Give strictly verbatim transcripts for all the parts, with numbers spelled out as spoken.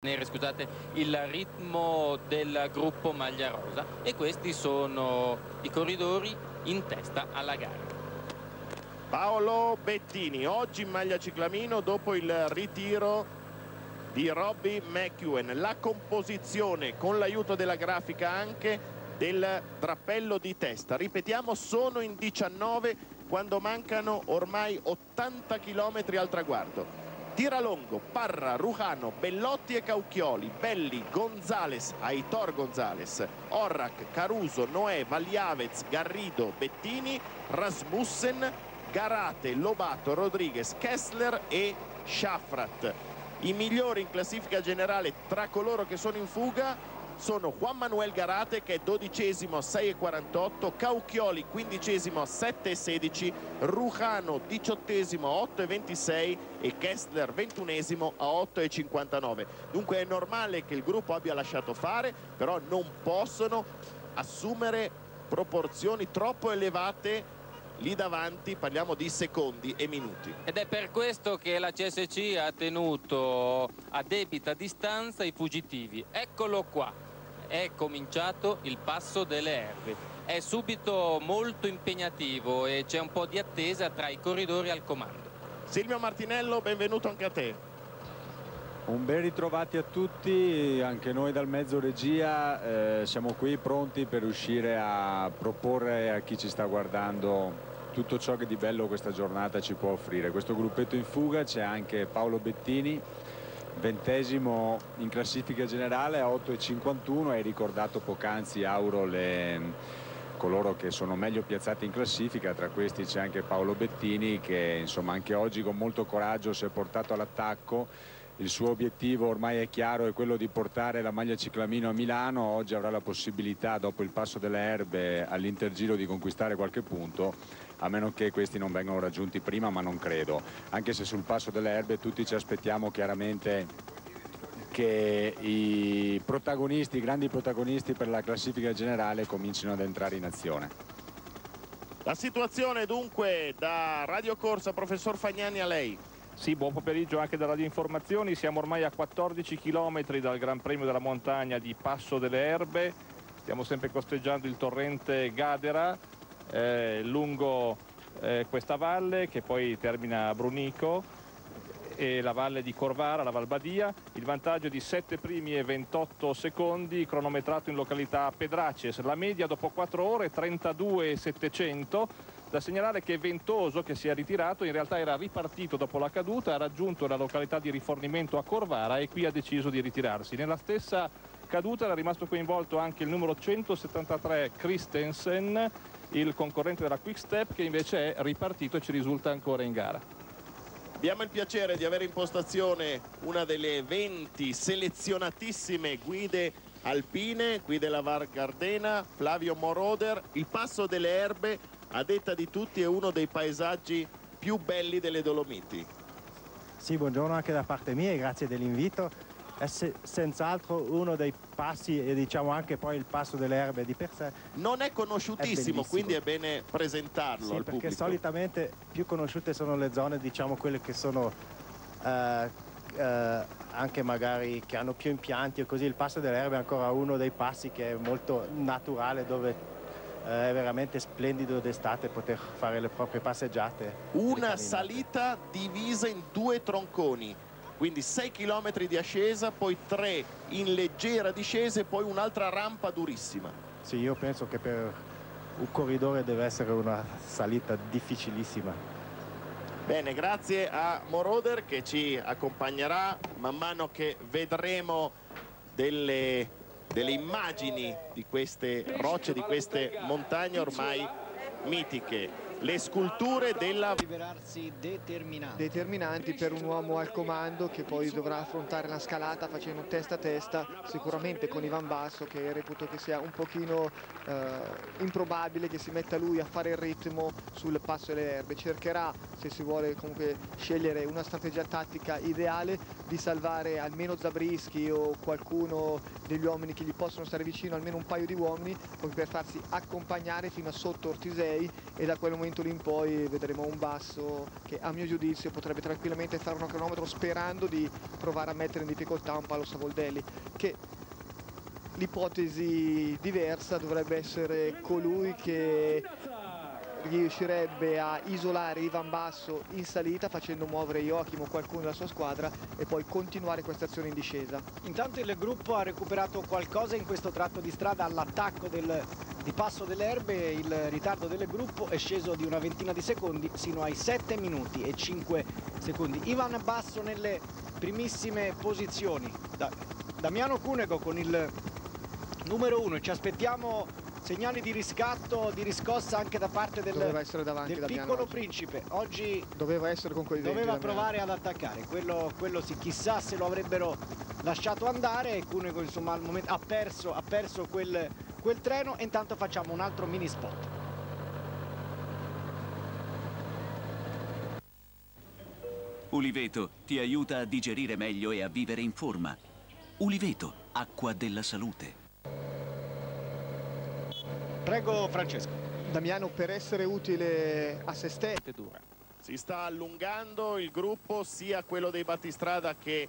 Scusate, il ritmo del gruppo maglia rosa, e questi sono i corridori in testa alla gara. Paolo Bettini oggi in maglia ciclamino dopo il ritiro di Robbie McEwen. La composizione con l'aiuto della grafica anche del drappello di testa, ripetiamo, sono in diciannove quando mancano ormai ottanta chilometri al traguardo. Tiralongo, Parra, Rujano, Bellotti e Caucchioli, Belli, Gonzales, Aitor Gonzales, Orrac, Caruso, Noè, Valiavez, Garrido, Bettini, Rasmussen, Garate, Lobato, Rodriguez, Kessler e Schaffrath. I migliori in classifica generale tra coloro che sono in fuga sono Juan Manuel Garate, che è dodicesimo a sei e quarantotto, Caucchioli quindicesimo a sette e sedici, Rujano diciottesimo a otto e ventisei e Kessler ventunesimo a otto e cinquantanove. Dunque è normale che il gruppo abbia lasciato fare, però non possono assumere proporzioni troppo elevate lì davanti, parliamo di secondi e minuti. Ed è per questo che la C S C ha tenuto a debita distanza i fuggitivi. Eccolo qua, è cominciato il passo delle erbe, è subito molto impegnativo e c'è un po' di attesa tra i corridori al comando. Silvio Martinello, benvenuto anche a te. Un ben ritrovati a tutti, anche noi dal mezzo regia eh, siamo qui pronti per riuscire a proporre a chi ci sta guardando tutto ciò che di bello questa giornata ci può offrire. Questo gruppetto in fuga c'è anche Paolo Bettini, ventesimo in classifica generale a otto e cinquantuno. Hai ricordato poc'anzi, Auro, le... coloro che sono meglio piazzati in classifica, tra questi c'è anche Paolo Bettini che insomma anche oggi con molto coraggio si è portato all'attacco. Il suo obiettivo ormai è chiaro, è quello di portare la maglia ciclamino a Milano. Oggi avrà la possibilità, dopo il passo delle erbe all'intergiro, di conquistare qualche punto, a meno che questi non vengano raggiunti prima, ma non credo, anche se sul passo delle erbe tutti ci aspettiamo chiaramente che i protagonisti, i grandi protagonisti per la classifica generale, comincino ad entrare in azione. La situazione dunque da Radio Corsa, professor Fagnani, a lei. Sì, buon pomeriggio anche da Radio Informazioni. Siamo ormai a quattordici chilometri dal Gran Premio della Montagna di Passo delle Erbe. Stiamo sempre costeggiando il torrente Gadera eh, lungo eh, questa valle che poi termina a Brunico e la valle di Corvara, la Valbadia. Il vantaggio di sette primi e ventotto secondi, cronometrato in località Pedraces. La media dopo quattro ore trentadue e settecento. Da segnalare che Ventoso, che si è ritirato, in realtà era ripartito dopo la caduta, ha raggiunto la località di rifornimento a Corvara e qui ha deciso di ritirarsi. Nella stessa caduta era rimasto coinvolto anche il numero centosettantatré Christensen, il concorrente della Quick Step, che invece è ripartito e ci risulta ancora in gara. Abbiamo il piacere di avere in postazione una delle venti selezionatissime guide alpine qui della Var Gardena, Flavio Moroder. Il passo delle erbe, a detta di tutti, è uno dei paesaggi più belli delle Dolomiti. Sì, buongiorno anche da parte mia e grazie dell'invito. È se, senz'altro uno dei passi, e diciamo anche poi il passo delle erbe di per sé non è conosciutissimo, è quindi è bene presentarlo, sì, al perché pubblico. Solitamente più conosciute sono le zone, diciamo quelle che sono eh, eh, anche magari che hanno più impianti o così. Il passo delle erbe è ancora uno dei passi che è molto naturale, dove è veramente splendido d'estate poter fare le proprie passeggiate. Una salita divisa in due tronconi, quindi sei chilometri di ascesa, poi tre in leggera discesa e poi un'altra rampa durissima. Sì, io penso che per un corridore deve essere una salita difficilissima. Bene, grazie a Moroder che ci accompagnerà man mano che vedremo delle... delle immagini di queste rocce, di queste montagne ormai mitiche, le sculture della... determinanti per un uomo al comando che poi dovrà affrontare la scalata facendo testa a testa sicuramente con Ivan Basso, che reputo che sia un pochino eh, improbabile che si metta lui a fare il ritmo sul passo delle erbe. Cercherà, se si vuole comunque scegliere una strategia tattica ideale, di salvare almeno Zabrischi o qualcuno degli uomini che gli possono stare vicino, almeno un paio di uomini, per farsi accompagnare fino a sotto Ortisei, e da quel momento momento lì in poi vedremo un basso che a mio giudizio potrebbe tranquillamente fare uno cronometro sperando di provare a mettere in difficoltà un Paolo Savoldelli, che l'ipotesi diversa dovrebbe essere colui che riuscirebbe a isolare Ivan Basso in salita facendo muovere Joachim o qualcuno della sua squadra e poi continuare questa azione in discesa. Intanto il gruppo ha recuperato qualcosa in questo tratto di strada all'attacco del di passo delle Erbe. Il ritardo del gruppo è sceso di una ventina di secondi sino ai sette minuti e cinque secondi. Ivan Basso nelle primissime posizioni, da Damiano Cunego con il numero uno. Ci aspettiamo segnali di riscatto, di riscossa anche da parte del, davanti, del piccolo oggi. Principe. Oggi doveva essere con quei doveva provare ad attaccare, quello, quello sì, chissà se lo avrebbero lasciato andare. Cunego insomma al momento ha perso, ha perso quel, quel treno. E intanto facciamo un altro mini spot. Uliveto ti aiuta a digerire meglio e a vivere in forma. Uliveto, acqua della salute. Prego Francesco. Damiano, per essere utile a se stesso. Si sta allungando il gruppo, sia quello dei battistrada che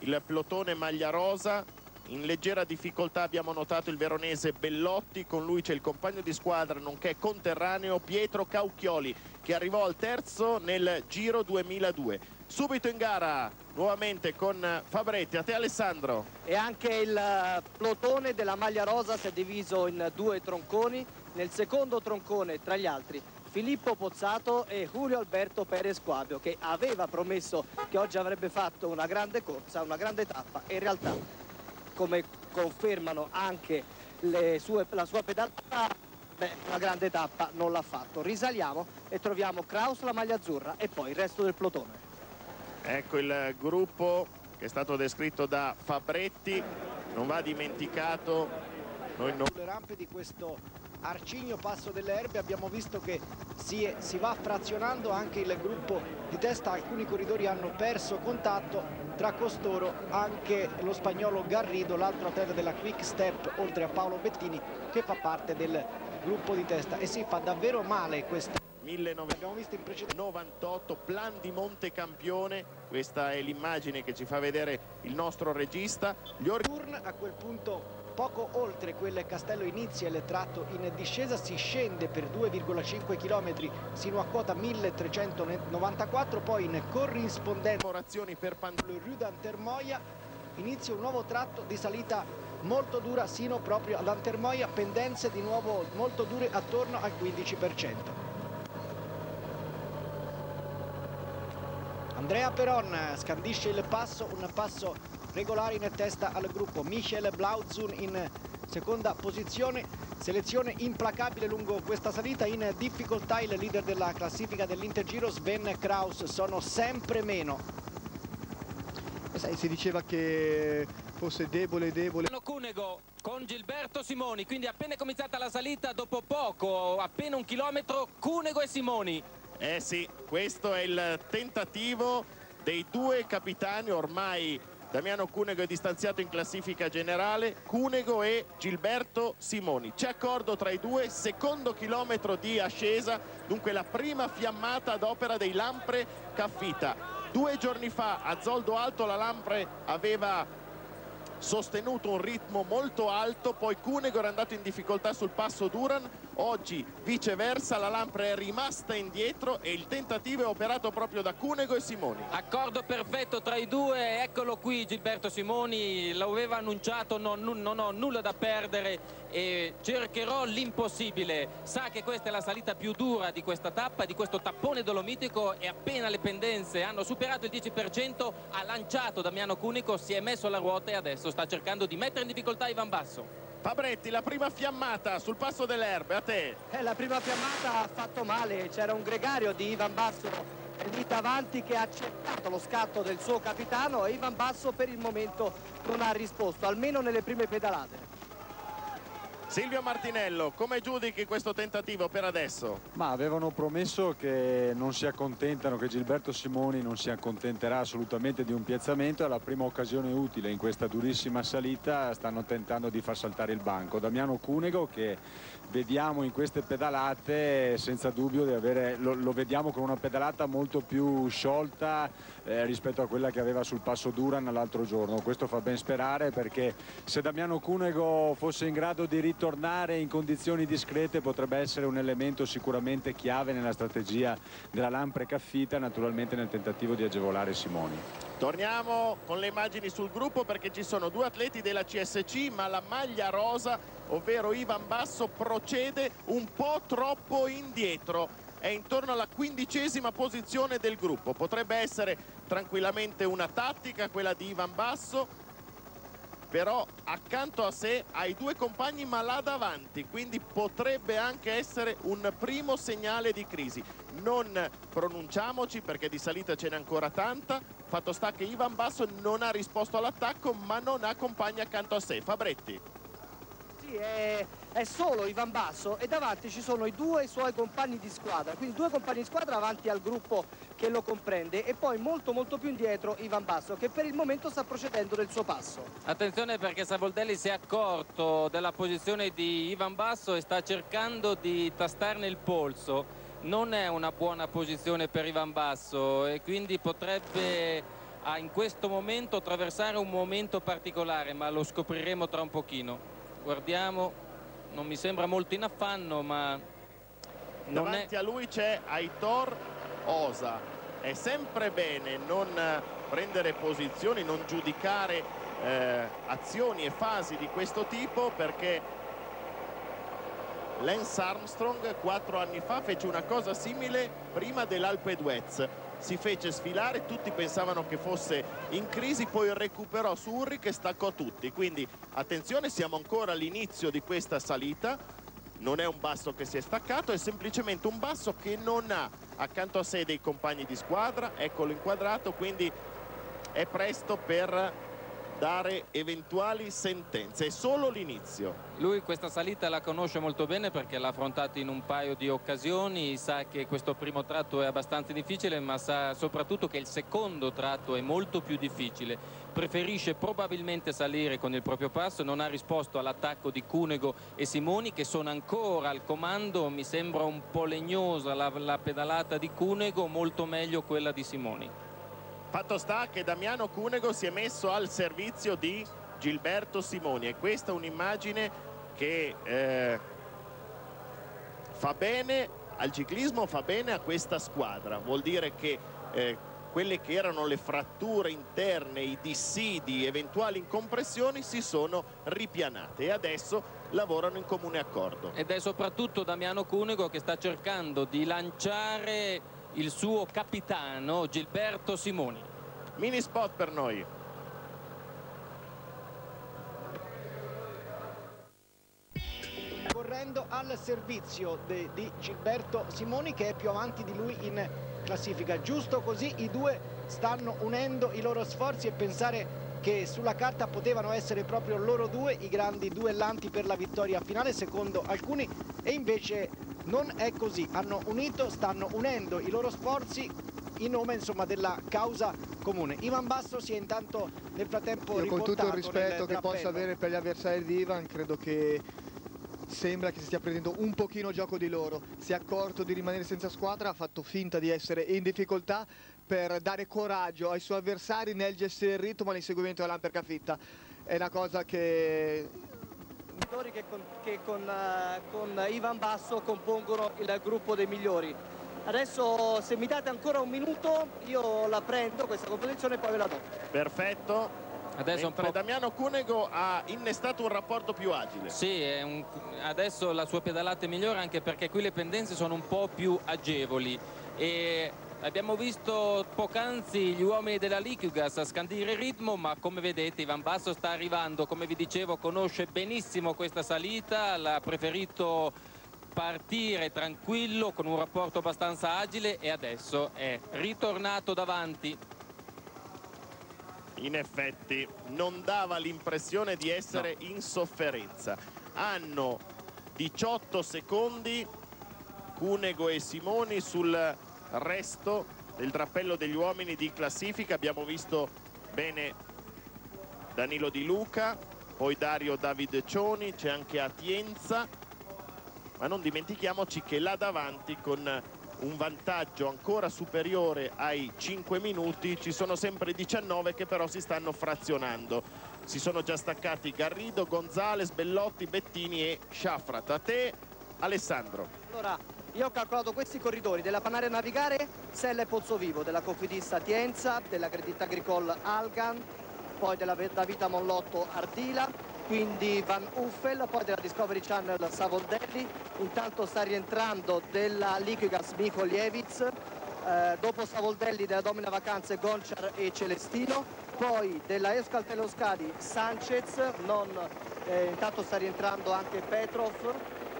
il plotone maglia rosa. In leggera difficoltà abbiamo notato il veronese Bellotti, con lui c'è il compagno di squadra nonché conterraneo Pietro Caucchioli, che arrivò al terzo nel Giro duemiladue. Subito in gara nuovamente con Fabretti. A te Alessandro. E anche il plotone della maglia rosa si è diviso in due tronconi. Nel secondo troncone tra gli altri Filippo Pozzato e Julio Alberto Perez Quabbio, che aveva promesso che oggi avrebbe fatto una grande corsa, una grande tappa, e in realtà, come confermano anche le sue, la sua pedalata, beh, una grande tappa non l'ha fatto. Risaliamo e troviamo Kraus, la maglia azzurra, e poi il resto del plotone. Ecco il gruppo che è stato descritto da Fabretti, non va dimenticato. Noi non... Sulle rampe di questo arcigno passo delle Erbe abbiamo visto che si, è, si va frazionando anche il gruppo di testa. Alcuni corridori hanno perso contatto, tra costoro anche lo spagnolo Garrido, l'altro atleta della Quick Step, oltre a Paolo Bettini, che fa parte del gruppo di testa. E si fa davvero male questa millenovecentonovantotto Plan di Montecampione. Questa è l'immagine che ci fa vedere il nostro regista. Gli Orturn a quel punto poco oltre quel castello inizia il tratto in discesa, si scende per due virgola cinque chilometri sino a quota milletrecentonovantaquattro, poi in corrispondenza orazioni per Pandolo Rue d'Antermoia inizia un nuovo tratto di salita molto dura sino proprio ad Antermoia, pendenze di nuovo molto dure attorno al quindici per cento. Andrea Peron scandisce il passo, un passo regolare in testa al gruppo. Michel Blauzun in seconda posizione, selezione implacabile lungo questa salita, in difficoltà il leader della classifica dell'Intergiro Sven Kraus, sono sempre meno. Sai, si diceva che fosse debole debole. Cunego con Gilberto Simoni, quindi appena è cominciata la salita, dopo poco, appena un chilometro, Cunego e Simoni. Eh sì, questo è il tentativo dei due capitani. Ormai Damiano Cunego è distanziato in classifica generale. Cunego e Gilberto Simoni, c'è accordo tra i due. Secondo chilometro di ascesa, dunque la prima fiammata ad opera dei Lampre Caffita. Due giorni fa a Zoldo Alto la Lampre aveva sostenuto un ritmo molto alto, poi Cunego era andato in difficoltà sul passo Duran. Oggi viceversa, la Lampre è rimasta indietro e il tentativo è operato proprio da Cunego e Simoni. Accordo perfetto tra i due, eccolo qui Gilberto Simoni, l'aveva annunciato, non, non ho nulla da perdere e cercherò l'impossibile. Sa che questa è la salita più dura di questa tappa, di questo tappone dolomitico, e appena le pendenze hanno superato il dieci per cento ha lanciato Damiano Cunego, si è messo alla ruota e adesso sta cercando di mettere in difficoltà Ivan Basso. Fabretti, la prima fiammata sul passo delle Erbe, a te. Eh, la prima fiammata ha fatto male, c'era un gregario di Ivan Basso lì davanti che ha accettato lo scatto del suo capitano e Ivan Basso per il momento non ha risposto, almeno nelle prime pedalate. Silvio Martinello, come giudichi questo tentativo per adesso? Ma avevano promesso che non si accontentano, che Gilberto Simoni non si accontenterà assolutamente di un piazzamento. Alla prima occasione utile in questa durissima salita stanno tentando di far saltare il banco. Damiano Cunego, che vediamo in queste pedalate senza dubbio di avere, lo, lo vediamo con una pedalata molto più sciolta eh, rispetto a quella che aveva sul passo Duran l'altro giorno. Questo fa ben sperare, perché se Damiano Cunego fosse in grado di ritornare tornare in condizioni discrete potrebbe essere un elemento sicuramente chiave nella strategia della Lampre Caffita, naturalmente nel tentativo di agevolare Simoni. Torniamo con le immagini sul gruppo, perché ci sono due atleti della C S C, ma la maglia rosa, ovvero Ivan Basso, procede un po' troppo indietro. È intorno alla quindicesima posizione del gruppo. Potrebbe essere tranquillamente una tattica quella di Ivan Basso, però accanto a sé ha i due compagni ma là davanti, quindi potrebbe anche essere un primo segnale di crisi. Non pronunciamoci, perché di salita ce n'è ancora tanta. Fatto sta che Ivan Basso non ha risposto all'attacco, ma non ha compagni accanto a sé. Fabretti. Sì, è, è solo Ivan Basso e davanti ci sono i due suoi compagni di squadra, quindi due compagni di squadra davanti al gruppo che lo comprende, e poi molto molto più indietro Ivan Basso, che per il momento sta procedendo del suo passo. Attenzione, perché Savoldelli si è accorto della posizione di Ivan Basso e sta cercando di tastarne il polso. Non è una buona posizione per Ivan Basso e quindi potrebbe in questo momento attraversare un momento particolare, ma lo scopriremo tra un pochino. Guardiamo, non mi sembra molto in affanno, ma non davanti è... a lui c'è Aitor Osa. È sempre bene non prendere posizioni, non giudicare eh, azioni e fasi di questo tipo, perché Lance Armstrong quattro anni fa fece una cosa simile prima dell'Alpe d'Huez. Si fece sfilare, tutti pensavano che fosse in crisi, poi recuperò su Urri che staccò tutti. Quindi attenzione, siamo ancora all'inizio di questa salita. Non è un Basso che si è staccato, è semplicemente un Basso che non ha accanto a sé dei compagni di squadra. Eccolo inquadrato, quindi è presto per dare eventuali sentenze, è solo l'inizio. Lui questa salita la conosce molto bene, perché l'ha affrontata in un paio di occasioni, sa che questo primo tratto è abbastanza difficile, ma sa soprattutto che il secondo tratto è molto più difficile. Preferisce probabilmente salire con il proprio passo, non ha risposto all'attacco di Cunego e Simoni, che sono ancora al comando. Mi sembra un po' legnosa la, la pedalata di Cunego, molto meglio quella di Simoni. Fatto sta che Damiano Cunego si è messo al servizio di Gilberto Simoni, e questa è un'immagine che eh, fa bene al ciclismo, fa bene a questa squadra. Vuol dire che eh, quelle che erano le fratture interne, i dissidi, eventuali incompressioni si sono ripianate e adesso lavorano in comune accordo. Ed è soprattutto Damiano Cunego che sta cercando di lanciare il suo capitano Gilberto Simoni. Mini spot per noi. Correndo al servizio de, di Gilberto Simoni, che è più avanti di lui in classifica. Giusto così, i due stanno unendo i loro sforzi, e pensare che sulla carta potevano essere proprio loro due i grandi duellanti per la vittoria finale, secondo alcuni, e invece non è così. Hanno unito, stanno unendo i loro sforzi in nome, insomma, della causa comune. Ivan Basso si è intanto nel frattempo riportato. Con tutto il rispetto che possa avere per gli avversari di Ivan, credo che sembra che si stia prendendo un pochino gioco di loro. Si è accorto di rimanere senza squadra, ha fatto finta di essere in difficoltà per dare coraggio ai suoi avversari nel gestire il ritmo e l'inseguimento della Lampre Caffita. È una cosa che... che con, che con, uh, con Ivan Basso compongono il gruppo dei migliori. Adesso, se mi date ancora un minuto, io la prendo questa composizione e poi ve la do. Perfetto. Adesso Damiano Cunego ha innestato un rapporto più agile. Sì, è un... adesso la sua pedalata è migliore, anche perché qui le pendenze sono un po' più agevoli. E abbiamo visto poc'anzi gli uomini della Liquigas a scandire il ritmo, ma come vedete Ivan Basso sta arrivando. Come vi dicevo, conosce benissimo questa salita, l'ha preferito partire tranquillo con un rapporto abbastanza agile, e adesso è ritornato davanti. In effetti non dava l'impressione di essere no. in sofferenza. hanno diciotto secondi Cunego e Simoni sul resto del drappello degli uomini di classifica. Abbiamo visto bene Danilo Di Luca, poi Dario David Cioni, c'è anche Atienza, ma non dimentichiamoci che là davanti, con un vantaggio ancora superiore ai cinque minuti, ci sono sempre diciannove che però si stanno frazionando. Si sono già staccati Garrido, Gonzales, Bellotti, Bettini e Sciafrat. A te, Alessandro. Allora, io ho calcolato questi corridori della Panarea Navigare, Sella e Pozzovivo, della Cofidis Atienza, della Credit Agricole Algan, poi della Davita Mollotto Ardila, quindi Van Uffel, poi della Discovery Channel Savoldelli. Intanto sta rientrando della Liquigas Mikoljevic, eh, dopo Savoldelli della Domina Vacanze Gonchar e Celestino, poi della Euskal Teleuskadi Sanchez, non, eh, intanto sta rientrando anche Petrov,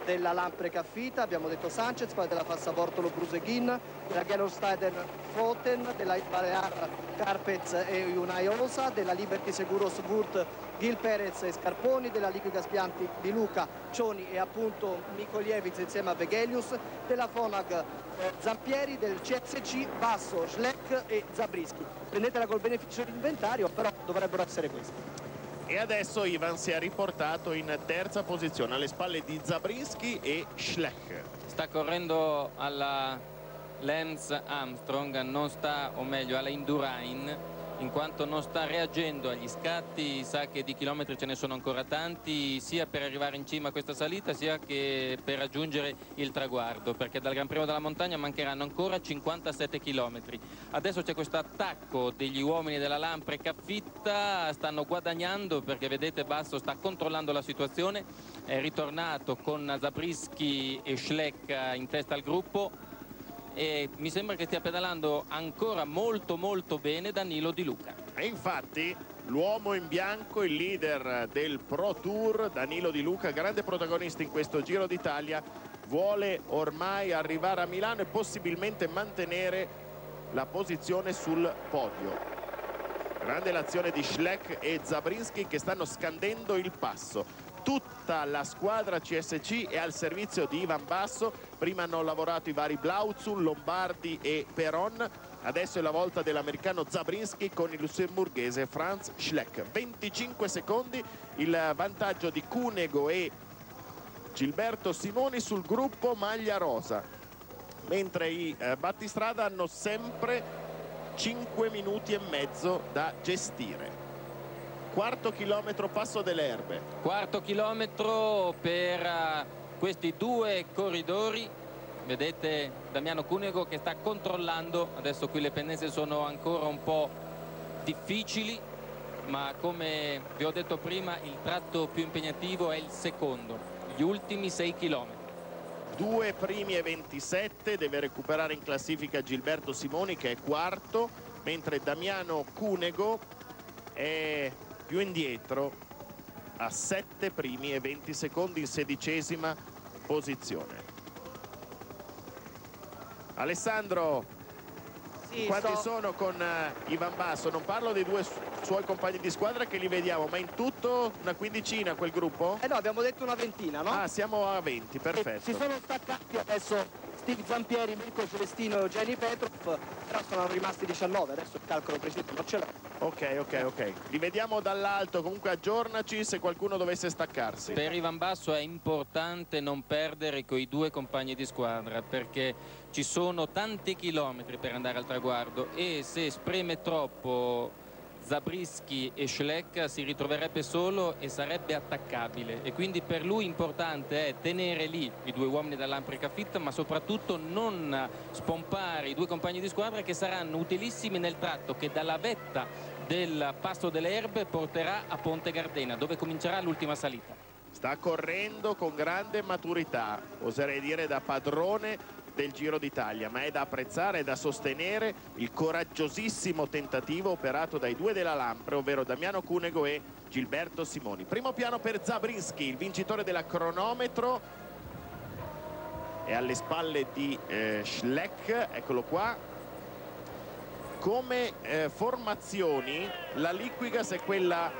della Lampre Caffita, abbiamo detto Sanchez, poi della Passaportolo Bruseghin, della Gellersteiner Foten, della Balear Carpez e Unai Osa, della Liberty Seguros Gurt, Gil Perez e Scarponi, della Liquigas Pianti Di Luca, Cioni e appunto Mikoljevic insieme a Vegelius, della Fonag eh, Zampieri, del C S C Basso, Schleck e Zabrischi. Prendetela col beneficio dell'inventario, però dovrebbero essere questi. E adesso Ivan si è riportato in terza posizione alle spalle di Zabrischi e Schleck. Sta correndo alla Lance Armstrong, non sta, o meglio alla Indurain, in quanto non sta reagendo agli scatti. Sa che di chilometri ce ne sono ancora tanti, sia per arrivare in cima a questa salita sia che per raggiungere il traguardo, perché dal Gran Premio della Montagna mancheranno ancora cinquantasette chilometri. Adesso c'è questo attacco degli uomini della Lampre Caffitta, stanno guadagnando perché vedete Basso sta controllando la situazione, è ritornato con Zabrischi e Schleck in testa al gruppo e mi sembra che stia pedalando ancora molto molto bene Danilo Di Luca. E infatti l'uomo in bianco, il leader del Pro Tour, Danilo Di Luca, grande protagonista in questo Giro d'Italia, vuole ormai arrivare a Milano e possibilmente mantenere la posizione sul podio. Grande l'azione di Schleck e Zabrischi che stanno scandendo il passo. Tutta la squadra C S C è al servizio di Ivan Basso. Prima hanno lavorato i vari Blauzul, Lombardi e Peron. Adesso è la volta dell'americano Zabrischi con il lussemburghese Franz Schleck. venticinque secondi il vantaggio di Cunego e Gilberto Simoni sul gruppo maglia rosa, mentre i eh, battistrada hanno sempre cinque minuti e mezzo da gestire. Quarto chilometro, Passo delle Erbe. Quarto chilometro per uh, questi due corridori. Vedete Damiano Cunego che sta controllando. Adesso qui le pendenze sono ancora un po' difficili, ma come vi ho detto prima il tratto più impegnativo è il secondo, gli ultimi sei chilometri. Due primi e ventisette, deve recuperare in classifica Gilberto Simoni che è quarto, mentre Damiano Cunego è più indietro a sette primi e venti secondi in sedicesima posizione. Alessandro, sì, quanti so... sono con uh, Ivan Basso? Non parlo dei due su suoi compagni di squadra che li vediamo, ma in tutto una quindicina quel gruppo? Eh no, abbiamo detto una ventina, no? Ah, siamo a venti, perfetto. E si sono staccati adesso Steve Zampieri, Mirko Celestino e Eugenio Petrov, però sono rimasti diciannove, adesso il calcolo preciso non ce l'ho. Ok, ok, ok. Li vediamo dall'alto, comunque aggiornaci se qualcuno dovesse staccarsi. Per Ivan Basso è importante non perdere coi due compagni di squadra, perché ci sono tanti chilometri per andare al traguardo e se spreme troppo Zabrischi e Schleck si ritroverebbe solo e sarebbe attaccabile, e quindi per lui importante è tenere lì i due uomini dell'Ampre Caffitta, ma soprattutto non spompare i due compagni di squadra che saranno utilissimi nel tratto che dalla vetta del Passo delle Erbe porterà a Ponte Gardena, dove comincerà l'ultima salita. Sta correndo con grande maturità, oserei dire da padrone del Giro d'Italia, ma è da apprezzare e da sostenere il coraggiosissimo tentativo operato dai due della Lampre, ovvero Damiano Cunego e Gilberto Simoni. Primo piano per Zabrischi, il vincitore della cronometro, è alle spalle di eh, Schleck, eccolo qua. Come eh, formazioni la Liquigas è quella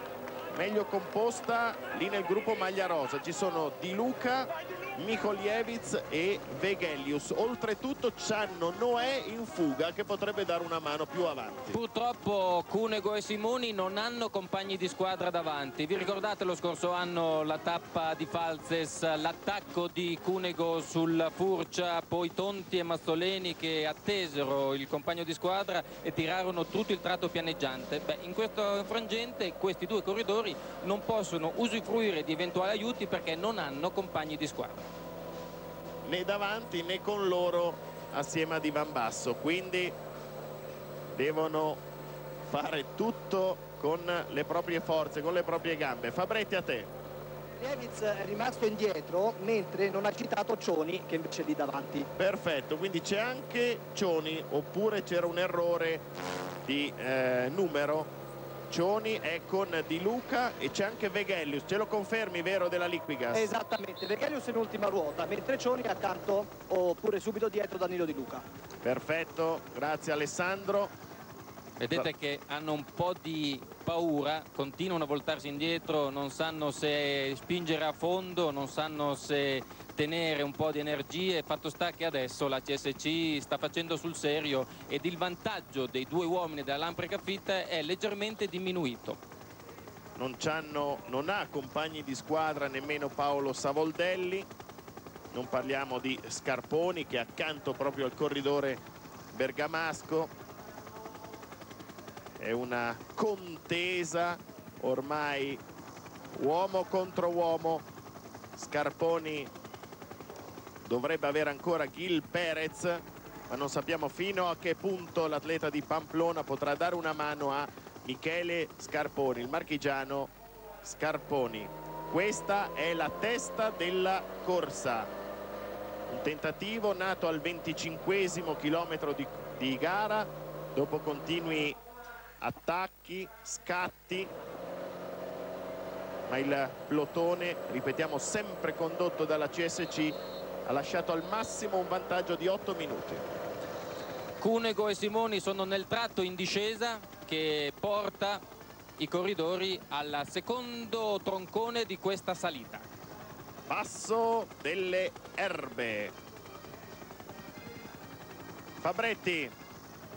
meglio composta lì nel gruppo maglia rosa. Ci sono Di Luca, Micholievic e Vegelius. Oltretutto c'hanno Noè in fuga che potrebbe dare una mano più avanti. Purtroppo Cunego e Simoni non hanno compagni di squadra davanti. Vi ricordate lo scorso anno la tappa di Falces, l'attacco di Cunego sulla Furcia, poi Tonti e Mazzoleni che attesero il compagno di squadra e tirarono tutto il tratto pianeggiante. Beh, in questo frangente questi due corridori non possono usufruire di eventuali aiuti perché non hanno compagni di squadra né davanti né con loro assieme a Divan Basso, quindi devono fare tutto con le proprie forze, con le proprie gambe. Fabretti, a te. Lievitz è rimasto indietro mentre non ha citato Cioni che invece è lì davanti. Perfetto, quindi c'è anche Cioni, oppure c'era un errore di eh, numero. Cioni è con Di Luca e c'è anche Vegelius, ce lo confermi, vero, della Liquigas? Esattamente, Vegelius in ultima ruota, mentre Cioni accanto oppure subito dietro Danilo Di Luca. Perfetto, grazie Alessandro. Vedete che hanno un po' di paura, continuano a voltarsi indietro, non sanno se spingere a fondo, non sanno se tenere un po' di energie. Fatto sta che adesso la C S C sta facendo sul serio ed il vantaggio dei due uomini della Lamprecafitta è leggermente diminuito. Non, c'hanno, non ha compagni di squadra nemmeno Paolo Savoldelli, non parliamo di Scarponi che è accanto proprio al corridore bergamasco. È una contesa ormai uomo contro uomo. Scarponi dovrebbe avere ancora Gil Perez, ma non sappiamo fino a che punto l'atleta di Pamplona potrà dare una mano a Michele Scarponi, il marchigiano Scarponi. Questa è la testa della corsa, un tentativo nato al venticinquesimo chilometro di, di gara dopo continui attacchi, scatti, ma il plotone, ripetiamo, sempre condotto dalla C S C, ha lasciato al massimo un vantaggio di otto minuti. Cunego e Simoni sono nel tratto in discesa che porta i corridori al secondo troncone di questa salita. Passo delle Erbe. Fabretti.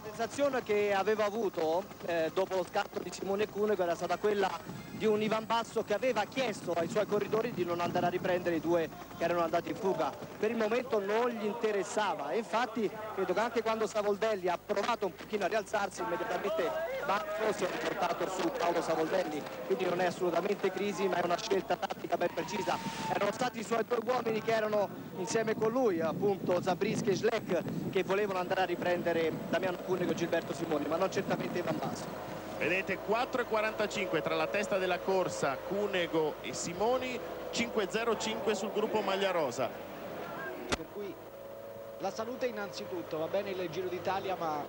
La sensazione che avevo avuto eh, dopo lo scatto di Simone Cunego era stata quella di un Ivan Basso che aveva chiesto ai suoi corridori di non andare a riprendere i due che erano andati in fuga. Per il momento non gli interessava e infatti credo che anche quando Savoldelli ha provato un pochino a rialzarsi immediatamente Basso si è riportato su Paolo Savoldelli, quindi non è assolutamente crisi ma è una scelta tattica ben precisa. Erano stati i suoi due uomini che erano insieme con lui, appunto Zabriskie e Schleck, che volevano andare a riprendere Damiano Cunego e Gilberto Simoni, ma non certamente Ivan Basso. Vedete, quattro e quarantacinque tra la testa della corsa Cunego e Simoni, cinque e zero cinque sul gruppo maglia rosa. Per cui la salute innanzitutto, va bene il Giro d'Italia ma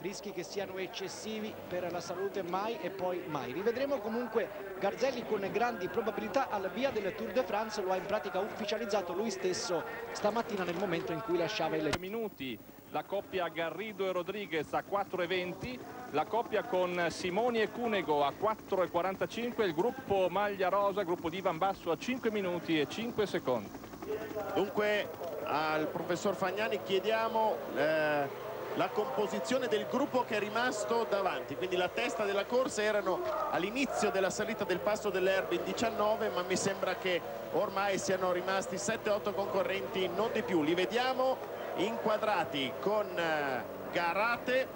rischi che siano eccessivi per la salute mai e poi mai. Rivedremo comunque Garzelli con grandi probabilità al via del Tour de France, lo ha in pratica ufficializzato lui stesso stamattina nel momento in cui lasciava il minuti. La coppia Garrido e Rodriguez a quattro e venti, la coppia con Simoni e Cunego a quattro e quarantacinque, il gruppo maglia rosa, gruppo di Ivan Basso a cinque minuti e cinque secondi. Dunque al professor Fagnani chiediamo eh, la composizione del gruppo che è rimasto davanti, quindi la testa della corsa erano all'inizio della salita del passo dell'Erbe in diciannove, ma mi sembra che ormai siano rimasti sette otto concorrenti, non di più. Li vediamo inquadrati con Garate,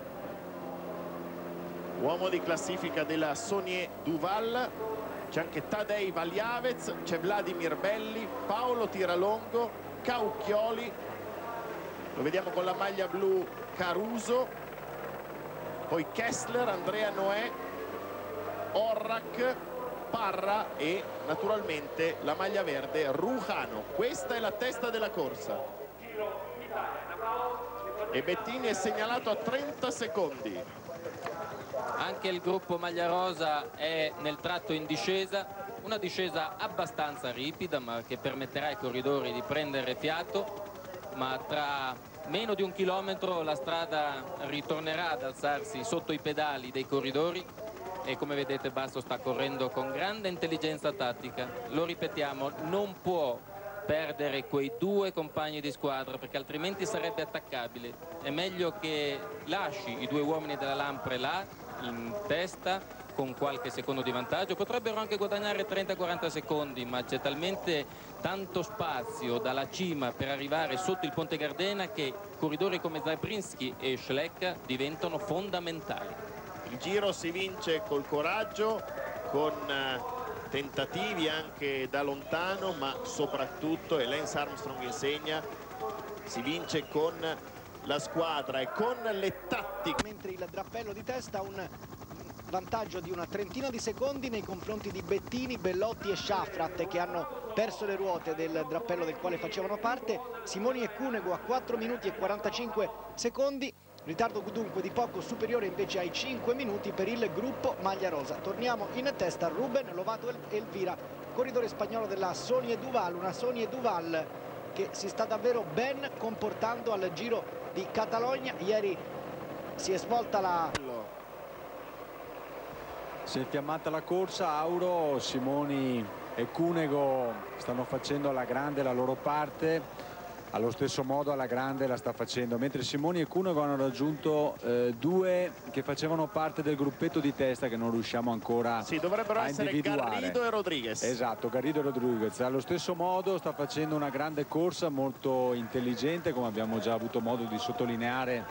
uomo di classifica della Sonier Duval, c'è anche Tadej Valiavez, c'è Vladimir Belli, Paolo Tiralongo, Caucchioli, lo vediamo con la maglia blu Caruso, poi Kessler, Andrea Noè, Orrak, Parra e naturalmente la maglia verde Rujano. Questa è la testa della corsa. E Bettini è segnalato a trenta secondi. Anche il gruppo maglia rosa è nel tratto in discesa, una discesa abbastanza ripida ma che permetterà ai corridori di prendere fiato, ma tra meno di un chilometro la strada ritornerà ad alzarsi sotto i pedali dei corridori e come vedete Basso sta correndo con grande intelligenza tattica. Lo ripetiamo, non può perdere quei due compagni di squadra perché altrimenti sarebbe attaccabile. È meglio che lasci i due uomini della Lampre là in testa con qualche secondo di vantaggio, potrebbero anche guadagnare trenta quaranta secondi, ma c'è talmente tanto spazio dalla cima per arrivare sotto il Ponte Gardena che corridori come Zabrinski e Schleck diventano fondamentali. Il giro si vince col coraggio, con tentativi anche da lontano, ma soprattutto, e Lance Armstrong insegna, si vince con la squadra e con le tattiche. Mentre il drappello di testa, un vantaggio di una trentina di secondi nei confronti di Bettini, Bellotti e Schaffrath, che hanno perso le ruote del drappello del quale facevano parte. Simoni e Cunego a quattro minuti e quarantacinque secondi, ritardo dunque di poco superiore invece ai cinque minuti per il gruppo maglia rosa. Torniamo in testa Ruben, Lovato e Elvira, corridore spagnolo della Sony Duval, una Sony Duval che si sta davvero ben comportando al Giro di Catalogna. Ieri si è svolta la... Si è infiammata la corsa, Auro, Simoni e Cunego stanno facendo alla grande la loro parte, allo stesso modo alla grande la sta facendo, mentre Simoni e Cunego hanno raggiunto eh, due che facevano parte del gruppetto di testa che non riusciamo ancora sì, dovrebbero a essere individuare. Garrido e Rodriguez. Esatto, Garrido e Rodriguez. Allo stesso modo sta facendo una grande corsa molto intelligente, come abbiamo già avuto modo di sottolineare,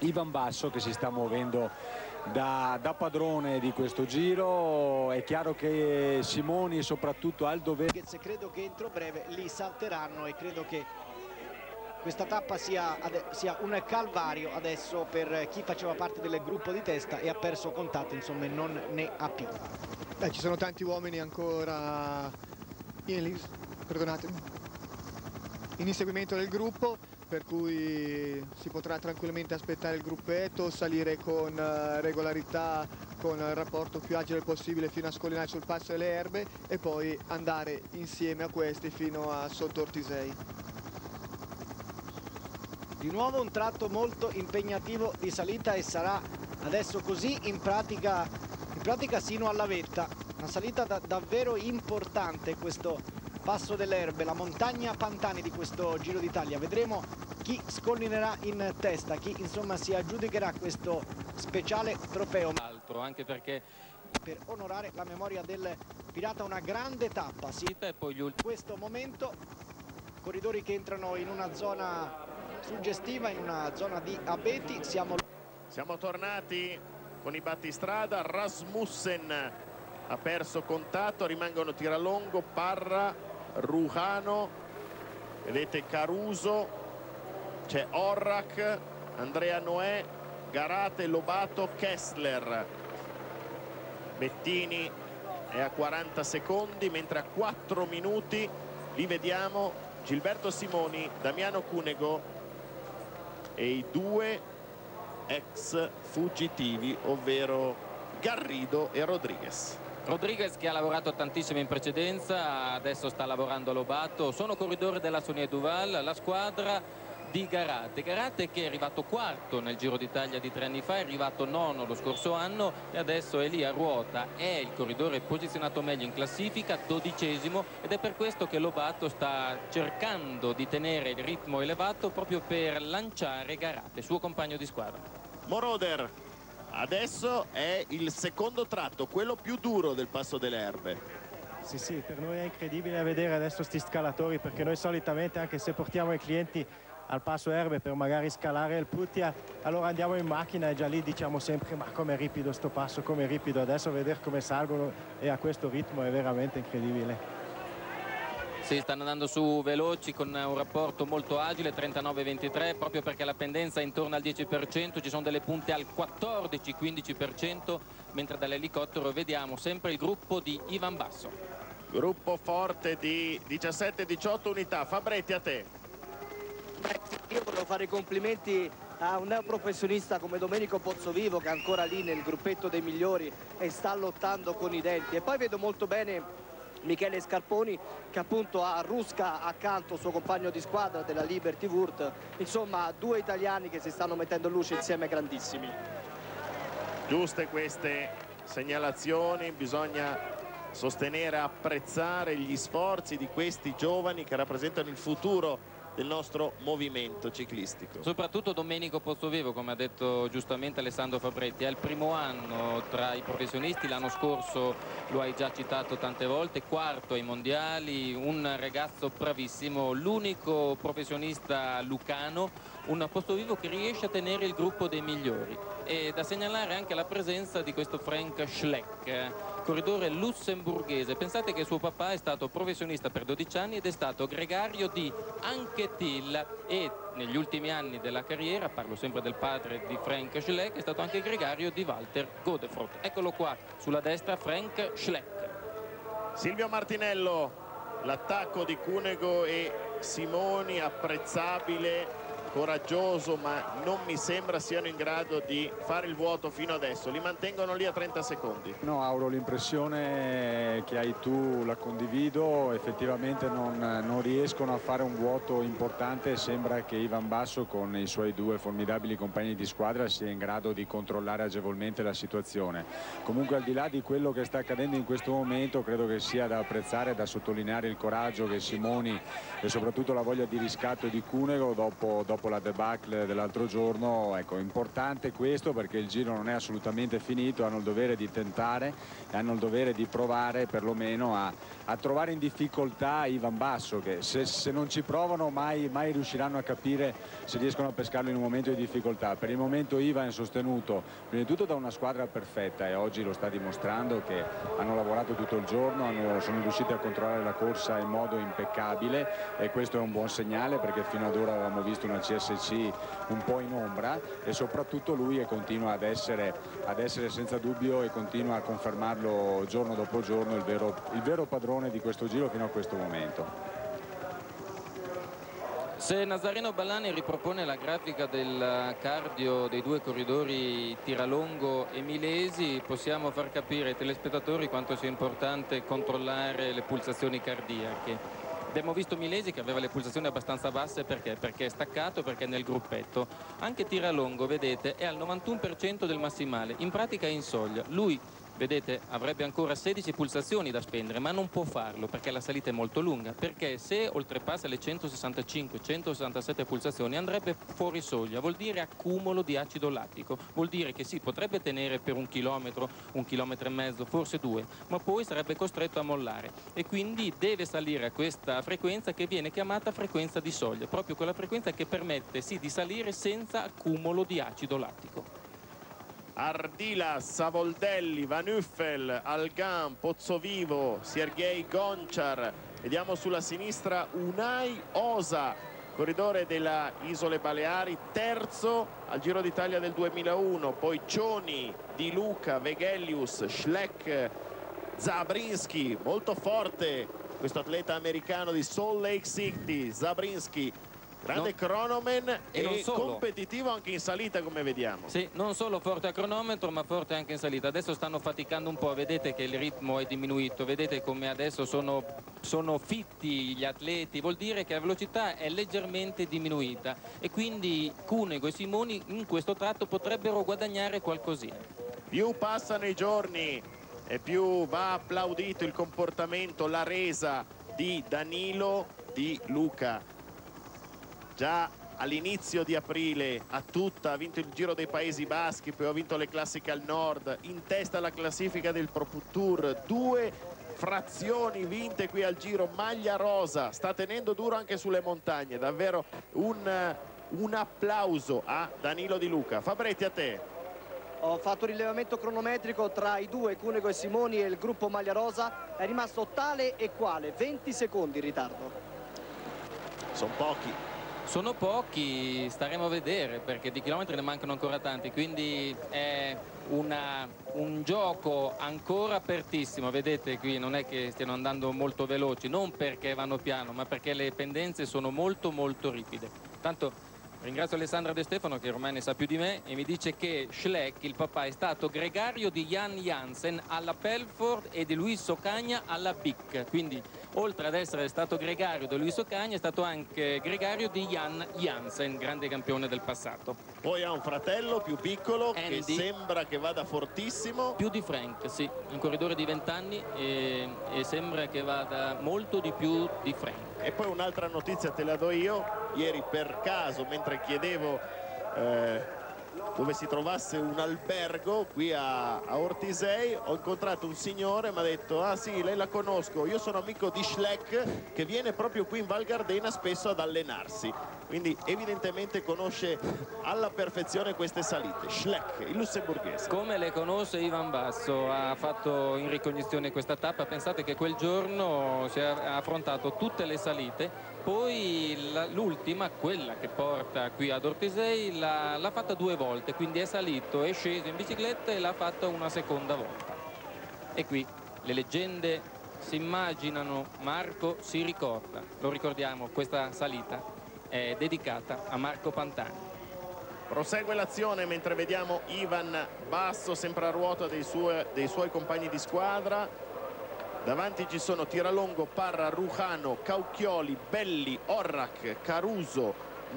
Ivan Basso, che si sta muovendo Da, da padrone di questo giro. È chiaro che Simoni e soprattutto ha il dovere. Credo che entro breve li salteranno e credo che questa tappa sia, sia un calvario adesso per chi faceva parte del gruppo di testa e ha perso contatto, insomma, non ne ha più. Eh, ci sono tanti uomini ancora in, perdonate, in inseguimento del gruppo, per cui si potrà tranquillamente aspettare il gruppetto, salire con regolarità, con il rapporto più agile possibile fino a scollinare sul passo delle Erbe e poi andare insieme a questi fino a sotto Ortisei. Di nuovo un tratto molto impegnativo di salita e sarà adesso così in pratica, in pratica sino alla vetta. Una salita da, davvero importante, questo Passo delle Erbe, la montagna Pantani di questo Giro d'Italia. Vedremo chi scollinerà in testa, chi insomma si aggiudicherà questo speciale trofeo. Altro, anche perché per onorare la memoria del pirata, una grande tappa. Sì, e poi gli ultimi. Questo momento, corridori che entrano in una zona suggestiva, in una zona di abeti. Siamo, Siamo tornati con i battistrada. Rasmussen ha perso contatto, rimangono Tiralongo, Parra, Ruhano, vedete Caruso, c'è Orrac, Andrea Noè, Garate, Lobato, Kessler. Bettini è a quaranta secondi, mentre a quattro minuti li vediamo Gilberto Simoni, Damiano Cunego e i due ex fuggitivi, ovvero Garrido e Rodriguez. Rodriguez, che ha lavorato tantissimo in precedenza, adesso sta lavorando a Lobato, sono corridori della Sonia Duval, la squadra di Garate. Garate che è arrivato quarto nel Giro d'Italia di tre anni fa, è arrivato nono lo scorso anno e adesso è lì a ruota, è il corridore posizionato meglio in classifica, dodicesimo, ed è per questo che Lobato sta cercando di tenere il ritmo elevato proprio per lanciare Garate, suo compagno di squadra. Moroder. Adesso è il secondo tratto, quello più duro del Passo delle Erbe. Sì, sì, per noi è incredibile vedere adesso sti scalatori, perché noi solitamente, anche se portiamo i clienti al Passo Erbe per magari scalare il Puttia, allora andiamo in macchina e già lì diciamo sempre ma com'è ripido sto passo, com'è ripido. Adesso vedere come salgono e a questo ritmo è veramente incredibile. Sì, stanno andando su veloci con un rapporto molto agile, trentanove ventitré, proprio perché la pendenza è intorno al dieci per cento, ci sono delle punte al quattordici quindici per cento, mentre dall'elicottero vediamo sempre il gruppo di Ivan Basso. Gruppo forte di diciassette diciotto unità. Fabretti, a te. Io volevo fare i complimenti a un neoprofessionista come Domenico Pozzovivo, che è ancora lì nel gruppetto dei migliori e sta lottando con i denti. E poi vedo molto bene Michele Scarponi, che appunto ha Rusca accanto, suo compagno di squadra della Liberty Wurt. Insomma, due italiani che si stanno mettendo in luce insieme, grandissimi. Giuste queste segnalazioni, bisogna sostenere e apprezzare gli sforzi di questi giovani che rappresentano il futuro del nostro movimento ciclistico. Soprattutto Domenico Pozzovivo, come ha detto giustamente Alessandro Fabretti, è il primo anno tra i professionisti, l'anno scorso lo hai già citato tante volte, quarto ai mondiali, un ragazzo bravissimo, l'unico professionista lucano, un Pozzovivo che riesce a tenere il gruppo dei migliori. E da segnalare anche la presenza di questo Frank Schleck, corridore lussemburghese. Pensate che suo papà è stato professionista per dodici anni ed è stato gregario di Anke Thiel e negli ultimi anni della carriera, parlo sempre del padre di Frank Schleck, è stato anche gregario di Walter Godefroth. Eccolo qua sulla destra Frank Schleck. Silvio Martinello, l'attacco di Cunego e Simoni apprezzabile, coraggioso, ma non mi sembra siano in grado di fare il vuoto fino adesso, li mantengono lì a trenta secondi. No Auro, l'impressione che hai tu la condivido, effettivamente non, non riescono a fare un vuoto importante, sembra che Ivan Basso con i suoi due formidabili compagni di squadra sia in grado di controllare agevolmente la situazione. Comunque, al di là di quello che sta accadendo in questo momento, credo che sia da apprezzare, da sottolineare il coraggio che Simoni e soprattutto la voglia di riscatto di Cunego dopo, dopo la debacle dell'altro giorno. Ecco, importante questo perché il giro non è assolutamente finito, hanno il dovere di tentare e hanno il dovere di provare perlomeno a, a trovare in difficoltà Ivan Basso, che se, se non ci provano mai, mai riusciranno a capire se riescono a pescarlo in un momento di difficoltà. Per il momento Ivan è sostenuto prima di tutto da una squadra perfetta e oggi lo sta dimostrando, che hanno lavorato tutto il giorno, hanno, sono riusciti a controllare la corsa in modo impeccabile e questo è un buon segnale, perché fino ad ora avevamo visto una C S C un po' in ombra e soprattutto lui e continua ad essere, ad essere senza dubbio, e continua a confermarlo giorno dopo giorno, il vero, il vero padrone di questo giro fino a questo momento. Se Nazareno Ballani ripropone la grafica del cardio dei due corridori Tiralongo e Milesi, possiamo far capire ai telespettatori quanto sia importante controllare le pulsazioni cardiache. Abbiamo visto Milesi che aveva le pulsazioni abbastanza basse, perché? Perché è staccato, perché è nel gruppetto. Anche Tiralongo, vedete, è al novantuno per cento del massimale, in pratica è in soglia. Lui, vedete, avrebbe ancora sedici pulsazioni da spendere, ma non può farlo perché la salita è molto lunga, perché se oltrepassa le centosessantacinque centosessantasette pulsazioni andrebbe fuori soglia, vuol dire accumulo di acido lattico, vuol dire che si potrebbe tenere per un chilometro, un chilometro e mezzo, forse due, ma poi sarebbe costretto a mollare e quindi deve salire a questa frequenza che viene chiamata frequenza di soglia, proprio quella frequenza che permette sì di salire senza accumulo di acido lattico. Ardila, Savoldelli, Van Uffel, Algan, Pozzovivo, Sergei Gonchar. Vediamo sulla sinistra Unai Osa, corridore della Isole Baleari, terzo al Giro d'Italia del duemilauno. Poi Cioni, Di Luca, Vegelius, Schleck, Zabrinski, molto forte questo atleta americano di Salt Lake City, Zabrinski. Grande no. cronomen e, e competitivo anche in salita, come vediamo. Sì, non solo forte a cronometro ma forte anche in salita. Adesso stanno faticando un po', vedete che il ritmo è diminuito, vedete come adesso sono, sono fitti gli atleti, vuol dire che la velocità è leggermente diminuita e quindi Cunego e Simoni in questo tratto potrebbero guadagnare qualcosina. Più passano i giorni e più va applaudito il comportamento, la resa di Danilo Di Luca. Già all'inizio di aprile a tutta ha vinto il Giro dei Paesi Baschi, poi ha vinto le classiche al nord, in testa alla classifica del Pro Tour, due frazioni vinte qui al Giro, maglia rosa, sta tenendo duro anche sulle montagne, davvero un, un applauso a Danilo Di Luca. Fabretti, a te. Ho fatto un rilevamento cronometrico tra i due, Cunego e Simoni, e il gruppo maglia rosa è rimasto tale e quale, venti secondi in ritardo. Sono pochi. Sono pochi, staremo a vedere, perché di chilometri ne mancano ancora tanti, quindi è una, un gioco ancora apertissimo. Vedete qui non è che stiano andando molto veloci, non perché vanno piano ma perché le pendenze sono molto molto ripide. Tanto ringrazio Alessandra De Stefano, che ormai ne sa più di me, e mi dice che Schleck, il papà, è stato gregario di Jan Jansen alla Pelford e di Luis Ocaña alla B I C, quindi oltre ad essere stato gregario di Luis Ocaña è stato anche gregario di Jan Jansen, grande campione del passato. Poi ha un fratello più piccolo, Andy, che sembra che vada fortissimo. Più di Frank, sì. Un corridore di venti anni e, e sembra che vada molto di più di Frank. E poi un'altra notizia te la do io. Ieri per caso, mentre chiedevo eh, dove si trovasse un albergo qui a, a Ortisei, ho incontrato un signore, mi ha detto: ah sì, lei la conosco, io sono amico di Schleck che viene proprio qui in Val Gardena spesso ad allenarsi. Quindi evidentemente conosce alla perfezione queste salite. Schleck, il lussemburghese. Come le conosce Ivan Basso, ha fatto in ricognizione questa tappa. Pensate che quel giorno si è affrontato tutte le salite, poi l'ultima, quella che porta qui ad Ortisei, l'ha fatta due volte, quindi è salito, è sceso in bicicletta e l'ha fatta una seconda volta. E qui le leggende si immaginano, Marco si ricorda. Lo ricordiamo, questa salita è dedicata a Marco Pantani. Prosegue l'azione mentre vediamo Ivan Basso sempre a ruota dei, sue, dei suoi compagni di squadra. Davanti ci sono Tiralongo, Parra, Rucano, Caucchioli, Belli, Orrac, Caruso,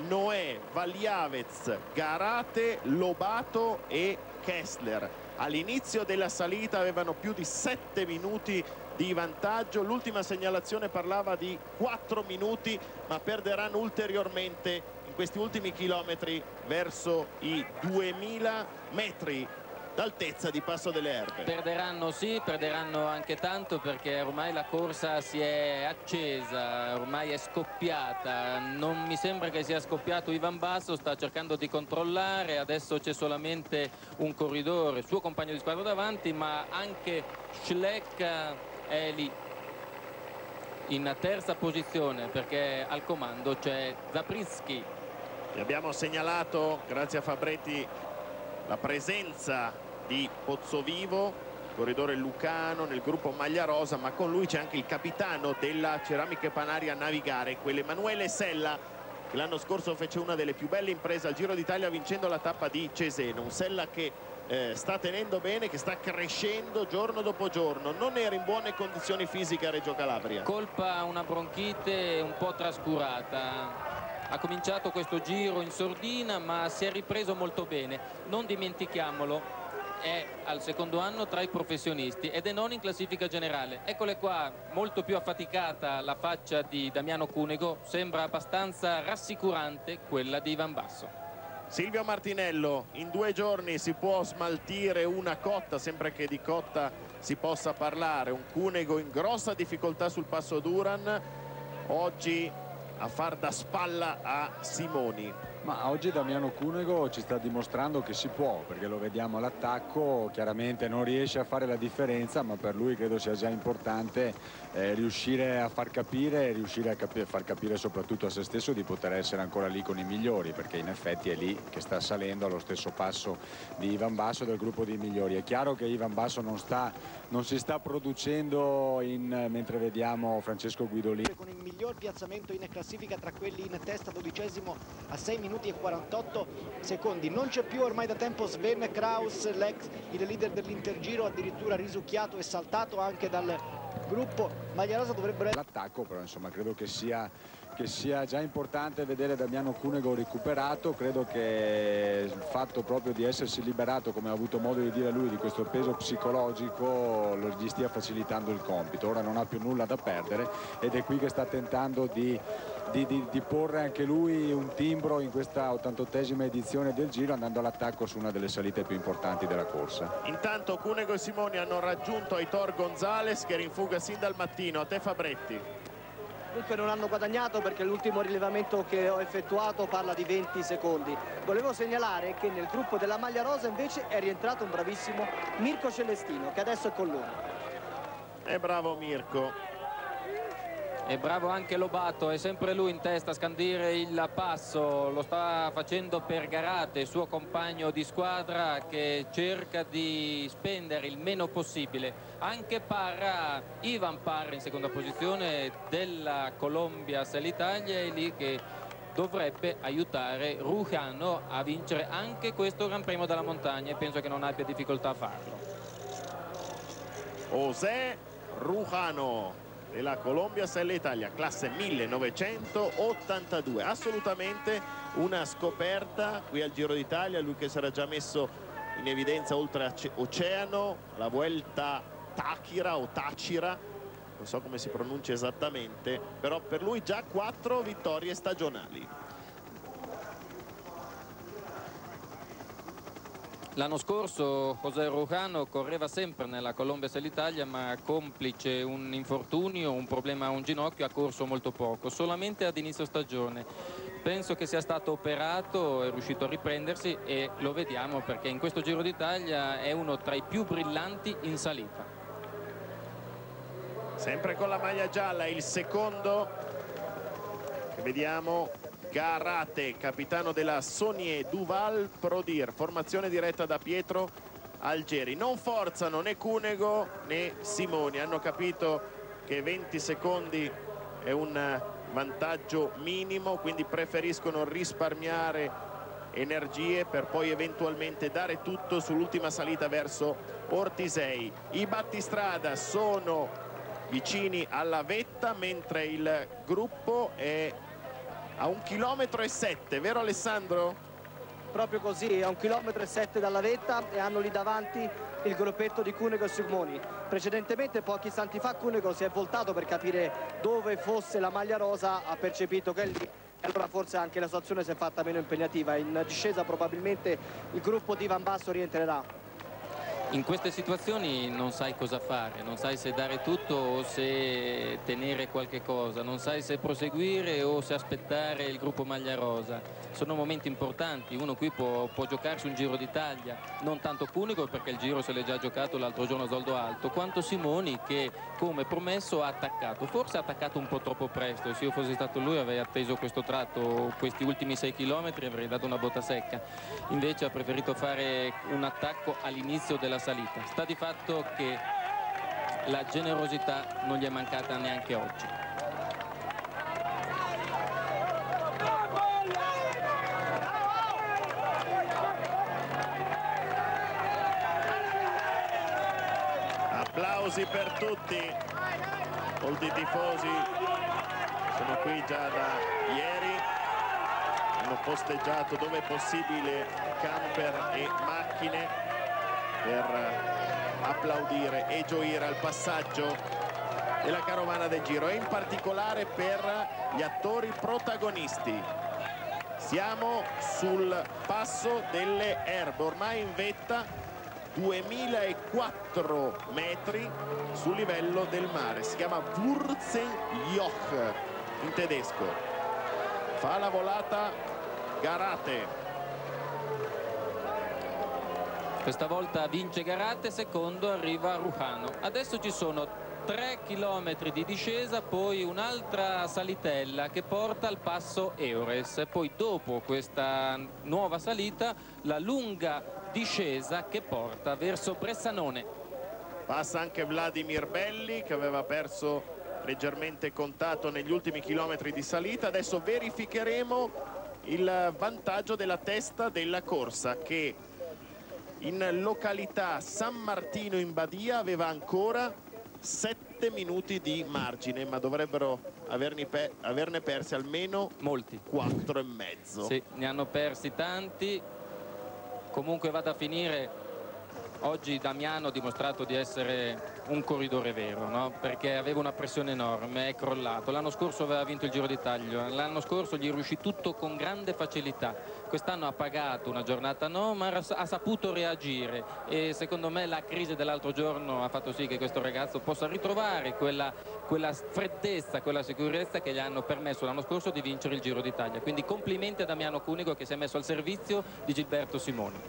Noè, Valiavez, Garate, Lobato e Kessler. All'inizio della salita avevano più di sette minuti di vantaggio, l'ultima segnalazione parlava di quattro minuti, ma perderanno ulteriormente in questi ultimi chilometri verso i duemila metri d'altezza di Passo delle Erbe. Perderanno, sì, perderanno anche tanto, perché ormai la corsa si è accesa, ormai è scoppiata. Non mi sembra che sia scoppiato Ivan Basso, sta cercando di controllare, adesso c'è solamente un corridore, suo compagno di squadra davanti, ma anche Schleck è lì in terza posizione, perché al comando c'è Zaprischi. Vi abbiamo segnalato, grazie a Fabretti, la presenza di Pozzovivo, corridore lucano, nel gruppo Maglia Rosa, ma con lui c'è anche il capitano della Ceramiche Panaria a navigare, quell'Emanuele Sella, che l'anno scorso fece una delle più belle imprese al Giro d'Italia vincendo la tappa di Cesena. Un Sella che Eh, sta tenendo bene, che sta crescendo giorno dopo giorno. Non era in buone condizioni fisiche a Reggio Calabria, colpa una bronchite un po' trascurata. Ha cominciato questo giro in sordina, ma si è ripreso molto bene. Non dimentichiamolo, è al secondo anno tra i professionisti ed è non in classifica generale. Eccole qua, molto più affaticata la faccia di Damiano Cunego, sembra abbastanza rassicurante quella di Ivan Basso. Silvio Martinello, in due giorni si può smaltire una cotta, sempre che di cotta si possa parlare. Un Cunego in grossa difficoltà sul passo Duran, oggi a far da spalla a Simoni. Ma oggi Damiano Cunego ci sta dimostrando che si può, perché lo vediamo all'attacco, chiaramente non riesce a fare la differenza, ma per lui credo sia già importante eh, riuscire a far capire, riuscire a capi far capire soprattutto a se stesso di poter essere ancora lì con i migliori, perché in effetti è lì che sta salendo allo stesso passo di Ivan Basso e del gruppo dei migliori. È chiaro che Ivan Basso non sta, non si sta producendo in, mentre vediamo Francesco Guidolini con il miglior piazzamento in classifica tra quelli in testa, dodicesimo a sei minuti e quarantotto secondi. Non c'è più ormai da tempo Sven Kraus, l'ex il leader dell'Intergiro, addirittura risucchiato e saltato anche dal gruppo Maglia Rosa. Dovrebbe essere l'attacco, però insomma credo che sia che sia già importante vedere Damiano Cunego recuperato. Credo che il fatto proprio di essersi liberato, come ha avuto modo di dire lui, di questo peso psicologico lo gli stia facilitando il compito. Ora non ha più nulla da perdere ed è qui che sta tentando di Di, di, di porre anche lui un timbro in questa ottantottesima edizione del Giro, andando all'attacco su una delle salite più importanti della corsa. Intanto Cunego e Simoni hanno raggiunto Aitor Gonzalez, che era in fuga sin dal mattino. A te Fabretti. Dunque non hanno guadagnato, perché l'ultimo rilevamento che ho effettuato parla di venti secondi. Volevo segnalare che nel gruppo della Maglia Rosa invece è rientrato un bravissimo Mirko Celestino, che adesso è con loro. E bravo Mirko. E bravo anche Lobato, è sempre lui in testa a scandire il passo, lo sta facendo per Garate, suo compagno di squadra, che cerca di spendere il meno possibile. Anche Parra, Ivan Parra in seconda posizione della Colombia Selitalia, è lì che dovrebbe aiutare Rucano a vincere anche questo Gran Premio della Montagna, e penso che non abbia difficoltà a farlo. José Rucano della Colombia Sella Italia, classe millenovecentottantadue, assolutamente una scoperta qui al Giro d'Italia, lui che sarà già messo in evidenza oltreoceano, la Vuelta Táchira o Táchira, non so come si pronuncia esattamente, però per lui già quattro vittorie stagionali. L'anno scorso José Rujano correva sempre nella Colombes dell'Italia, ma complice un infortunio, un problema a un ginocchio, ha corso molto poco, solamente ad inizio stagione. Penso che sia stato operato, è riuscito a riprendersi e lo vediamo, perché in questo Giro d'Italia è uno tra i più brillanti in salita. Sempre con la maglia gialla il secondo che vediamo, Garate, capitano della Saunier Duval Prodir, formazione diretta da Pietro Algeri. Non forzano né Cunego né Simoni, hanno capito che venti secondi è un vantaggio minimo, quindi preferiscono risparmiare energie per poi eventualmente dare tutto sull'ultima salita verso Ortisei. I battistrada sono vicini alla vetta, mentre il gruppo è a un chilometro e sette, vero Alessandro? Proprio così, a un chilometro e sette dalla vetta, e hanno lì davanti il gruppetto di Cunego e Simoni. Precedentemente, pochi istanti fa, Cunego si è voltato per capire dove fosse la maglia rosa, ha percepito che è lì, e allora forse anche la situazione si è fatta meno impegnativa. In discesa probabilmente il gruppo di Van Basso rientrerà. In queste situazioni non sai cosa fare, non sai se dare tutto o se tenere qualche cosa, non sai se proseguire o se aspettare il gruppo maglia rosa. Sono momenti importanti, uno qui può, può giocarsi un Giro d'Italia, non tanto Cunego perché il Giro se l'è già giocato l'altro giorno Zoldo Alto, quanto Simoni che come promesso ha attaccato, forse ha attaccato un po' troppo presto. Se io fossi stato lui avrei atteso questo tratto, questi ultimi sei chilometri, avrei dato una botta secca, invece ha preferito fare un attacco all'inizio della salita. Sta di fatto che la generosità non gli è mancata neanche oggi. Applausi per tutti, molti tifosi sono qui già da ieri, hanno posteggiato dove possibile camper e macchine per applaudire e gioire al passaggio della carovana del Giro, e in particolare per gli attori protagonisti. Siamo sul passo delle Erbe, ormai in vetta, duemilaquattro metri sul livello del mare. Si chiama Wurzenjoch in tedesco. Fa la volata Garate. Questa volta vince Garate, secondo arriva Rujano. Adesso ci sono tre chilometri di discesa, poi un'altra salitella che porta al passo Eures. Poi dopo questa nuova salita la lunga discesa che porta verso Bressanone. Passa anche Vladimir Belli che aveva perso leggermente contatto negli ultimi chilometri di salita. Adesso verificheremo il vantaggio della testa della corsa che in località San Martino in Badia aveva ancora sette minuti di margine, ma dovrebbero averne, pe averne persi almeno molti, quattro e mezzo. Sì, ne hanno persi tanti. Comunque vada a finire, oggi Damiano ha dimostrato di essere un corridore vero, no? Perché aveva una pressione enorme, è crollato. L'anno scorso aveva vinto il Giro d'Italia, l'anno scorso gli riuscì tutto con grande facilità. Quest'anno ha pagato una giornata no, ma ha saputo reagire, e secondo me la crisi dell'altro giorno ha fatto sì che questo ragazzo possa ritrovare quella, quella freddezza, quella sicurezza che gli hanno permesso l'anno scorso di vincere il Giro d'Italia. Quindi complimenti a Damiano Cunego che si è messo al servizio di Gilberto Simoni.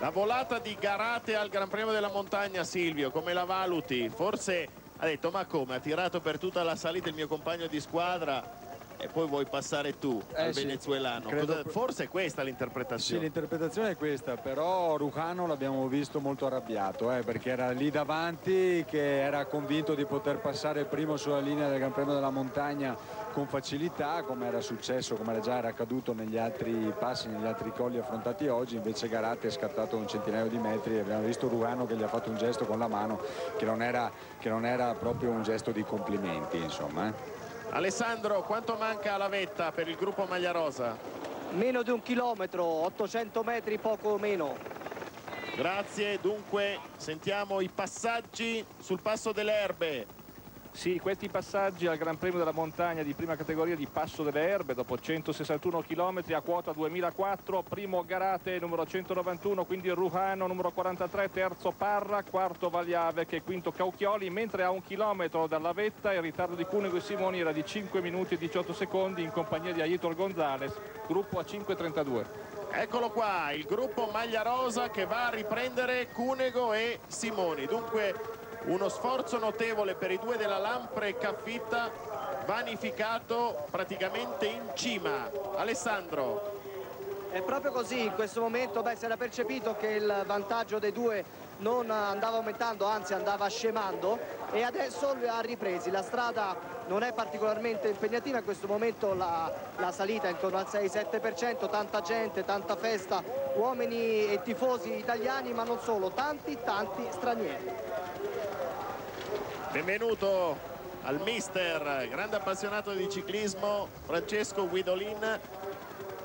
La volata di Garate al Gran Premio della Montagna, Silvio, come la valuti? Forse ha detto ma come, ha tirato per tutta la salita il mio compagno di squadra e poi vuoi passare tu al eh sì, venezuelano. Credo... Forse è questa l'interpretazione. Sì, l'interpretazione è questa, però Rujano l'abbiamo visto molto arrabbiato, eh, perché era lì davanti che era convinto di poter passare primo sulla linea del Gran Premio della Montagna con facilità, come era successo, come era già era accaduto negli altri passi, negli altri colli affrontati oggi. Invece Garate è scattato un centinaio di metri e abbiamo visto Rujano che gli ha fatto un gesto con la mano che non era, che non era proprio un gesto di complimenti, insomma. Eh. Alessandro, quanto manca alla vetta per il gruppo maglia rosa? meno di un chilometro, ottocento metri, poco meno. Grazie, dunque sentiamo i passaggi sul passo delle Erbe. Sì, questi passaggi al Gran Premio della Montagna di prima categoria di Passo delle Erbe, dopo centosessantuno chilometri a quota duemilaquattro, primo Garate numero centonovantuno, quindi Ruhano numero quarantatré, terzo Parra, quarto Vagliave che quinto Cauchioli, mentre a un chilometro dalla vetta il ritardo di Cunego e Simoni era di cinque minuti e diciotto secondi in compagnia di Aitor Gonzalez, gruppo a cinque e trentadue. Eccolo qua, il gruppo Maglia Rosa che va a riprendere Cunego e Simoni, dunque uno sforzo notevole per i due della Lampre e Caffitta, vanificato praticamente in cima. Alessandro. È proprio così, in questo momento beh, si era percepito che il vantaggio dei due non andava aumentando, anzi andava scemando, e adesso ha ripresi. La strada non è particolarmente impegnativa, in questo momento la, la salita è intorno al sei sette per cento, tanta gente, tanta festa, uomini e tifosi italiani, ma non solo, tanti, tanti stranieri. Benvenuto al mister, grande appassionato di ciclismo, Francesco Guidolin.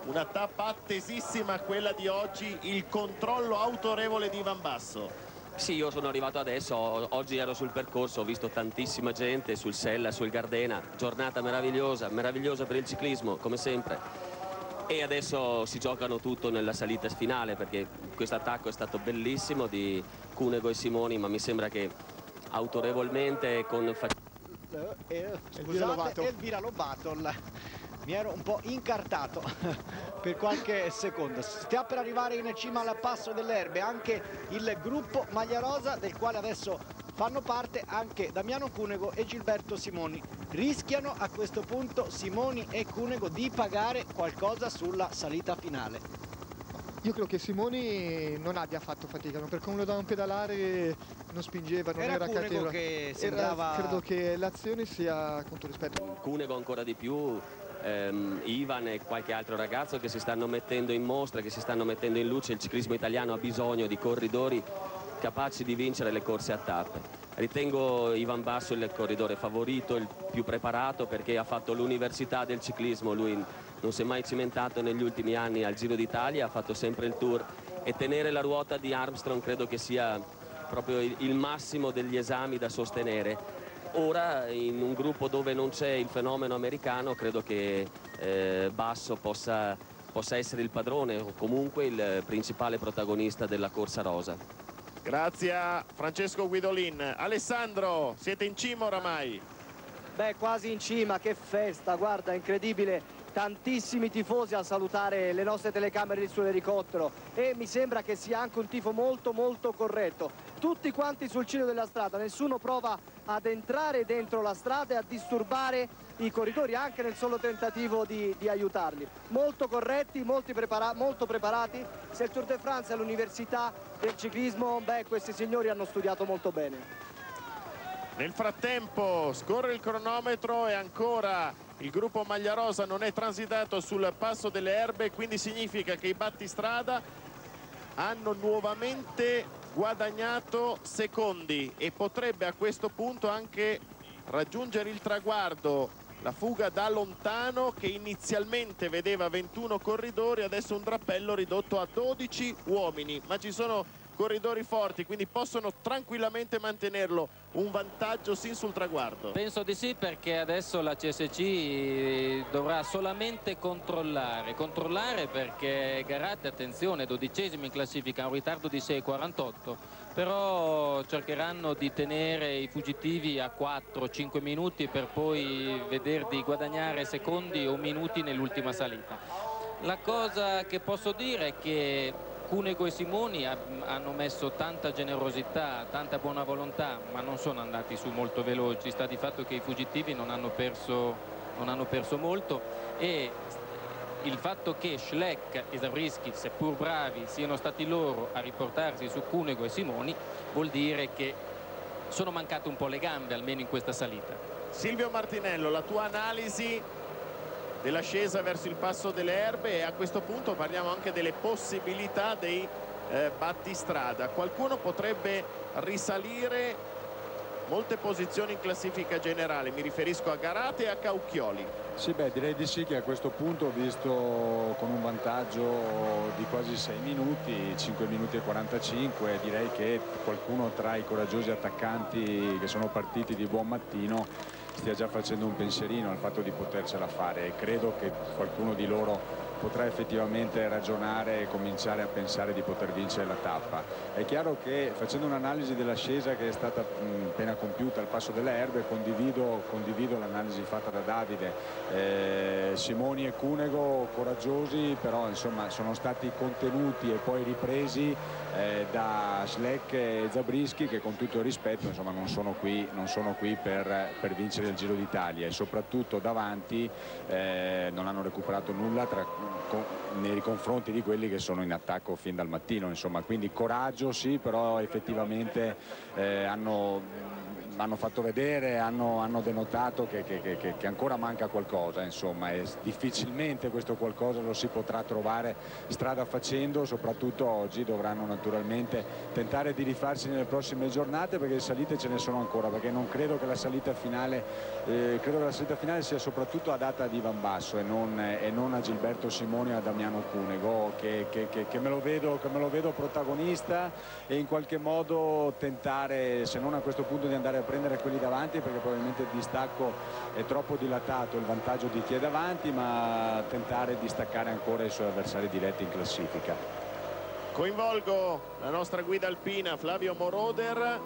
Una tappa attesissima quella di oggi, il controllo autorevole di Ivan Basso. Sì, io sono arrivato adesso, oggi ero sul percorso, ho visto tantissima gente sul Sella, sul Gardena, giornata meravigliosa, meravigliosa per il ciclismo, come sempre. E adesso si giocano tutto nella salita finale, perché questo attacco è stato bellissimo di Cunego e Simoni, ma mi sembra che autorevolmente con scusate Elvira Lobatol mi ero un po' incartato per qualche secondo. Sta per arrivare in cima al Passo delle Erbe anche il gruppo Maglia Rosa, del quale adesso fanno parte anche Damiano Cunego e Gilberto Simoni. Rischiano a questo punto Simoni e Cunego di pagare qualcosa sulla salita finale. Io credo che Simoni non abbia fatto fatica, perché come lo davano pedalare non spingeva, non era, era cattivo. Sembrava... Credo che l'azione sia con tutto rispetto. Cunego ancora di più, ehm, Ivan e qualche altro ragazzo che si stanno mettendo in mostra, che si stanno mettendo in luce. Il ciclismo italiano ha bisogno di corridori capaci di vincere le corse a tappe. Ritengo Ivan Basso il corridore favorito, il più preparato, perché ha fatto l'università del ciclismo. Lui non si è mai cimentato negli ultimi anni al Giro d'Italia, ha fatto sempre il Tour, e tenere la ruota di Armstrong credo che sia proprio il massimo degli esami da sostenere. Ora, in un gruppo dove non c'è il fenomeno americano, credo che eh, Basso possa, possa essere il padrone o comunque il principale protagonista della corsa rosa. Grazie a Francesco Guidolin. Alessandro, siete in cima oramai? Beh, quasi in cima, che festa, guarda, incredibile, tantissimi tifosi a salutare le nostre telecamere sull'elicottero, e mi sembra che sia anche un tifo molto molto corretto. Tutti quanti sul ciglio della strada, nessuno prova ad entrare dentro la strada e a disturbare i corridori anche nel solo tentativo di, di aiutarli. Molto corretti, molti prepara- molto preparati. Se il Tour de France è l'università del ciclismo, beh, questi signori hanno studiato molto bene. Nel frattempo scorre il cronometro e ancora il gruppo Maglia Rosa non è transitato sul Passo delle Erbe, quindi significa che i battistrada hanno nuovamente guadagnato secondi e potrebbe a questo punto anche raggiungere il traguardo, la fuga da lontano che inizialmente vedeva ventuno corridori, adesso un drappello ridotto a dodici uomini, ma ci sono corridori forti, quindi possono tranquillamente mantenerlo un vantaggio sin sul traguardo. Penso di sì, perché adesso la C S C dovrà solamente controllare controllare perché Garate, attenzione, dodicesimo in classifica, ha un ritardo di sei quarantotto, però cercheranno di tenere i fuggitivi a quattro cinque minuti per poi veder di guadagnare secondi o minuti nell'ultima salita. La cosa che posso dire è che Cunego e Simoni hanno messo tanta generosità, tanta buona volontà, ma non sono andati su molto veloci. Sta di fatto che i fuggitivi non hanno perso, non hanno perso molto, e il fatto che Schleck e Zabrischi, seppur bravi, siano stati loro a riportarsi su Cunego e Simoni, vuol dire che sono mancate un po' le gambe, almeno in questa salita. Silvio Martinello, la tua analisi dell'ascesa verso il Passo delle Erbe, e a questo punto parliamo anche delle possibilità dei eh, battistrada. Qualcuno potrebbe risalire molte posizioni in classifica generale, mi riferisco a Garate e a Caucchioli. Sì, beh, direi di sì, che a questo punto, visto con un vantaggio di quasi sei minuti, cinque minuti e quarantacinque, direi che qualcuno tra i coraggiosi attaccanti che sono partiti di buon mattino stia già facendo un pensierino al fatto di potercela fare, e credo che qualcuno di loro potrà effettivamente ragionare e cominciare a pensare di poter vincere la tappa. È chiaro che, facendo un'analisi dell'ascesa che è stata appena compiuta al Passo delle Erbe, condivido, condivido l'analisi fatta da Davide. eh, Simoni e Cunego coraggiosi, però insomma sono stati contenuti e poi ripresi eh, da Schleck e Zabrischi, che con tutto il rispetto insomma non sono qui, non sono qui per, per vincere il Giro d'Italia, e soprattutto davanti eh, non hanno recuperato nulla tra nei confronti di quelli che sono in attacco fin dal mattino, insomma. Quindi coraggio sì, però effettivamente eh, hanno hanno fatto vedere, hanno, hanno denotato che, che, che, che ancora manca qualcosa, insomma, e difficilmente questo qualcosa lo si potrà trovare strada facendo. Soprattutto oggi dovranno naturalmente tentare di rifarsi nelle prossime giornate, perché le salite ce ne sono ancora, perché non credo che la salita finale eh, credo che la salita finale sia soprattutto adatta ad Ivan Basso e non, e non a Gilberto Simoni e a Damiano Cunego, che, che, che, che, me lo vedo, che me lo vedo protagonista, e in qualche modo tentare, se non a questo punto, di andare a prendere quelli davanti, perché probabilmente il distacco è troppo dilatato, il vantaggio di chi è davanti, ma tentare di staccare ancora i suoi avversari diretti in classifica. Coinvolgo la nostra guida alpina Flavio Moroder.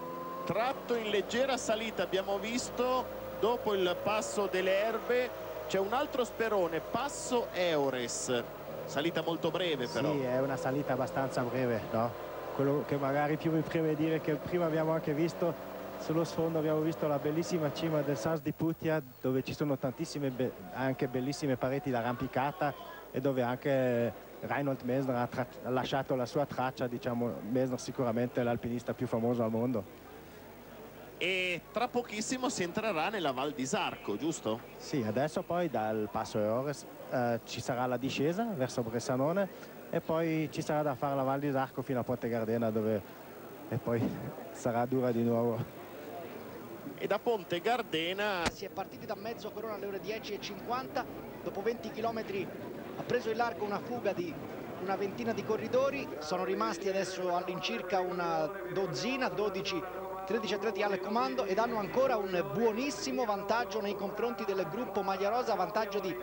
Tratto in leggera salita, abbiamo visto dopo il Passo delle Erbe c'è un altro sperone, Passo Eures, salita molto breve però. Sì, è una salita abbastanza breve, no? Quello che magari più mi preme dire, che prima abbiamo anche visto sullo sfondo, abbiamo visto la bellissima cima del Sas di Putia, dove ci sono tantissime be anche bellissime pareti d'arrampicata, e dove anche Reinhold Messner ha, ha lasciato la sua traccia, diciamo. Messner sicuramente è l'alpinista più famoso al mondo. E tra pochissimo si entrerà nella Val di Sarco, giusto? Sì, adesso poi dal Passo Eures eh, ci sarà la discesa verso Bressanone, e poi ci sarà da fare la Val di Sarco fino a Ponte Gardena, dove e poi sarà dura di nuovo. E da Ponte Gardena si è partiti da mezzo Corona alle ore dieci e cinquanta, dopo venti chilometri ha preso in largo una fuga di una ventina di corridori, sono rimasti adesso all'incirca una dozzina, dodici, tredici atleti al comando, ed hanno ancora un buonissimo vantaggio nei confronti del gruppo Magliarosa, vantaggio di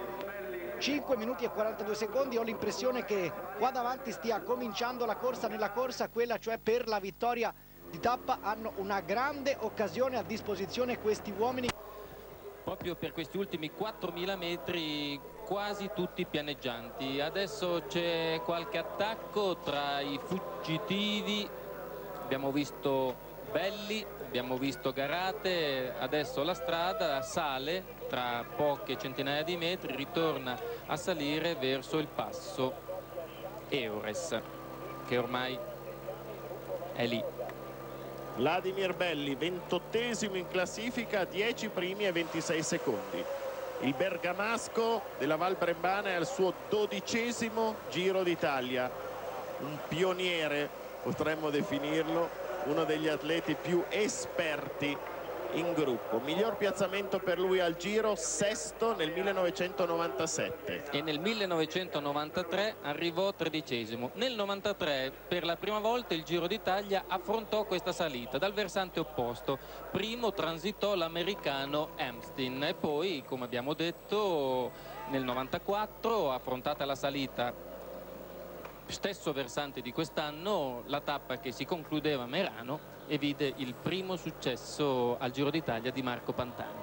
cinque minuti e quarantadue secondi. Ho l'impressione che qua davanti stia cominciando la corsa nella corsa, quella cioè per la vittoria di tappa. Hanno una grande occasione a disposizione questi uomini. Proprio per questi ultimi quattromila metri quasi tutti pianeggianti. Adesso c'è qualche attacco tra i fuggitivi, abbiamo visto Belli, abbiamo visto Garate. Adesso la strada sale tra poche centinaia di metri, ritorna a salire verso il Passo Eures, che ormai è lì. Vladimir Belli, ventottesimo in classifica, dieci primi e ventisei secondi. Il bergamasco della Val Brembana è al suo dodicesimo Giro d'Italia. Un pioniere, potremmo definirlo, uno degli atleti più esperti in gruppo. Miglior piazzamento per lui al Giro, sesto nel millenovecentonovantasette, e nel millenovecentonovantatré arrivò tredicesimo. Nel novantatré per la prima volta il Giro d'Italia affrontò questa salita dal versante opposto. Primo transitò l'americano Amstin, e poi, come abbiamo detto, nel novantaquattro, affrontata la salita stesso versante di quest'anno, la tappa che si concludeva a Merano, e vide il primo successo al Giro d'Italia di Marco Pantani.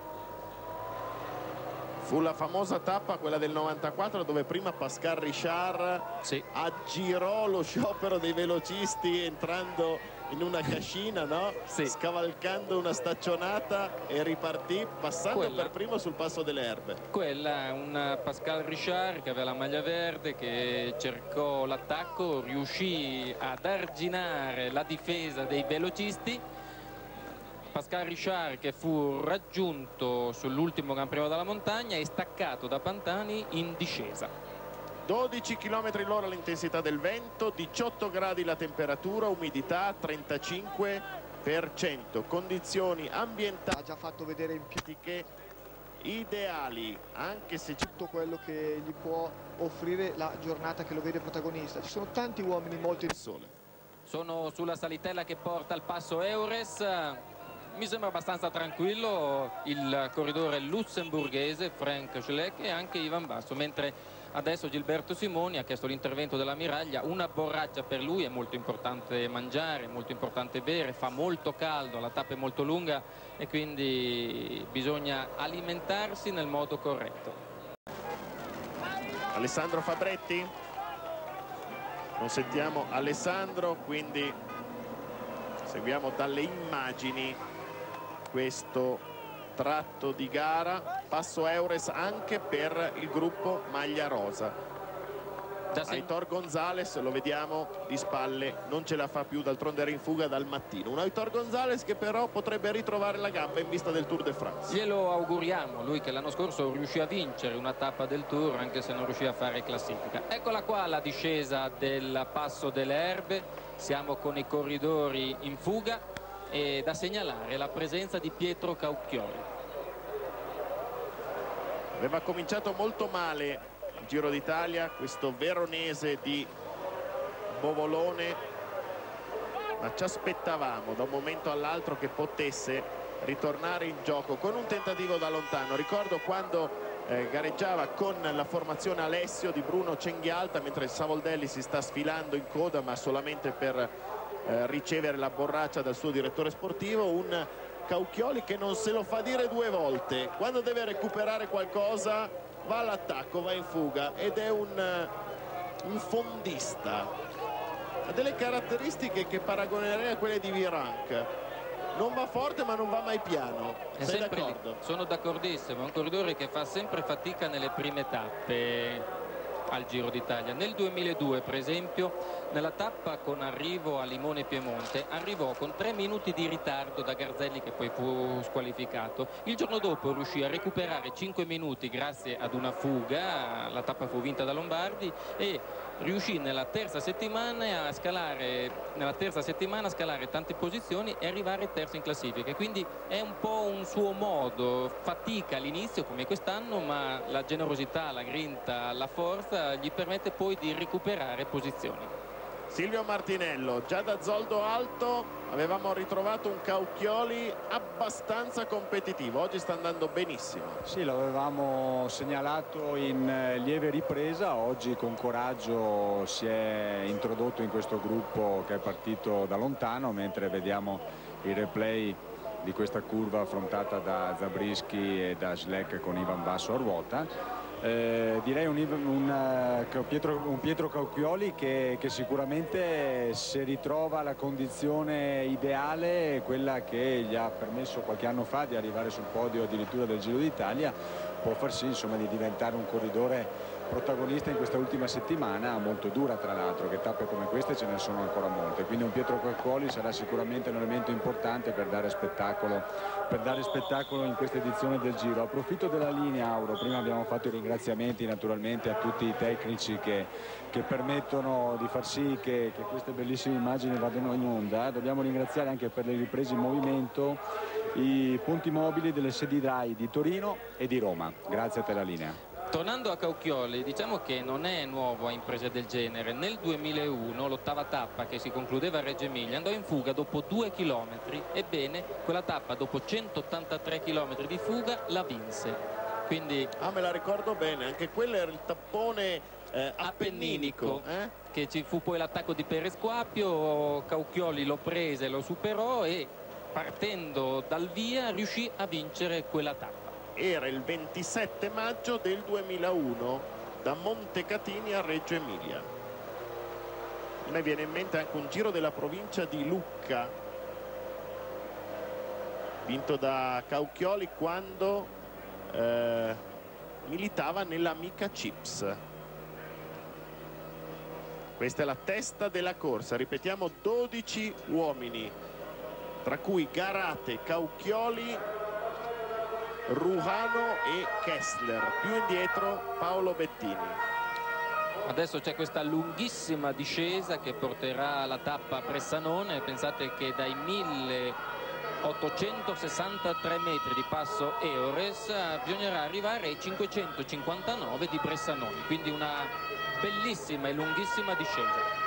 Fu la famosa tappa, quella del novantaquattro, dove prima Pascal Richard sì. aggirò lo sciopero dei velocisti entrando in una cascina, no? sì. scavalcando una staccionata, e ripartì passando quella, per primo sul Passo delle Erbe. Quella, una Pascal Richard che aveva la maglia verde, che cercò l'attacco, riuscì ad arginare la difesa dei velocisti. Pascal Richard che fu raggiunto sull'ultimo Gran Premio dalla Montagna e staccato da Pantani in discesa. dodici chilometri all'ora l'intensità del vento, diciotto gradi la temperatura, umidità trentacinque per cento. per cento, condizioni ambientali. Ha già fatto vedere in piedi ideali, anche se tutto quello che gli può offrire la giornata che lo vede protagonista. Ci sono tanti uomini molto in sole. Sono sulla salitella che porta al passo Eures. Mi sembra abbastanza tranquillo il corridore lussemburghese Frank Schleck e anche Ivan Basso, mentre adesso Gilberto Simoni ha chiesto l'intervento dell'ammiraglia. Una borraccia per lui, è molto importante mangiare, è molto importante bere, fa molto caldo, la tappa è molto lunga e quindi bisogna alimentarsi nel modo corretto. Alessandro Fabretti, non sentiamo Alessandro, quindi seguiamo dalle immagini questo tratto di gara. Passo Eures anche per il gruppo maglia rosa. Aitor Gonzalez lo vediamo di spalle, non ce la fa più, d'altronde era in fuga dal mattino. Un Aitor Gonzalez che però potrebbe ritrovare la gamba in vista del Tour de France. Glielo auguriamo, lui che l'anno scorso riuscì a vincere una tappa del Tour anche se non riuscì a fare classifica. Eccola qua la discesa del Passo delle Erbe, siamo con i corridori in fuga. E da segnalare la presenza di Pietro Caucchioli. Aveva cominciato molto male il Giro d'Italia questo veronese di Bovolone, ma ci aspettavamo da un momento all'altro che potesse ritornare in gioco con un tentativo da lontano. Ricordo quando eh, gareggiava con la formazione Alessio di Bruno Cenghialta, mentre Savoldelli si sta sfilando in coda, ma solamente per ricevere la borraccia dal suo direttore sportivo. Un Caucchioli che non se lo fa dire due volte, quando deve recuperare qualcosa va all'attacco, va in fuga, ed è un, un fondista. Ha delle caratteristiche che paragonerei a quelle di Virank, non va forte ma non va mai piano. Sei d'accordo? Sono d'accordissimo, è un corridore che fa sempre fatica nelle prime tappe al Giro d'Italia. Nel duemiladue per esempio, nella tappa con arrivo a Limone Piemonte, arrivò con tre minuti di ritardo da Garzelli che poi fu squalificato. Il giorno dopo riuscì a recuperare cinque minuti grazie ad una fuga, la tappa fu vinta da Lombardi, e riuscì nella terza settimana a scalare nella terza settimana a scalare tante posizioni e arrivare terzo in classifica. Quindi è un po' un suo modo, fatica all'inizio come quest'anno, ma la generosità, la grinta, la forza gli permette poi di recuperare posizioni. Silvio Martinello, già da Zoldo Alto avevamo ritrovato un Caucchioli abbastanza competitivo, oggi sta andando benissimo. Sì, l'avevamo segnalato in lieve ripresa, oggi con coraggio si è introdotto in questo gruppo che è partito da lontano, mentre vediamo il replay di questa curva affrontata da Zabrischi e da Schleck con Ivan Basso a ruota. Eh, direi un, un, un, Pietro, un Pietro Caucchioli che, che sicuramente se ritrova la condizione ideale, quella che gli ha permesso qualche anno fa di arrivare sul podio addirittura del Giro d'Italia, può far sì insomma di diventare un corridore protagonista in questa ultima settimana molto dura, tra l'altro, che tappe come queste ce ne sono ancora molte, quindi un Pietro Caucchioli sarà sicuramente un elemento importante per dare spettacolo per dare spettacolo in questa edizione del Giro. Approfitto della linea, Auro, prima abbiamo fatto i ringraziamenti naturalmente a tutti i tecnici che, che permettono di far sì che, che queste bellissime immagini vadano in onda. Dobbiamo ringraziare anche per le riprese in movimento i punti mobili delle sedi R A I di Torino e di Roma. Grazie a te la linea. Tornando a Caucchioli, diciamo che non è nuovo a imprese del genere. Nel duemilauno l'ottava tappa che si concludeva a Reggio Emilia andò in fuga dopo due chilometri, ebbene quella tappa dopo centottantatré chilometri di fuga la vinse. Quindi, ah, me la ricordo bene, anche quello era il tappone eh, appenninico, appenninico eh? Che ci fu poi l'attacco di Peresquapio, Caucchioli lo prese, lo superò e partendo dal via riuscì a vincere quella tappa. Era il ventisette maggio del duemilauno, da Montecatini a Reggio Emilia. A me viene in mente anche un Giro della provincia di Lucca vinto da Caucchioli quando eh, militava nell'Amica Cips. Questa è la testa della corsa, ripetiamo, dodici uomini, tra cui Garate, Caucchioli, Ruhano e Kessler, più indietro Paolo Bettini. Adesso c'è questa lunghissima discesa che porterà alla tappa Bressanone. Pensate che dai milleottocentosessantatré metri di passo Eores bisognerà arrivare ai cinquecentocinquantanove di Bressanone, quindi una bellissima e lunghissima discesa.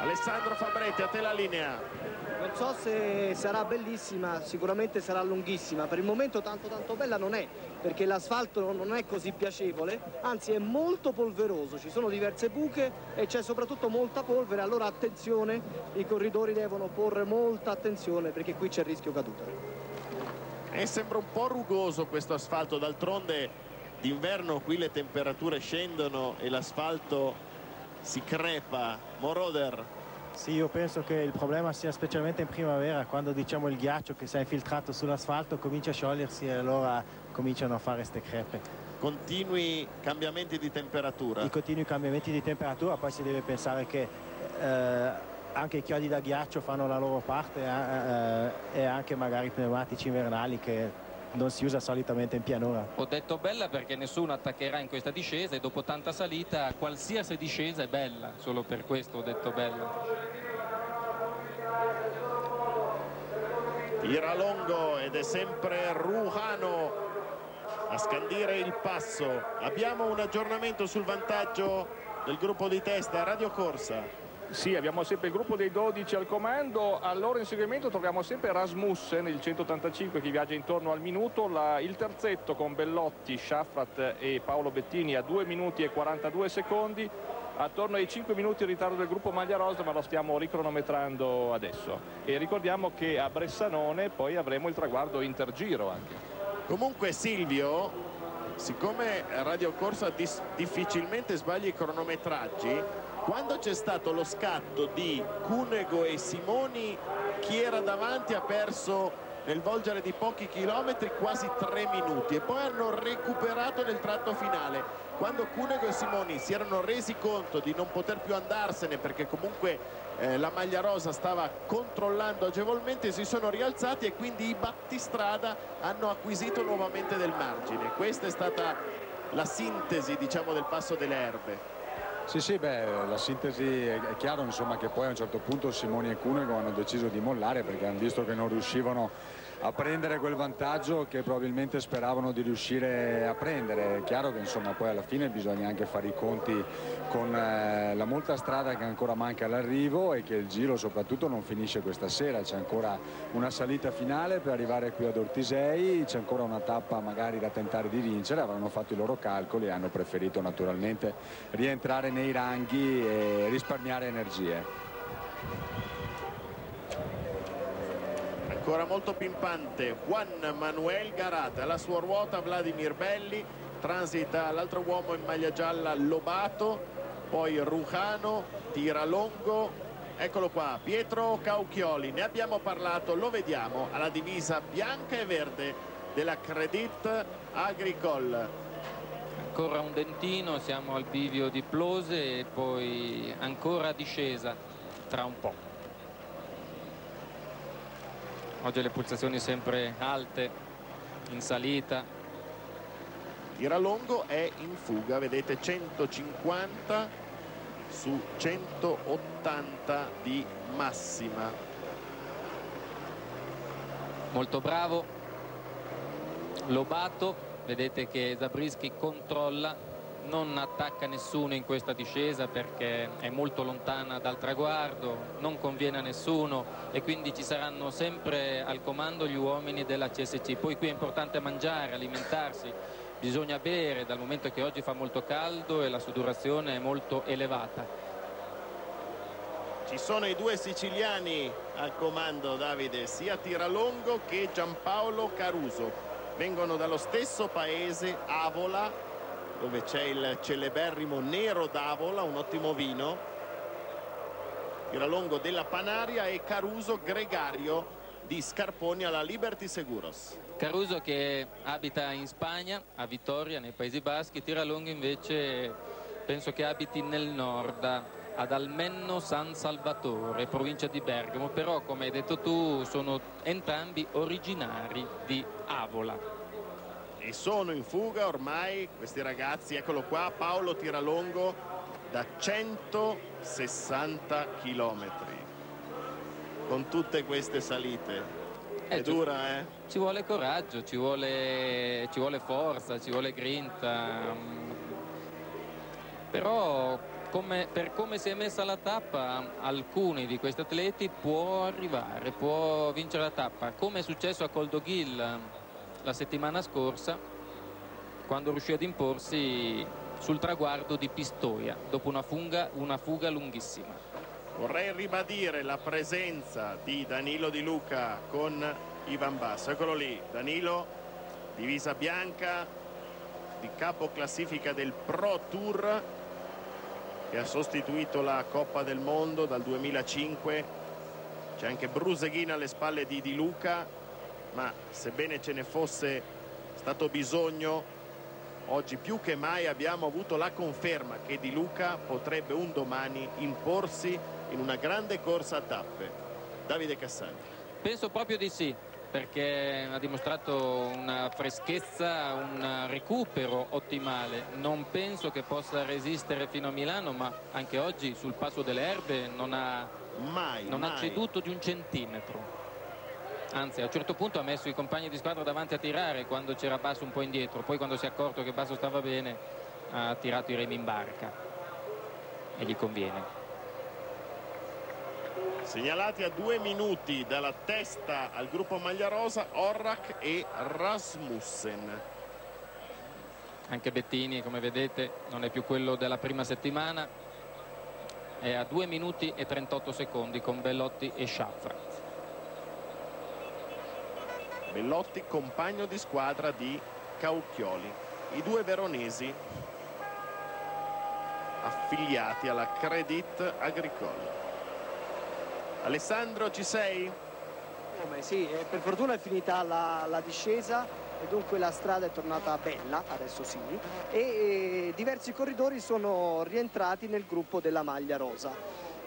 Alessandro Fabretti, a te la linea. Non so se sarà bellissima, sicuramente sarà lunghissima. Per il momento tanto tanto bella non è, perché l'asfalto non è così piacevole, anzi è molto polveroso, ci sono diverse buche e c'è soprattutto molta polvere, allora attenzione, i corridori devono porre molta attenzione perché qui c'è il rischio caduta. E sembra un po' rugoso questo asfalto, d'altronde d'inverno qui le temperature scendono e l'asfalto si crepa. Moroder. Sì, io penso che il problema sia specialmente in primavera, quando diciamo il ghiaccio che si è infiltrato sull'asfalto comincia a sciogliersi e allora cominciano a fare queste crepe. Continui cambiamenti di temperatura. I continui cambiamenti di temperatura, poi si deve pensare che eh, anche i chiodi da ghiaccio fanno la loro parte eh, eh, e anche magari pneumatici invernali che non si usa solitamente in pianura. Ho detto bella perché nessuno attaccherà in questa discesa e dopo tanta salita qualsiasi discesa è bella, solo per questo ho detto bella. Tira lungo ed è sempre Ruhano a scandire il passo. Abbiamo un aggiornamento sul vantaggio del gruppo di testa Radio Corsa. Sì, abbiamo sempre il gruppo dei dodici al comando, al loro inseguimento troviamo sempre Rasmussen, il centottantacinque, che viaggia intorno al minuto, la, il terzetto con Bellotti, Schaffrat e Paolo Bettini a due minuti e quarantadue secondi, attorno ai cinque minuti in ritardo del gruppo Maglia Rosa, ma lo stiamo ricronometrando adesso. E ricordiamo che a Bressanone poi avremo il traguardo intergiro anche. Comunque Silvio, siccome Radio Corsa difficilmente sbaglia i cronometraggi, quando c'è stato lo scatto di Cunego e Simoni, chi era davanti ha perso nel volgere di pochi chilometri quasi tre minuti e poi hanno recuperato nel tratto finale. Quando Cunego e Simoni si erano resi conto di non poter più andarsene perché comunque eh, la maglia rosa stava controllando agevolmente, si sono rialzati e quindi i battistrada hanno acquisito nuovamente del margine. Questa è stata la sintesi, diciamo, del passo delle erbe. Sì, sì, beh, la sintesi è chiaro, insomma, che poi a un certo punto Simoni e Cunego hanno deciso di mollare perché hanno visto che non riuscivano a prendere quel vantaggio che probabilmente speravano di riuscire a prendere. È chiaro che, insomma, poi alla fine bisogna anche fare i conti con eh, la molta strada che ancora manca all'arrivo e che il giro soprattutto non finisce questa sera. C'è ancora una salita finale per arrivare qui ad Ortisei, c'è ancora una tappa magari da tentare di vincere. Avranno fatto i loro calcoli e hanno preferito naturalmente rientrare nei ranghi e risparmiare energie. Ancora molto pimpante Juan Manuel Garata, la sua ruota Vladimir Belli, transita l'altro uomo in maglia gialla Lobato, poi Ruhano, tira lungo, eccolo qua Pietro Caucchioli, ne abbiamo parlato, lo vediamo alla divisa bianca e verde della Crédit Agricole. Ancora un dentino, siamo al bivio di Plose e poi ancora discesa tra un po'. Oggi le pulsazioni sempre alte, in salita. Tiralongo è in fuga, vedete centocinquanta su centottanta di massima. Molto bravo Lobato, vedete che Zabrischi controlla, non attacca nessuno in questa discesa perché è molto lontana dal traguardo, non conviene a nessuno e quindi ci saranno sempre al comando gli uomini della C S C. Poi qui è importante mangiare, alimentarsi, bisogna bere dal momento che oggi fa molto caldo e la sudorazione è molto elevata. Ci sono i due siciliani al comando, Davide, sia Tiralongo che Giampaolo Caruso, vengono dallo stesso paese, Avola, dove c'è il celeberrimo Nero d'Avola, un ottimo vino. Tiralongo della Panaria e Caruso gregario di Scarponi alla Liberty Seguros. Caruso che abita in Spagna, a Vittoria, nei Paesi Baschi. Tiralongo invece penso che abiti nel nord, ad Almenno San Salvatore, provincia di Bergamo, però come hai detto tu sono entrambi originari di Avola. E sono in fuga ormai questi ragazzi, eccolo qua Paolo Tiralongo da centosessanta chilometri, con tutte queste salite. È dura, eh? Ci vuole coraggio, ci vuole, ci vuole forza, ci vuole grinta. Però come, per come si è messa la tappa, alcuni di questi atleti può arrivare, può vincere la tappa, come è successo a Coldoghil la settimana scorsa, quando riuscì ad imporsi sul traguardo di Pistoia dopo una fuga, una fuga lunghissima. Vorrei ribadire la presenza di Danilo Di Luca con Ivan Basso. Eccolo lì, Danilo, divisa bianca, di capo classifica del Pro Tour, che ha sostituito la Coppa del Mondo dal duemilacinque. C'è anche Bruseghin alle spalle di Di Luca, ma sebbene ce ne fosse stato bisogno, oggi più che mai abbiamo avuto la conferma che Di Luca potrebbe un domani imporsi in una grande corsa a tappe. Davide Cassani. Penso proprio di sì, perché ha dimostrato una freschezza, un recupero ottimale. Non penso che possa resistere fino a Milano, ma anche oggi sul passo delle Erbe non ha mai, non mai. ha ceduto di un centimetro. Anzi, a un certo punto ha messo i compagni di squadra davanti a tirare quando c'era Basso un po' indietro, poi quando si è accorto che Basso stava bene ha tirato i remi in barca e gli conviene. Segnalati a due minuti dalla testa al gruppo maglia rosa Orrak e Rasmussen. Anche Bettini, come vedete, non è più quello della prima settimana, è a due minuti e trentotto secondi con Bellotti e Schaffra. Bellotti, compagno di squadra di Caucchioli, i due veronesi affiliati alla Credit Agricole. Alessandro, ci sei? Oh, beh, sì, eh, per fortuna è finita la, la discesa e dunque la strada è tornata bella, adesso sì, e eh, diversi corridori sono rientrati nel gruppo della maglia rosa.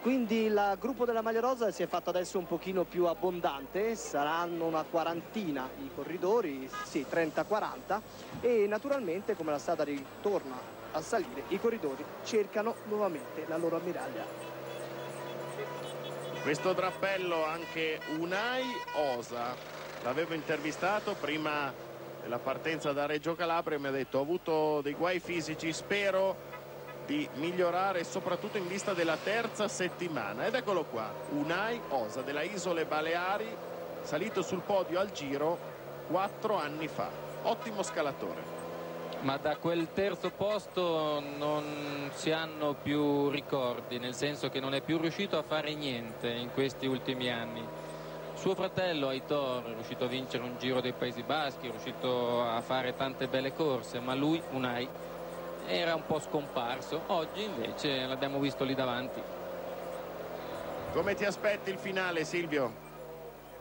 Quindi il gruppo della maglia rosa si è fatto adesso un pochino più abbondante, saranno una quarantina i corridori, sì, trenta quaranta, e naturalmente come la strada ritorna a salire i corridori cercano nuovamente la loro ammiraglia. Questo drappello anche Unai Osa, l'avevo intervistato prima della partenza da Reggio Calabria, mi ha detto ho avuto dei guai fisici, spero di migliorare soprattutto in vista della terza settimana. Ed eccolo qua, Unai Osa della Isole Baleari, salito sul podio al Giro quattro anni fa, ottimo scalatore. Ma da quel terzo posto non si hanno più ricordi, nel senso che non è più riuscito a fare niente in questi ultimi anni. Suo fratello Aitor è riuscito a vincere un Giro dei Paesi Baschi, è riuscito a fare tante belle corse, ma lui, Unai, era un po' scomparso. Oggi invece l'abbiamo visto lì davanti. Come ti aspetti il finale, Silvio?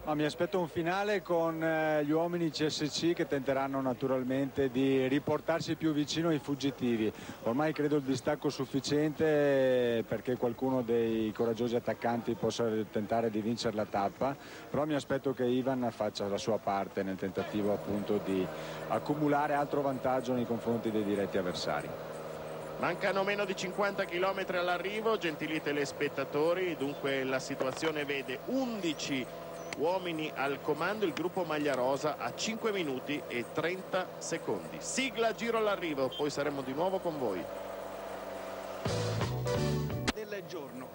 Ma mi aspetto un finale con gli uomini C S C che tenteranno naturalmente di riportarsi più vicino ai fuggitivi. Ormai credo il distacco sufficiente perché qualcuno dei coraggiosi attaccanti possa tentare di vincere la tappa, però mi aspetto che Ivan faccia la sua parte nel tentativo appunto di accumulare altro vantaggio nei confronti dei diretti avversari. Mancano meno di cinquanta chilometri all'arrivo, gentili telespettatori, dunque la situazione vede undici uomini al comando, il gruppo maglia rosa a cinque minuti e trenta secondi. Sigla Giro all'arrivo, poi saremo di nuovo con voi. Del giorno.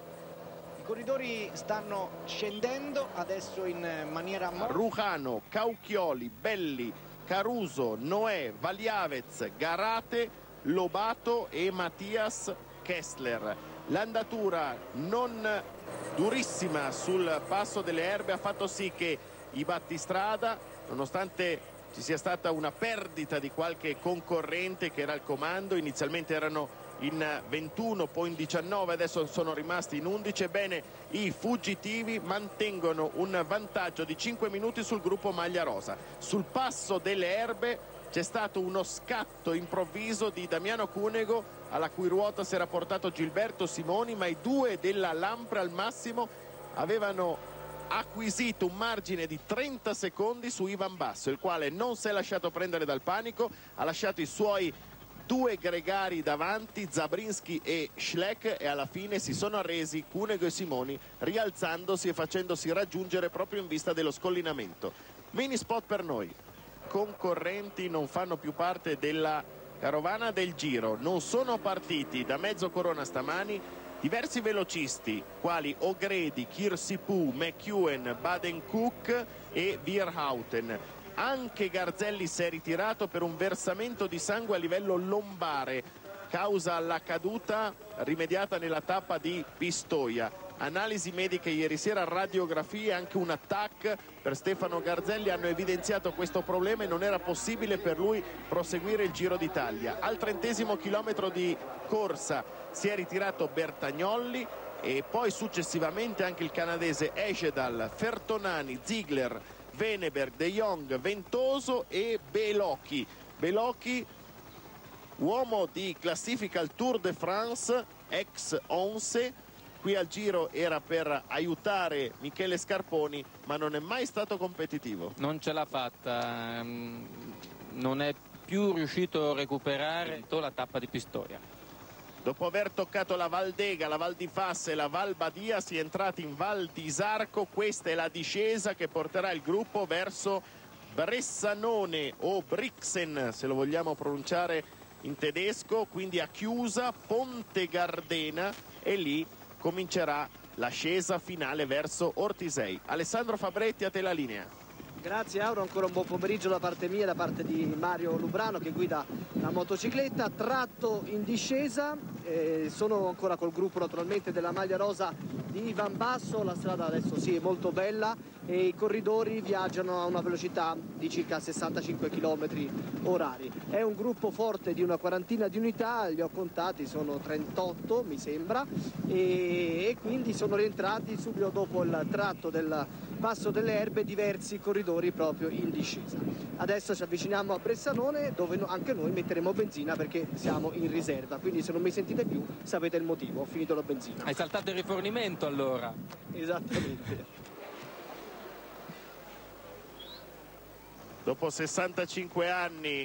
I corridori stanno scendendo adesso in maniera Rujano, Caucchioli, Belli, Caruso, Noè, Valiavez, Garate, Lobato e Mattias Kessler. L'andatura non durissima sul passo delle Erbe ha fatto sì che i battistrada, nonostante ci sia stata una perdita di qualche concorrente che era al comando, inizialmente erano in ventuno, poi in diciannove, adesso sono rimasti in undici, ebbene i fuggitivi mantengono un vantaggio di cinque minuti sul gruppo maglia rosa. Sul passo delle Erbe c'è stato uno scatto improvviso di Damiano Cunego, alla cui ruota si era portato Gilberto Simoni, ma i due della Lampre al massimo avevano acquisito un margine di trenta secondi su Ivan Basso, il quale non si è lasciato prendere dal panico, ha lasciato i suoi due gregari davanti, Zabrinski e Schleck, e alla fine si sono arresi Cunego e Simoni, rialzandosi e facendosi raggiungere proprio in vista dello scollinamento. Mini spot per noi. Concorrenti non fanno più parte della carovana del Giro, non sono partiti da mezzo Corona stamani diversi velocisti quali O'Grady, Kirsipuu, McEwen, Baden-Cook e Vierhouten. Anche Garzelli si è ritirato per un versamento di sangue a livello lombare, causa alla caduta rimediata nella tappa di Pistoia. Analisi mediche ieri sera, radiografie, anche un attacco per Stefano Garzelli hanno evidenziato questo problema e non era possibile per lui proseguire il Giro d'Italia. Al trentesimo chilometro di corsa si è ritirato Bertagnolli e poi successivamente anche il canadese Ejedal, Fertonani, Ziegler, Veneberg, De Jong, Ventoso e Beloki. Beloki, uomo di classifica al Tour de France, ex Once. Qui al Giro era per aiutare Michele Scarponi, ma non è mai stato competitivo. Non ce l'ha fatta, non è più riuscito a recuperare la tappa di Pistoia. Dopo aver toccato la Valdega, la Val di Fassa e la Val Badia, si è entrati in Val di Sarco. Questa è la discesa che porterà il gruppo verso Bressanone o Brixen, se lo vogliamo pronunciare in tedesco, quindi a Chiusa, Ponte Gardena, e lì comincerà l'ascesa finale verso Ortisei. Alessandro Fabretti, a te la linea. Grazie Auro, ancora un buon pomeriggio da parte mia e da parte di Mario Lubrano che guida la motocicletta. Tratto in discesa, eh, sono ancora col gruppo naturalmente della maglia rosa di Ivan Basso. La strada adesso sì è molto bella e i corridori viaggiano a una velocità di circa sessantacinque chilometri orari. È un gruppo forte di una quarantina di unità, li ho contati, sono trentotto mi sembra, e, e quindi sono rientrati subito dopo il tratto del Passo delle Erbe diversi corridori proprio in discesa. Adesso ci avviciniamo a Bressanone, dove anche noi metteremo benzina perché siamo in riserva, quindi se non mi sentite più sapete il motivo, ho finito la benzina. Hai saltato il rifornimento allora? Esattamente. Dopo sessantacinque anni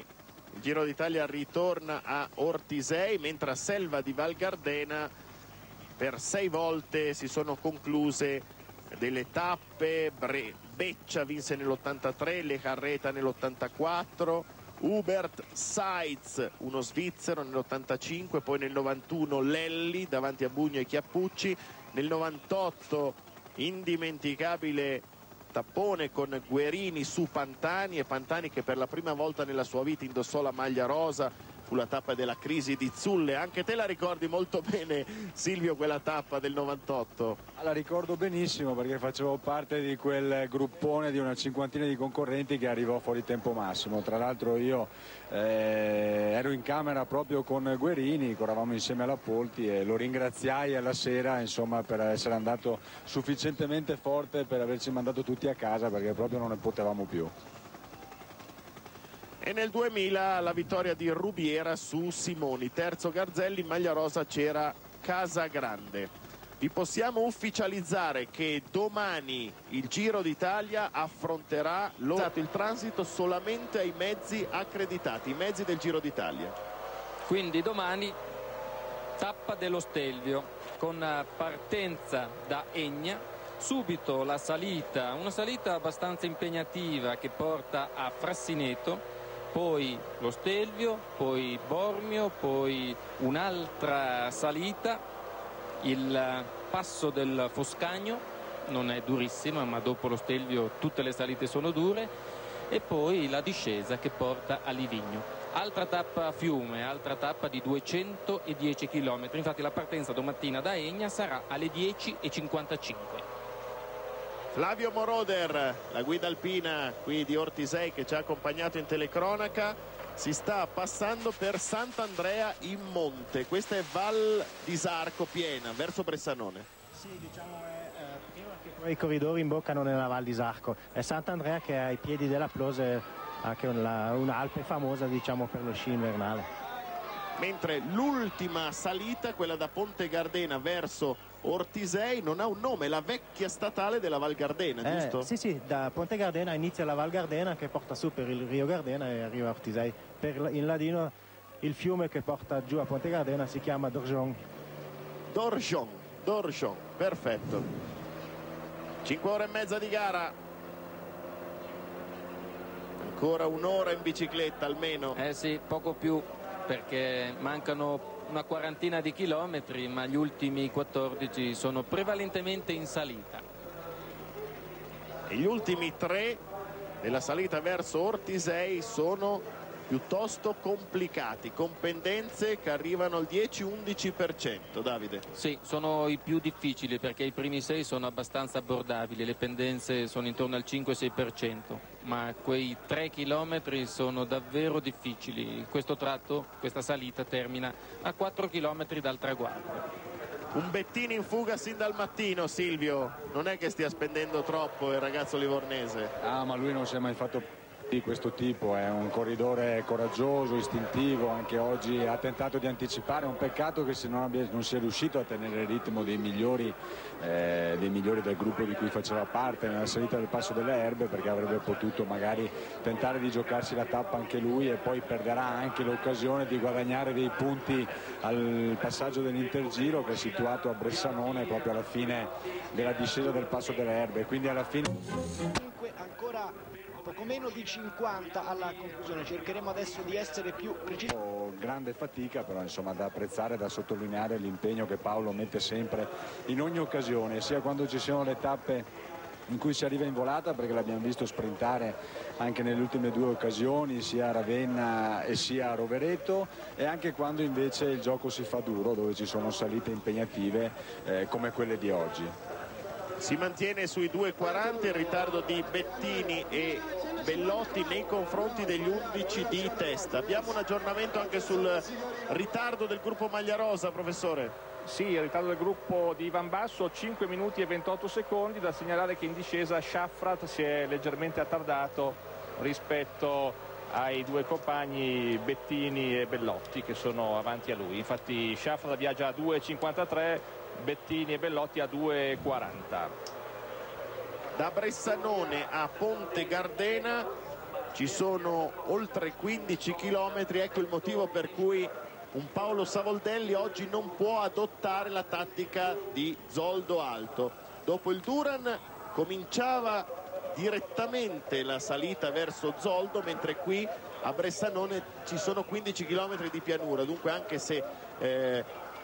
il Giro d'Italia ritorna a Ortisei, mentre a Selva di Val Gardena per sei volte si sono concluse delle tappe. Bre Beccia vinse nell'ottantatré, Le Carreta nell'ottantaquattro, Hubert Seitz, uno svizzero, nell'ottantacinque, poi nel novantuno Lelli davanti a Bugno e Chiappucci, nel novantotto indimenticabile tappone con Guerini su Pantani, e Pantani che per la prima volta nella sua vita indossò la maglia rosa. Fu la tappa della crisi di Zulle, anche te la ricordi molto bene Silvio quella tappa del novantotto? La ricordo benissimo perché facevo parte di quel gruppone di una cinquantina di concorrenti che arrivò fuori tempo massimo. Tra l'altro io eh, ero in camera proprio con Guerini, corravamo insieme alla Polti e lo ringraziai alla sera, insomma, per essere andato sufficientemente forte per averci mandato tutti a casa, perché proprio non ne potevamo più. E nel duemila la vittoria di Rubiera su Simoni, terzo Garzelli, in maglia rosa c'era Casagrande. Vi possiamo ufficializzare che domani il Giro d'Italia affronterà il transito solamente ai mezzi accreditati, i mezzi del Giro d'Italia. Quindi domani tappa dello Stelvio con partenza da Egna. Subito la salita, una salita abbastanza impegnativa che porta a Frassineto, poi lo Stelvio, poi Bormio, poi un'altra salita, il passo del Foscagno, non è durissima ma dopo lo Stelvio tutte le salite sono dure, e poi la discesa che porta a Livigno. Altra tappa a Fiume, altra tappa di duecentodieci chilometri, infatti la partenza domattina da Egna sarà alle dieci e cinquantacinque. Flavio Moroder, la guida alpina qui di Ortisei che ci ha accompagnato in telecronaca, si sta passando per Sant'Andrea in Monte. Questa è Val di Sarco piena, verso Bressanone. Sì, diciamo è eh, prima che poi i corridori imboccano nella Val di Sarco. È Sant'Andrea che ai piedi della Plose, anche un'alpe famosa diciamo per lo sci invernale. Mentre l'ultima salita, quella da Ponte Gardena verso Ortisei, non ha un nome, la vecchia statale della Val Gardena, eh, giusto? Sì, sì, da Ponte Gardena inizia la Val Gardena che porta su per il Rio Gardena e arriva a Ortisei. Per il ladino il fiume che porta giù a Ponte Gardena si chiama Dorjon. Dorjon, Dorjon, perfetto. cinque ore e mezza di gara. Ancora un'ora in bicicletta almeno. Eh sì, poco più, perché mancano una quarantina di chilometri, ma gli ultimi quattordici sono prevalentemente in salita. E gli ultimi tre della salita verso Ortisei sono piuttosto complicati, con pendenze che arrivano al dieci undici per cento. Davide? Sì, sono i più difficili, perché i primi sei sono abbastanza abbordabili, le pendenze sono intorno al cinque sei per cento, ma quei tre chilometri sono davvero difficili. Questo tratto, questa salita termina a quattro chilometri dal traguardo. Un Bettini in fuga sin dal mattino, Silvio. Non è che stia spendendo troppo il ragazzo livornese. Ah, ma lui non si è mai fatto di questo tipo, è un corridore coraggioso, istintivo. Anche oggi ha tentato di anticipare, un peccato che se non, abbia, non sia riuscito a tenere il ritmo dei migliori, eh, dei migliori del gruppo di cui faceva parte nella salita del Passo delle Erbe, perché avrebbe potuto magari tentare di giocarsi la tappa anche lui, e poi perderà anche l'occasione di guadagnare dei punti al passaggio dell'Intergiro, che è situato a Bressanone proprio alla fine della discesa del Passo delle Erbe. Quindi alla fine ancora poco meno di cinquanta alla conclusione, cercheremo adesso di essere più precisi. Grande fatica, però insomma da apprezzare, da sottolineare l'impegno che Paolo mette sempre in ogni occasione, sia quando ci sono le tappe in cui si arriva in volata, perché l'abbiamo visto sprintare anche nelle ultime due occasioni, sia a Ravenna e sia a Rovereto, e anche quando invece il gioco si fa duro, dove ci sono salite impegnative eh, come quelle di oggi. Si mantiene sui due quaranta il ritardo di Bettini e Bellotti nei confronti degli undici di testa. Abbiamo un aggiornamento anche sul ritardo del gruppo Magliarosa, professore. Sì, il ritardo del gruppo di Ivan Basso, cinque minuti e ventotto secondi, da segnalare che in discesa Schaffrath si è leggermente attardato rispetto ai due compagni Bettini e Bellotti, che sono avanti a lui. Infatti Schaffrath viaggia a due cinquantatré, Bettini e Bellotti a due quaranta. Da Bressanone a Ponte Gardena ci sono oltre quindici chilometri, ecco il motivo per cui un Paolo Savoldelli oggi non può adottare la tattica di Zoldo Alto. Dopo il Duran cominciava direttamente la salita verso Zoldo, mentre qui a Bressanone ci sono quindici chilometri di pianura, dunque anche se eh,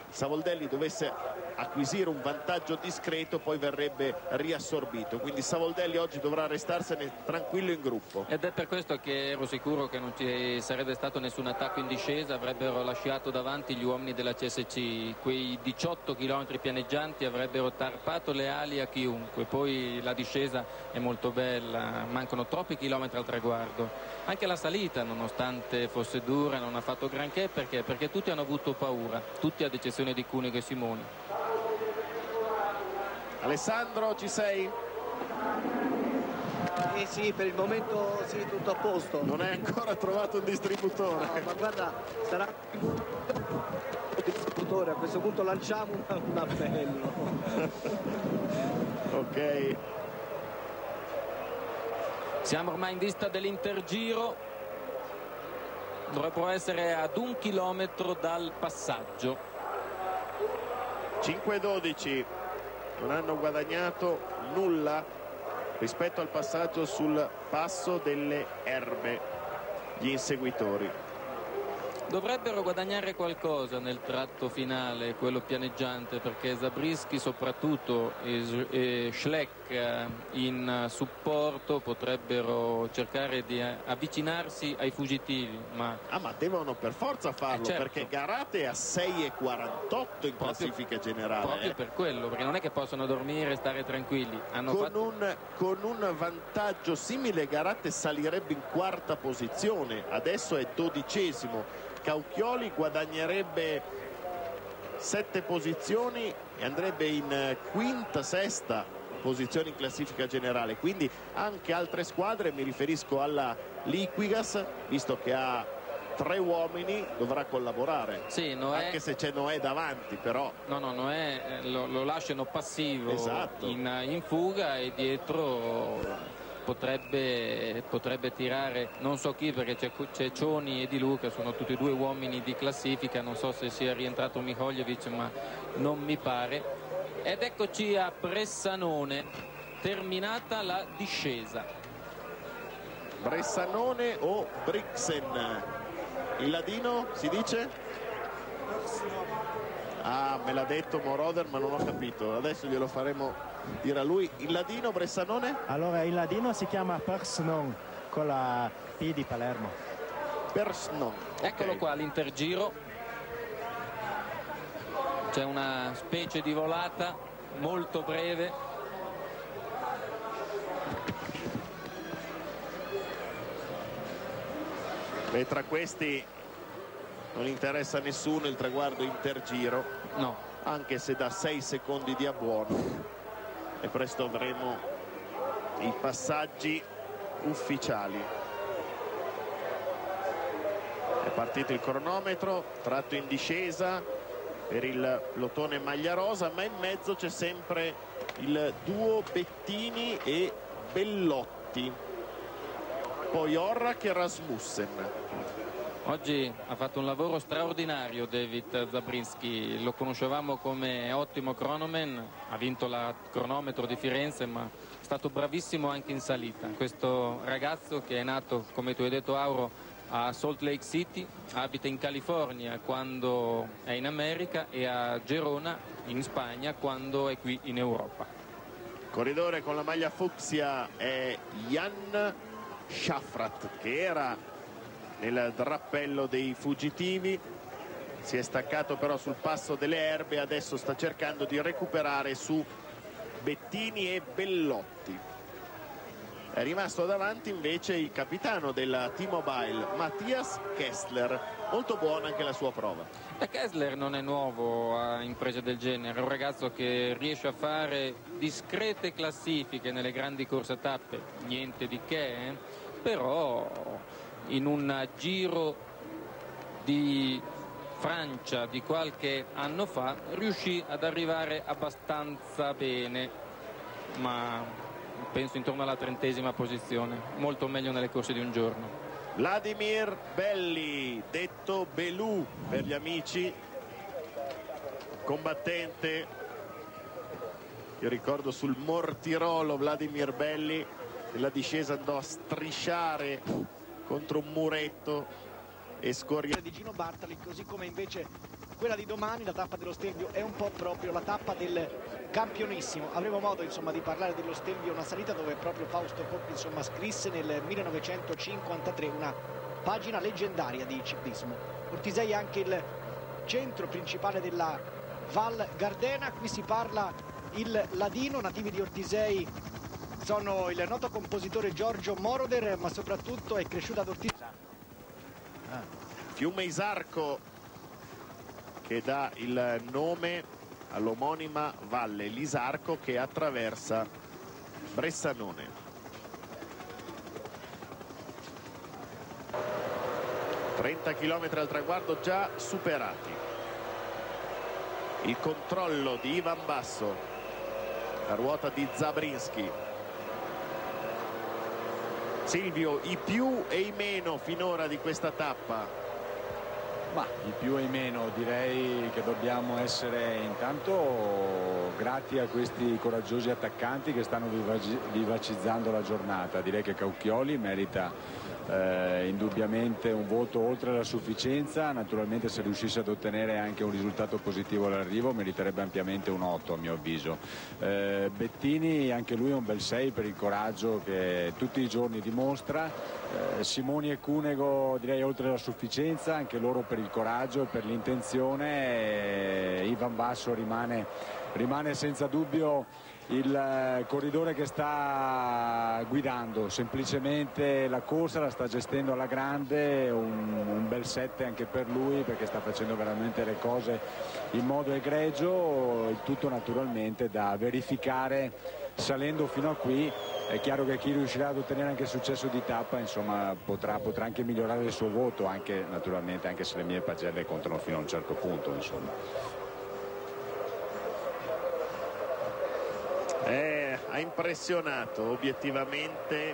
Savoldelli dovesse acquisire un vantaggio discreto poi verrebbe riassorbito, quindi Savoldelli oggi dovrà restarsene tranquillo in gruppo. Ed è per questo che ero sicuro che non ci sarebbe stato nessun attacco in discesa, avrebbero lasciato davanti gli uomini della C S C, quei diciotto chilometri pianeggianti avrebbero tarpato le ali a chiunque. Poi la discesa è molto bella, mancano troppi chilometri al traguardo. Anche la salita, nonostante fosse dura, non ha fatto granché, perché? Perché tutti hanno avuto paura, tutti, ad eccezione di Cunego e Simoni. Alessandro, ci sei? Eh sì, per il momento sì, tutto a posto. Non hai ancora trovato un distributore? No, ma guarda, sarà un distributore, a questo punto lanciamo un appello. Ok. Siamo ormai in vista dell'Intergiro, dovrebbero essere ad un chilometro dal passaggio. cinque dodici, non hanno guadagnato nulla rispetto al passaggio sul Passo delle Erbe gli inseguitori. Dovrebbero guadagnare qualcosa nel tratto finale, quello pianeggiante, perché Zabrischi soprattutto e Schleck in supporto potrebbero cercare di avvicinarsi ai fuggitivi, ma... Ah, ma devono per forza farlo, eh certo, perché Garate è a sei e quarantotto in classifica generale. Proprio eh. per quello, perché non è che possono dormire e stare tranquilli. Hanno con, fatto... un, con un vantaggio simile Garate salirebbe in quarta posizione, adesso è dodicesimo. Caucchioli guadagnerebbe sette posizioni e andrebbe in quinta, sesta posizione in classifica generale, quindi anche altre squadre, mi riferisco alla Liquigas, visto che ha tre uomini, dovrà collaborare. Sì, Noè... anche se c'è Noè davanti, però no, no, Noè lo, lo lasciano passivo, esatto, in, in fuga, e dietro potrebbe, potrebbe tirare non so chi, perché c'è Cioni e Di Luca, sono tutti e due uomini di classifica, non so se sia rientrato Miholjevic, ma non mi pare. Ed eccoci a Bressanone, terminata la discesa. Bressanone o Brixen, il ladino si dice? Ah, me l'ha detto Moroder ma non ho capito, adesso glielo faremo dire a lui. Il ladino Bressanone? Allora il ladino si chiama Persnon con la P di Palermo. Persnon, okay. Eccolo qua l'intergiro. C'è una specie di volata molto breve. E tra questi non interessa a nessuno il traguardo intergiro, no, anche se da sei secondi di abbuono, e presto avremo i passaggi ufficiali. È partito il cronometro, tratto in discesa per il plotone maglia rosa, ma in mezzo c'è sempre il duo Bettini e Bellotti, poi Orrak e Rasmussen. Oggi ha fatto un lavoro straordinario David Zabrinski, lo conoscevamo come ottimo cronoman, ha vinto la cronometro di Firenze, ma è stato bravissimo anche in salita. Questo ragazzo che è nato, come tu hai detto Auro, a Salt Lake City, abita in California quando è in America e a Gerona in Spagna quando è qui in Europa. Corridore con la maglia fucsia è Jan Schafrat, che era nel drappello dei fuggitivi, si è staccato però sul passo delle erbe, adesso sta cercando di recuperare su Bettini e Bellotti. È rimasto davanti invece il capitano della T-Mobile, Mattias Kessler, molto buona anche la sua prova. E Kessler non è nuovo a imprese del genere, è un ragazzo che riesce a fare discrete classifiche nelle grandi corse a tappe, niente di che, eh? Però in un giro di Francia di qualche anno fa riuscì ad arrivare abbastanza bene, ma penso intorno alla trentesima posizione, molto meglio nelle corse di un giorno. Vladimir Belli, detto Belù per gli amici, combattente, io ricordo sul Mortirolo Vladimir Belli, nella discesa andò a strisciare contro un muretto e scorriò di Gino Bartali, così come invece quella di domani, la tappa dello Stelvio, è un po' proprio la tappa del campionissimo. Avremo modo insomma di parlare dello Stelvio, una salita dove proprio Fausto Coppi insomma scrisse nel millenovecentocinquantatré una pagina leggendaria di ciclismo. Ortisei è anche il centro principale della Val Gardena, qui si parla il ladino, nativi di Ortisei sono il noto compositore Giorgio Moroder, ma soprattutto è cresciuto ad Ortisei. Ah. Fiume Isarco, che dà il nome all'omonima valle, l'Isarco, che attraversa Bressanone. trenta chilometri al traguardo già superati. Il controllo di Ivan Basso, la ruota di Zabrinski. Silvio, i più e i meno finora di questa tappa. Ma di più e meno direi che dobbiamo essere intanto grati a questi coraggiosi attaccanti che stanno vivacizzando la giornata. Direi che Caucchioli merita eh, indubbiamente un voto oltre la sufficienza, naturalmente se riuscisse ad ottenere anche un risultato positivo all'arrivo meriterebbe ampiamente un otto a mio avviso. eh, Bettini anche lui è un bel sei per il coraggio che tutti i giorni dimostra. Simoni e Cunego direi oltre la sufficienza, anche loro per il coraggio e per l'intenzione. Ivan Basso rimane, rimane senza dubbio il corridore che sta guidando semplicemente la corsa, la sta gestendo alla grande, un, un bel sette anche per lui perché sta facendo veramente le cose in modo egregio, il tutto naturalmente da verificare salendo fino a qui. È chiaro che chi riuscirà ad ottenere anche il successo di tappa insomma potrà, potrà anche migliorare il suo voto, anche naturalmente anche se le mie pagelle contano fino a un certo punto insomma. Eh, ha impressionato obiettivamente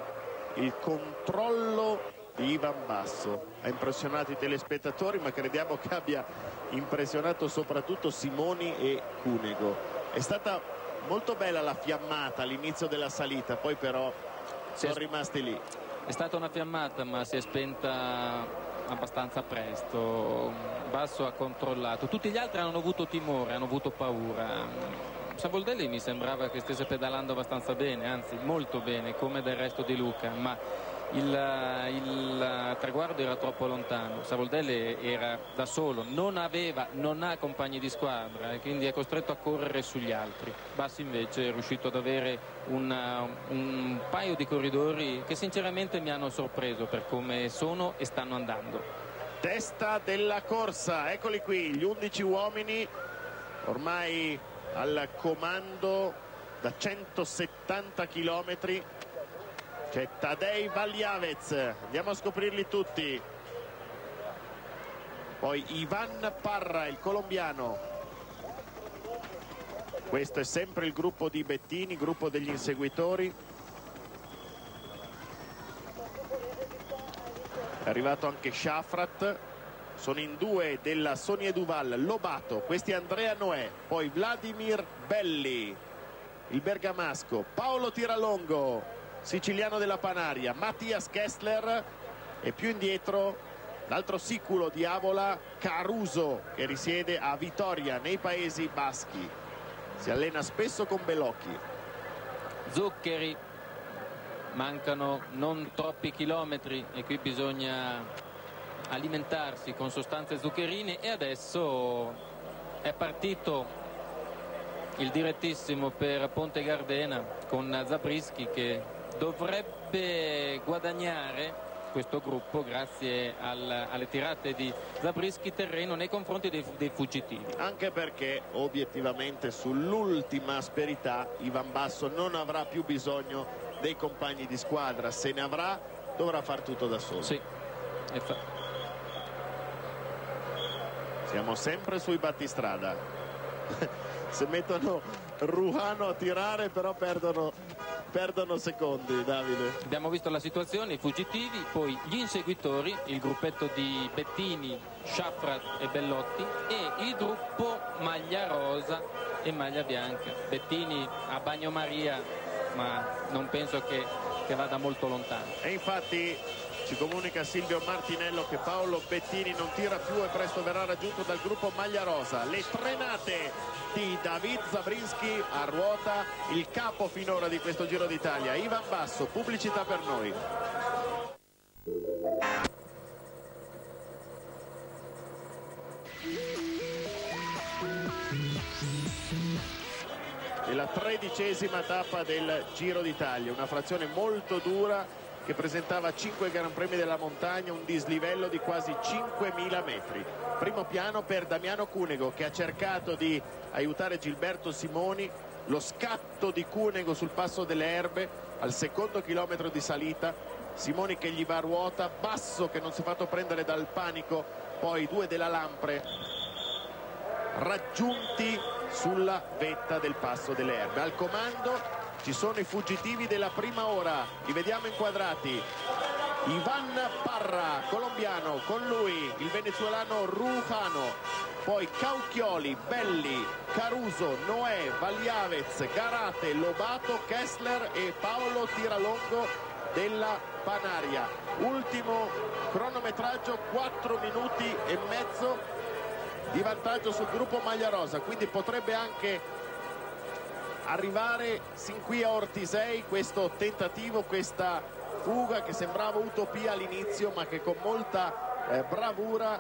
il controllo di Ivan Basso, ha impressionato i telespettatori, ma crediamo che abbia impressionato soprattutto Simoni e Cunego. È stata molto bella la fiammata all'inizio della salita, poi però sono rimasti lì. È stata una fiammata, ma si è spenta abbastanza presto. Basso ha controllato, tutti gli altri hanno avuto timore, hanno avuto paura. Savoldelli mi sembrava che stesse pedalando abbastanza bene, anzi molto bene, come del resto di Luca, ma il, il traguardo era troppo lontano. Savoldelli era da solo, non aveva, non ha compagni di squadra, e quindi è costretto a correre sugli altri. Basso invece è riuscito ad avere una, un paio di corridori che sinceramente mi hanno sorpreso per come sono e stanno andando. Testa della corsa, eccoli qui, gli undici uomini ormai al comando da centosettanta chilometri. C'è Tadej Valjavec, andiamo a scoprirli tutti. Poi Ivan Parra, il colombiano. Questo è sempre il gruppo di Bettini, gruppo degli inseguitori. È arrivato anche Shafrat. Sono in due della Sonia Duval, Lobato, questi Andrea Noè, poi Vladimir Belli, il bergamasco, Paolo Tiralongo, siciliano della Panaria, Mattias Kessler e più indietro l'altro siculo di Avola, Caruso, che risiede a Vitoria nei Paesi Baschi. Si allena spesso con Bellocchi. Zuccheri, mancano non troppi chilometri e qui bisogna alimentarsi con sostanze zuccherine, e adesso è partito il direttissimo per Ponte Gardena con Zabrischi, che dovrebbe guadagnare questo gruppo grazie al, alle tirate di Zabrischi terreno nei confronti dei, dei fuggitivi, anche perché obiettivamente sull'ultima asperità Ivan Basso non avrà più bisogno dei compagni di squadra, se ne avrà dovrà far tutto da solo. Sì, infatti. Siamo sempre sui battistrada. Se mettono Ruhano a tirare però perdono, perdono secondi, Davide. Abbiamo visto la situazione, i fuggitivi, poi gli inseguitori, il gruppetto di Bettini, Shafrat e Bellotti, e il gruppo maglia rosa e maglia bianca. Bettini a bagnomaria, ma non penso che, che vada molto lontano. E infatti ci comunica Silvio Martinello che Paolo Bettini non tira più e presto verrà raggiunto dal gruppo maglia rosa. Le frenate di David Zabrischi a ruota, il capo finora di questo Giro d'Italia, Ivan Basso. Pubblicità per noi. E la tredicesima tappa del Giro d'Italia, una frazione molto dura che presentava cinque Gran Premi della montagna, un dislivello di quasi cinquemila metri. Primo piano per Damiano Cunego, che ha cercato di aiutare Gilberto Simoni. Lo scatto di Cunego sul passo delle Erbe al secondo chilometro di salita, Simoni che gli va a ruota, Basso che non si è fatto prendere dal panico, poi due della Lampre raggiunti sulla vetta del passo delle Erbe. Al comando ci sono i fuggitivi della prima ora, li vediamo inquadrati. Ivan Parra, colombiano, con lui il venezuelano Ruhano, poi Caucchioli, Belli, Caruso, Noè, Valjavec, Garate, Lobato, Kessler e Paolo Tiralongo della Panaria. Ultimo cronometraggio, quattro minuti e mezzo di vantaggio sul gruppo maglia rosa, quindi potrebbe anche arrivare sin qui a Ortisei questo tentativo, questa fuga che sembrava utopia all'inizio, ma che con molta eh, bravura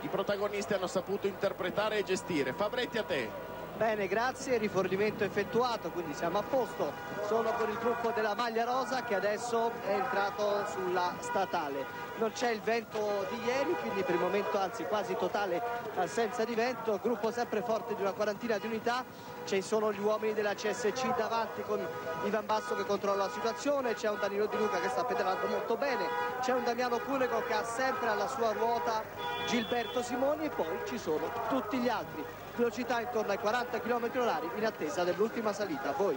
i protagonisti hanno saputo interpretare e gestire. Fabretti, a te. Bene, grazie, rifornimento effettuato, quindi siamo a posto solo con il gruppo della maglia rosa che adesso è entrato sulla statale. Non c'è il vento di ieri, quindi per il momento anzi quasi totale assenza di vento, gruppo sempre forte di una quarantina di unità. Ci sono gli uomini della C S C davanti con Ivan Basso che controlla la situazione, c'è un Danilo Di Luca che sta pedalando molto bene, c'è un Damiano Cunego che ha sempre alla sua ruota Gilberto Simoni, e poi ci sono tutti gli altri. Velocità intorno ai quaranta chilometri orari in attesa dell'ultima salita. Voi.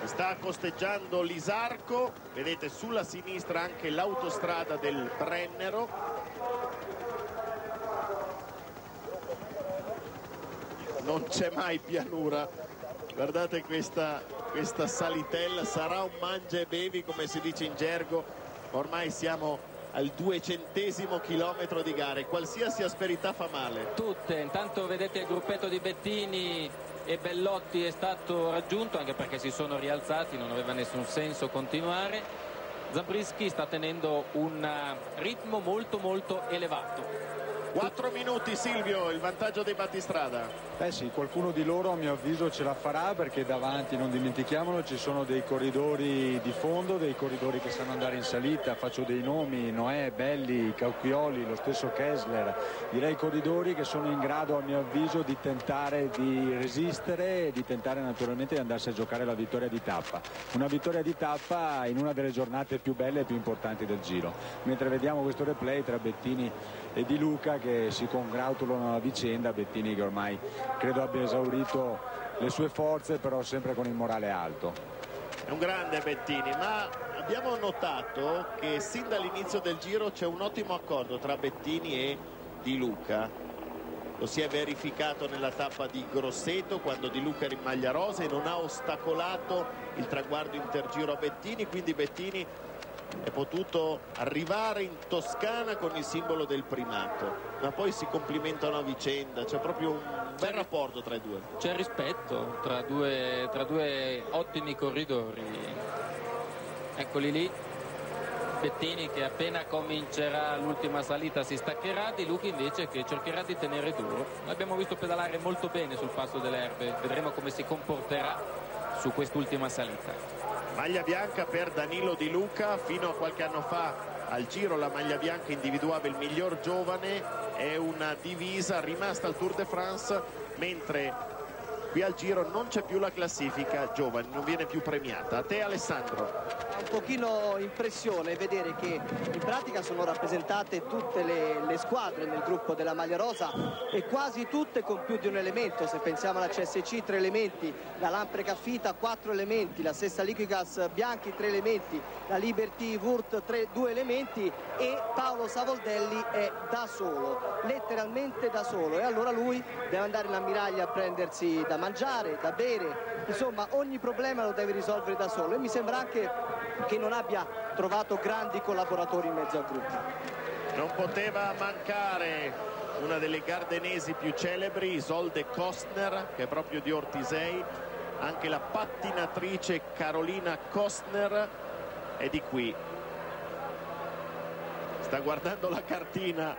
Si sta costeggiando l'Isarco, vedete sulla sinistra anche l'autostrada del Brennero. Non c'è mai pianura, guardate questa, questa salitella, sarà un mangia e bevi come si dice in gergo, ormai siamo al duecentesimo chilometro di gare, qualsiasi asperità fa male. Tutte, intanto vedete il gruppetto di Bettini e Bellotti è stato raggiunto, anche perché si sono rialzati, non aveva nessun senso continuare. Zabrischi sta tenendo un ritmo molto molto elevato. Quattro minuti Silvio, il vantaggio dei battistrada. Eh sì, qualcuno di loro a mio avviso ce la farà, perché davanti, non dimentichiamolo, ci sono dei corridori di fondo, dei corridori che sanno andare in salita. Faccio dei nomi: Noè, Belli, Caucchioli, lo stesso Kessler. Direi corridori che sono in grado a mio avviso di tentare di resistere e di tentare naturalmente di andarsi a giocare la vittoria di tappa, una vittoria di tappa in una delle giornate più belle e più importanti del Giro. Mentre vediamo questo replay tra Bettini e Di Luca che si congratulano a vicenda, Bettini che ormai credo abbia esaurito le sue forze, però sempre con il morale alto. È un grande Bettini, ma abbiamo notato che sin dall'inizio del Giro c'è un ottimo accordo tra Bettini e Di Luca. Lo si è verificato nella tappa di Grosseto, quando Di Luca era in maglia rosa e non ha ostacolato il traguardo intergiro a Bettini, quindi Bettini è potuto arrivare in Toscana con il simbolo del primato, ma poi si complimentano a vicenda, c'è proprio un bel rapporto tra i due, c'è rispetto tra due, tra due ottimi corridori. Eccoli lì, Bettini che appena comincerà l'ultima salita si staccherà, Di Luca invece che cercherà di tenere duro. L'abbiamo visto pedalare molto bene sul passo delle Erbe, vedremo come si comporterà su quest'ultima salita. Maglia bianca per Danilo Di Luca, fino a qualche anno fa al Giro la maglia bianca individuava il miglior giovane, è una divisa rimasta al Tour de France, mentre qui al Giro non c'è più la classifica giovani, non viene più premiata. A te Alessandro. Un pochino impressione vedere che in pratica sono rappresentate tutte le, le squadre nel gruppo della maglia rosa e quasi tutte con più di un elemento. Se pensiamo alla C S C tre elementi, la Lampreca Fita quattro elementi, la stessa Liquigas Bianchi tre elementi, la Liberty Wurt due elementi e Paolo Savoldelli è da solo, letteralmente da solo, e allora lui deve andare in ammiraglia a prendersi da mangiare, da bere, insomma ogni problema lo deve risolvere da solo, e mi sembra anche che non abbia trovato grandi collaboratori in mezzo al gruppo. Non poteva mancare una delle gardenesi più celebri, Isolde Kostner, che è proprio di Ortisei, anche la pattinatrice Carolina Kostner è di qui. Sta guardando la cartina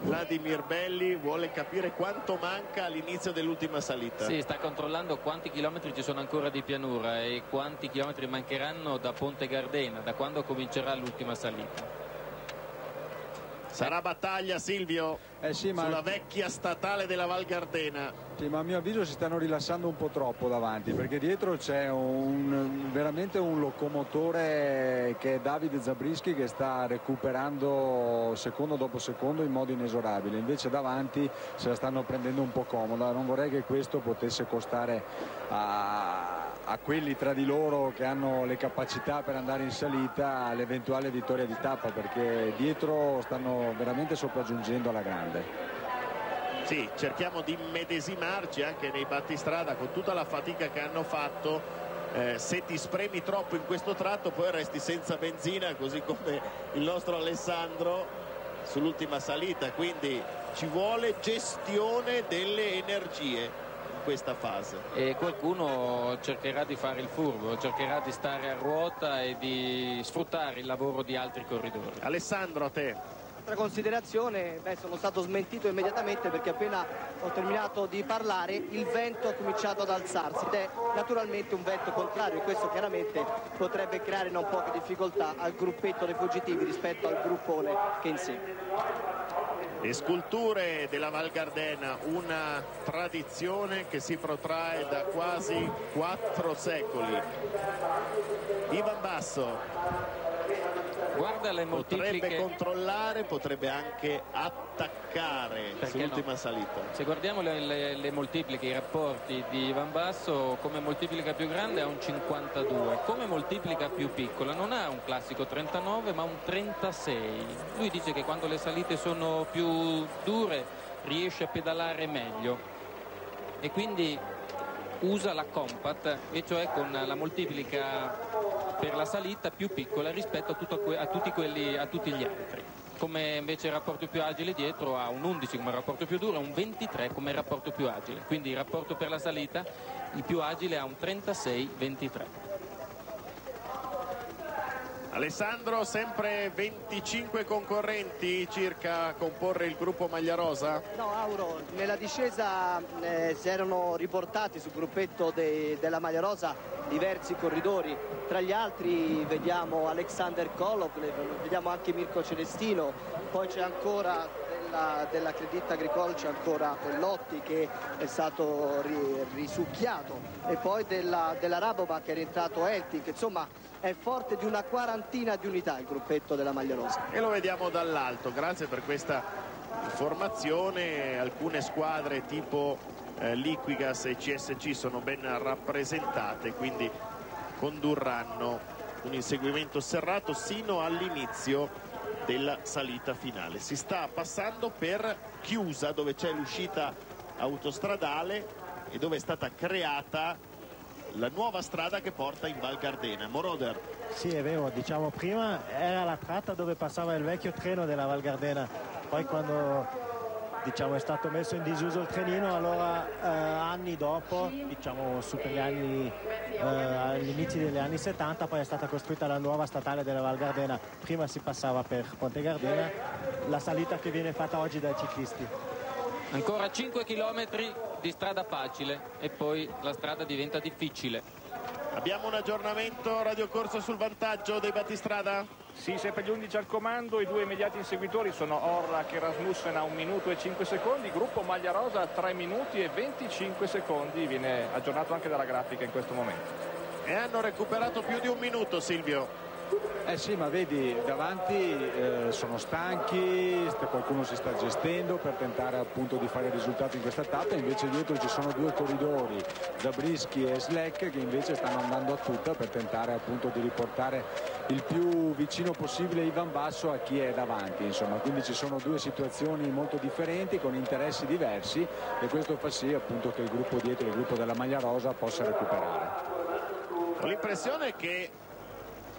Vladimir Belli, vuole capire quanto manca all'inizio dell'ultima salita. Sì, sta controllando quanti chilometri ci sono ancora di pianura e quanti chilometri mancheranno da Ponte Gardena, da quando comincerà l'ultima salita. Sarà battaglia Silvio, eh sì, ma... sulla vecchia statale della Val Gardena. Sì, ma a mio avviso si stanno rilassando un po' troppo davanti, perché dietro c'è un, veramente un locomotore che è Davide Zabrischi, che sta recuperando secondo dopo secondo in modo inesorabile. Invece davanti se la stanno prendendo un po' comoda, non vorrei che questo potesse costare a, a quelli tra di loro che hanno le capacità per andare in salita l'eventuale vittoria di tappa, perché dietro stanno veramente sopraggiungendo alla grande. Sì, cerchiamo di immedesimarci anche nei battistrada con tutta la fatica che hanno fatto. Eh, se ti spremi troppo in questo tratto poi resti senza benzina, così come il nostro Alessandro sull'ultima salita, quindi ci vuole gestione delle energie in questa fase. E qualcuno cercherà di fare il furbo, cercherà di stare a ruota e di sfruttare il lavoro di altri corridori. Alessandro, a te. Considerazione, beh, sono stato smentito immediatamente, perché appena ho terminato di parlare il vento ha cominciato ad alzarsi ed è naturalmente un vento contrario, e questo chiaramente potrebbe creare non poche difficoltà al gruppetto dei fuggitivi rispetto al gruppone che insegue. Le sculture della Val Gardena, una tradizione che si protrae da quasi quattro secoli. Ivan Basso. Guarda le moltipliche. Potrebbe controllare, potrebbe anche attaccare sull'ultima no? salita. Se guardiamo le, le, le moltipliche, i rapporti di Van Basso, come moltiplica più grande ha un cinquantadue, come moltiplica più piccola non ha un classico trentanove ma un trentasei. Lui dice che quando le salite sono più dure riesce a pedalare meglio e quindi usa la compact, e cioè con la moltiplica per la salita più piccola rispetto a, tutto que a, tutti, quelli, a tutti gli altri. Come invece il rapporto più agile dietro ha un undici come rapporto più duro e un ventitré come rapporto più agile, quindi il rapporto per la salita il più agile ha un trentasei ventitré. Alessandro, sempre venticinque concorrenti circa a comporre il gruppo maglia rosa? No, Auro, nella discesa eh, si erano riportati sul gruppetto de della maglia rosa diversi corridori, tra gli altri vediamo Alexander Kolov, vediamo anche Mirko Celestino, poi c'è ancora della, della Credit Agricole, c'è ancora Pellotti che è stato ri risucchiato, e poi della, della Rabobank che è rientrato Eltic, insomma è forte di una quarantina di unità il gruppetto della maglia rosa. E lo vediamo dall'alto, grazie per questa informazione. Alcune squadre tipo eh, Liquigas e C S C sono ben rappresentate, quindi condurranno un inseguimento serrato sino all'inizio della salita finale. Si sta passando per Chiusa, dove c'è l'uscita autostradale e dove è stata creata la nuova strada che porta in Val Gardena. Moroder. Sì, è vero, diciamo prima era la tratta dove passava il vecchio treno della Val Gardena, poi quando diciamo, è stato messo in disuso il trenino, allora eh, anni dopo, diciamo super gli anni, eh, all'inizio degli anni settanta, poi è stata costruita la nuova statale della Val Gardena. Prima si passava per Ponte Gardena, la salita che viene fatta oggi dai ciclisti. Ancora cinque chilometri di strada facile e poi la strada diventa difficile. Abbiamo un aggiornamento Radio Corso sul vantaggio dei battistrada? Sì, sempre gli undici al comando, i due immediati inseguitori sono Orlak e Rasmussen a un minuto e cinque secondi, gruppo maglia rosa a tre minuti e venticinque secondi, viene aggiornato anche dalla grafica in questo momento. E hanno recuperato più di un minuto, Silvio. Eh sì, ma vedi, davanti eh, sono stanchi, qualcuno si sta gestendo per tentare appunto di fare il risultato in questa tappa, invece dietro ci sono due corridori, Zabrischi e Slack, che invece stanno andando a tutta per tentare appunto di riportare il più vicino possibile Ivan Basso a chi è davanti, insomma, quindi ci sono due situazioni molto differenti con interessi diversi e questo fa sì appunto che il gruppo dietro, il gruppo della maglia rosa, possa recuperare. Ho l'impressione che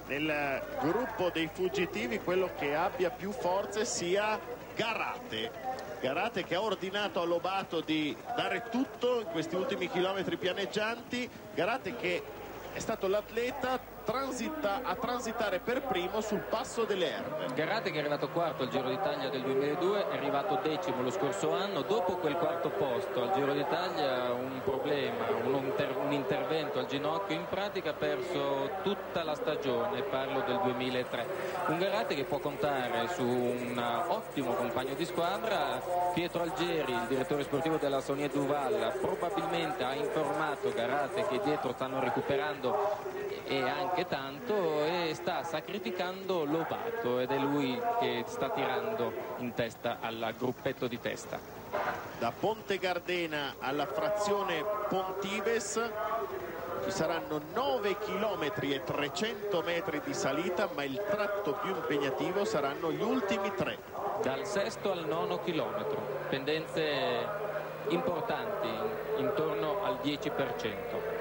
nel gruppo dei fuggitivi quello che abbia più forze sia Garate. Garate che ha ordinato a Lobato di dare tutto in questi ultimi chilometri pianeggianti. Garate che è stato l'atleta transita, a transitare per primo sul passo delle erbe. Garate che è arrivato quarto al Giro d'Italia del duemiladue, è arrivato decimo lo scorso anno. Dopo quel quarto posto al Giro d'Italia un problema, un, inter un intervento al ginocchio, in pratica ha perso tutta la stagione, parlo del duemilatré. Un Garate che può contare su un ottimo compagno di squadra. Pietro Algeri, il direttore sportivo della Sonia Duval, probabilmente ha informato Garate che dietro stanno recuperando e anche tanto, e sta sacrificando Lobato, ed è lui che sta tirando in testa al gruppetto di testa. Da Ponte Gardena alla frazione Pontives ci saranno nove chilometri e trecento metri di salita, ma il tratto più impegnativo saranno gli ultimi tre. Dal sesto al nono chilometro, pendenze importanti intorno al dieci per cento.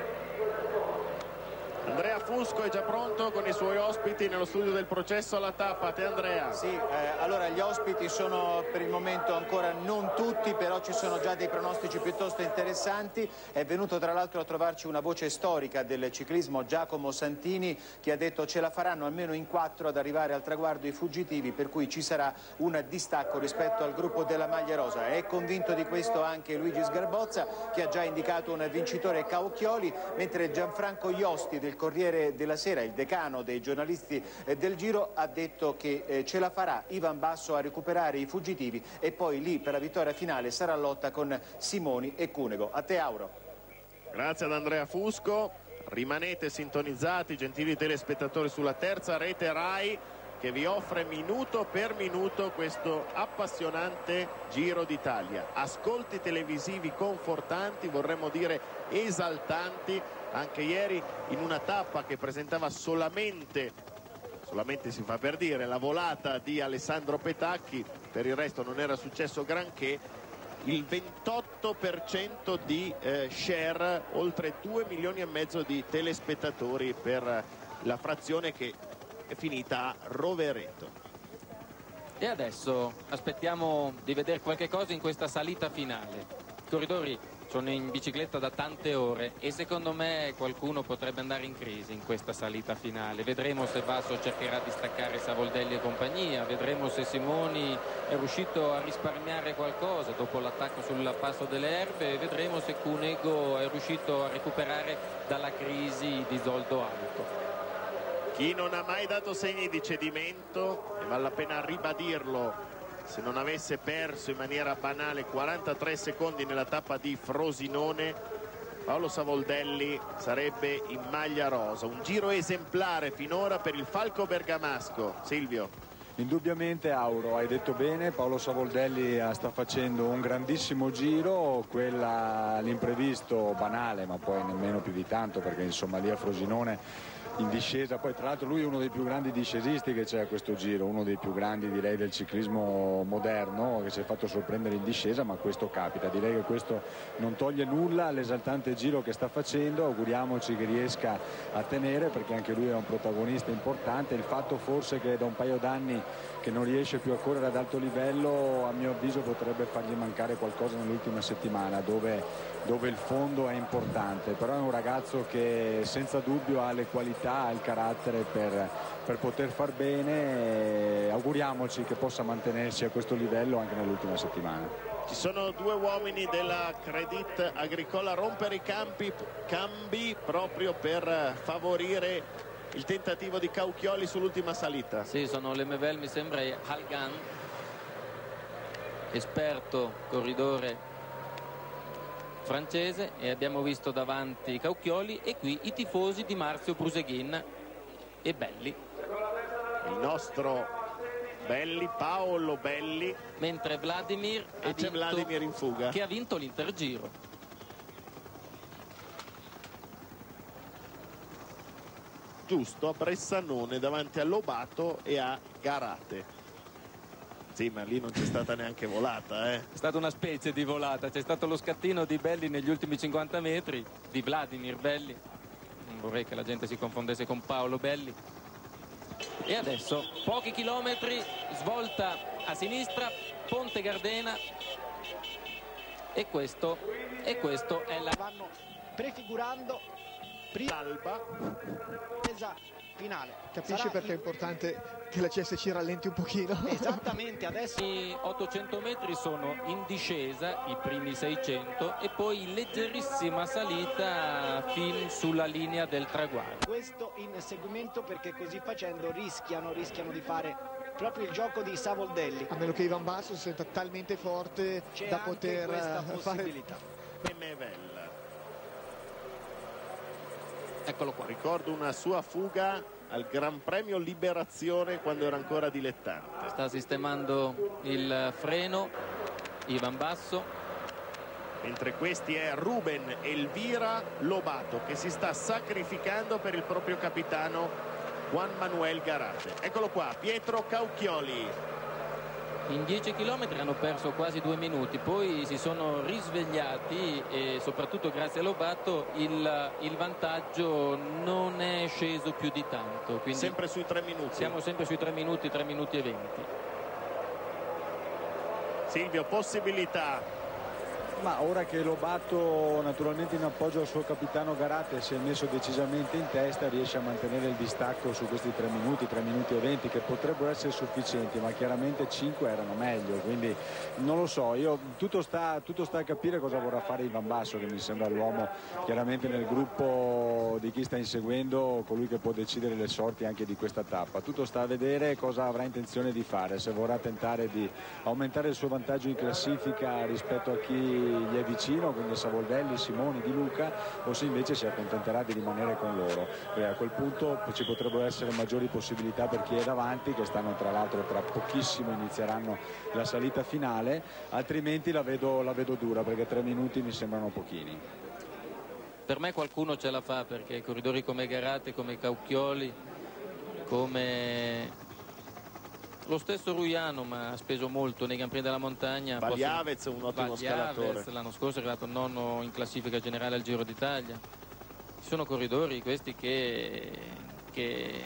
Andrea Fusco è già pronto con i suoi ospiti nello studio del Processo alla Tappa. Te, Andrea. Sì, eh, allora gli ospiti sono per il momento ancora non tutti, però ci sono già dei pronostici piuttosto interessanti. È venuto tra l'altro a trovarci una voce storica del ciclismo, Giacomo Santini, che ha detto ce la faranno almeno in quattro ad arrivare al traguardo i fuggitivi, per cui ci sarà un distacco rispetto al gruppo della maglia rosa. È convinto di questo anche Luigi Sgarbozza, che ha già indicato un vincitore, Caucchioli, mentre Gianfranco Iosti del Corriere della Sera, il decano dei giornalisti del Giro, ha detto che ce la farà Ivan Basso a recuperare i fuggitivi e poi lì per la vittoria finale sarà lotta con Simoni e Cunego. A te, Auro. Grazie ad Andrea Fusco. Rimanete sintonizzati, gentili telespettatori, sulla terza rete Rai, che vi offre minuto per minuto questo appassionante Giro d'Italia. Ascolti televisivi confortanti, vorremmo dire esaltanti. Anche ieri in una tappa che presentava solamente, solamente si fa per dire, la volata di Alessandro Petacchi, per il resto non era successo granché, il ventotto per cento di eh, share, oltre due milioni e mezzo di telespettatori per la frazione che è finita a Rovereto. E adesso aspettiamo di vedere qualche cosa in questa salita finale. I corridori sono in bicicletta da tante ore e secondo me qualcuno potrebbe andare in crisi in questa salita finale. Vedremo se Vaso cercherà di staccare Savoldelli e compagnia, vedremo se Simoni è riuscito a risparmiare qualcosa dopo l'attacco sul passo delle Erbe e vedremo se Cunego è riuscito a recuperare dalla crisi di Zoldo Alto. Chi non ha mai dato segni di cedimento, e vale la pena ribadirlo, se non avesse perso in maniera banale quarantatré secondi nella tappa di Frosinone, Paolo Savoldelli sarebbe in maglia rosa. Un giro esemplare finora per il Falco bergamasco. Silvio. Indubbiamente, Auro, hai detto bene, Paolo Savoldelli sta facendo un grandissimo giro, quella l'imprevisto banale, ma poi nemmeno più di tanto, perché insomma lì a Frosinone in discesa, poi tra l'altro lui è uno dei più grandi discesisti che c'è a questo giro, uno dei più grandi direi del ciclismo moderno, che si è fatto sorprendere in discesa, ma questo capita. Direi che questo non toglie nulla all'esaltante giro che sta facendo, auguriamoci che riesca a tenere, perché anche lui è un protagonista importante. Il fatto forse che da un paio d'anni che non riesce più a correre ad alto livello, a mio avviso potrebbe fargli mancare qualcosa nell'ultima settimana, dove dove il fondo è importante, però è un ragazzo che senza dubbio ha le qualità, ha il carattere per, per poter far bene, e auguriamoci che possa mantenersi a questo livello anche nell'ultima settimana. Ci sono due uomini della Credit Agricole a rompere i campi, cambi proprio per favorire il tentativo di Caucchioli sull'ultima salita. Sì, sono l'M V L, mi sembra, e Halgan, esperto corridore francese, e abbiamo visto davanti Caucchioli e qui i tifosi di Marzio Bruseghin e Belli, il nostro Belli, Paolo Belli, mentre Vladimir, e c'è Vladimir in fuga che ha vinto l'Intergiro. Giusto a Bressanone davanti a Lobato e a Garate. Sì, ma lì non c'è stata neanche volata, eh. È stata una specie di volata, c'è stato lo scattino di Belli negli ultimi cinquanta metri, di Vladimir Belli. Non vorrei che la gente si confondesse con Paolo Belli. E adesso, pochi chilometri, svolta a sinistra, Ponte Gardena. E questo, e questo è la... Vanno prefigurando prima l'alba, pesa finale. Capisci sarà perché in... è importante che la C S C rallenti un pochino. Esattamente, adesso i ottocento metri sono in discesa, i primi seicento, e poi leggerissima salita fin sulla linea del traguardo. Questo in seguimento, perché così facendo rischiano, rischiano di fare proprio il gioco di Savoldelli. A meno che Ivan Basso si senta talmente forte da poter questa possibilità. Fare... Eccolo qua. Ricordo una sua fuga al Gran Premio Liberazione quando era ancora dilettante. Sta sistemando il freno Ivan Basso, mentre questi è Ruben Elvira Lobato, che si sta sacrificando per il proprio capitano Juan Manuel Garate. Eccolo qua, Pietro Caucchioli. In dieci chilometri hanno perso quasi due minuti, poi si sono risvegliati e soprattutto grazie a Lobato il, il vantaggio non è sceso più di tanto. Quindi sempre sui tre minuti. Siamo sempre sui tre minuti, tre minuti e venti. Silvio, possibilità. Ma ora che Lobato, naturalmente in appoggio al suo capitano Garate, si è messo decisamente in testa, riesce a mantenere il distacco su questi tre minuti, tre minuti e venti, che potrebbero essere sufficienti, ma chiaramente cinque erano meglio, quindi non lo so, io tutto sta, tutto sta a capire cosa vorrà fare Ivan Basso, che mi sembra l'uomo chiaramente nel gruppo di chi sta inseguendo, colui che può decidere le sorti anche di questa tappa. Tutto sta a vedere cosa avrà intenzione di fare, se vorrà tentare di aumentare il suo vantaggio in classifica rispetto a chi gli è vicino, quindi Savoldelli, Simoni, Di Luca, o se invece si accontenterà di rimanere con loro. E a quel punto ci potrebbero essere maggiori possibilità per chi è davanti, che stanno tra l'altro tra pochissimo inizieranno la salita finale, altrimenti la vedo, la vedo dura, perché tre minuti mi sembrano pochini. Per me qualcuno ce la fa, perché corridori come Garate, come Caucchioli, come lo stesso Ruiano, ma ha speso molto nei Gran Prix della montagna. Bagliavez è un ottimo Bagliavez, scalatore. L'anno scorso è arrivato nono in classifica generale al Giro d'Italia. Ci sono corridori questi che, che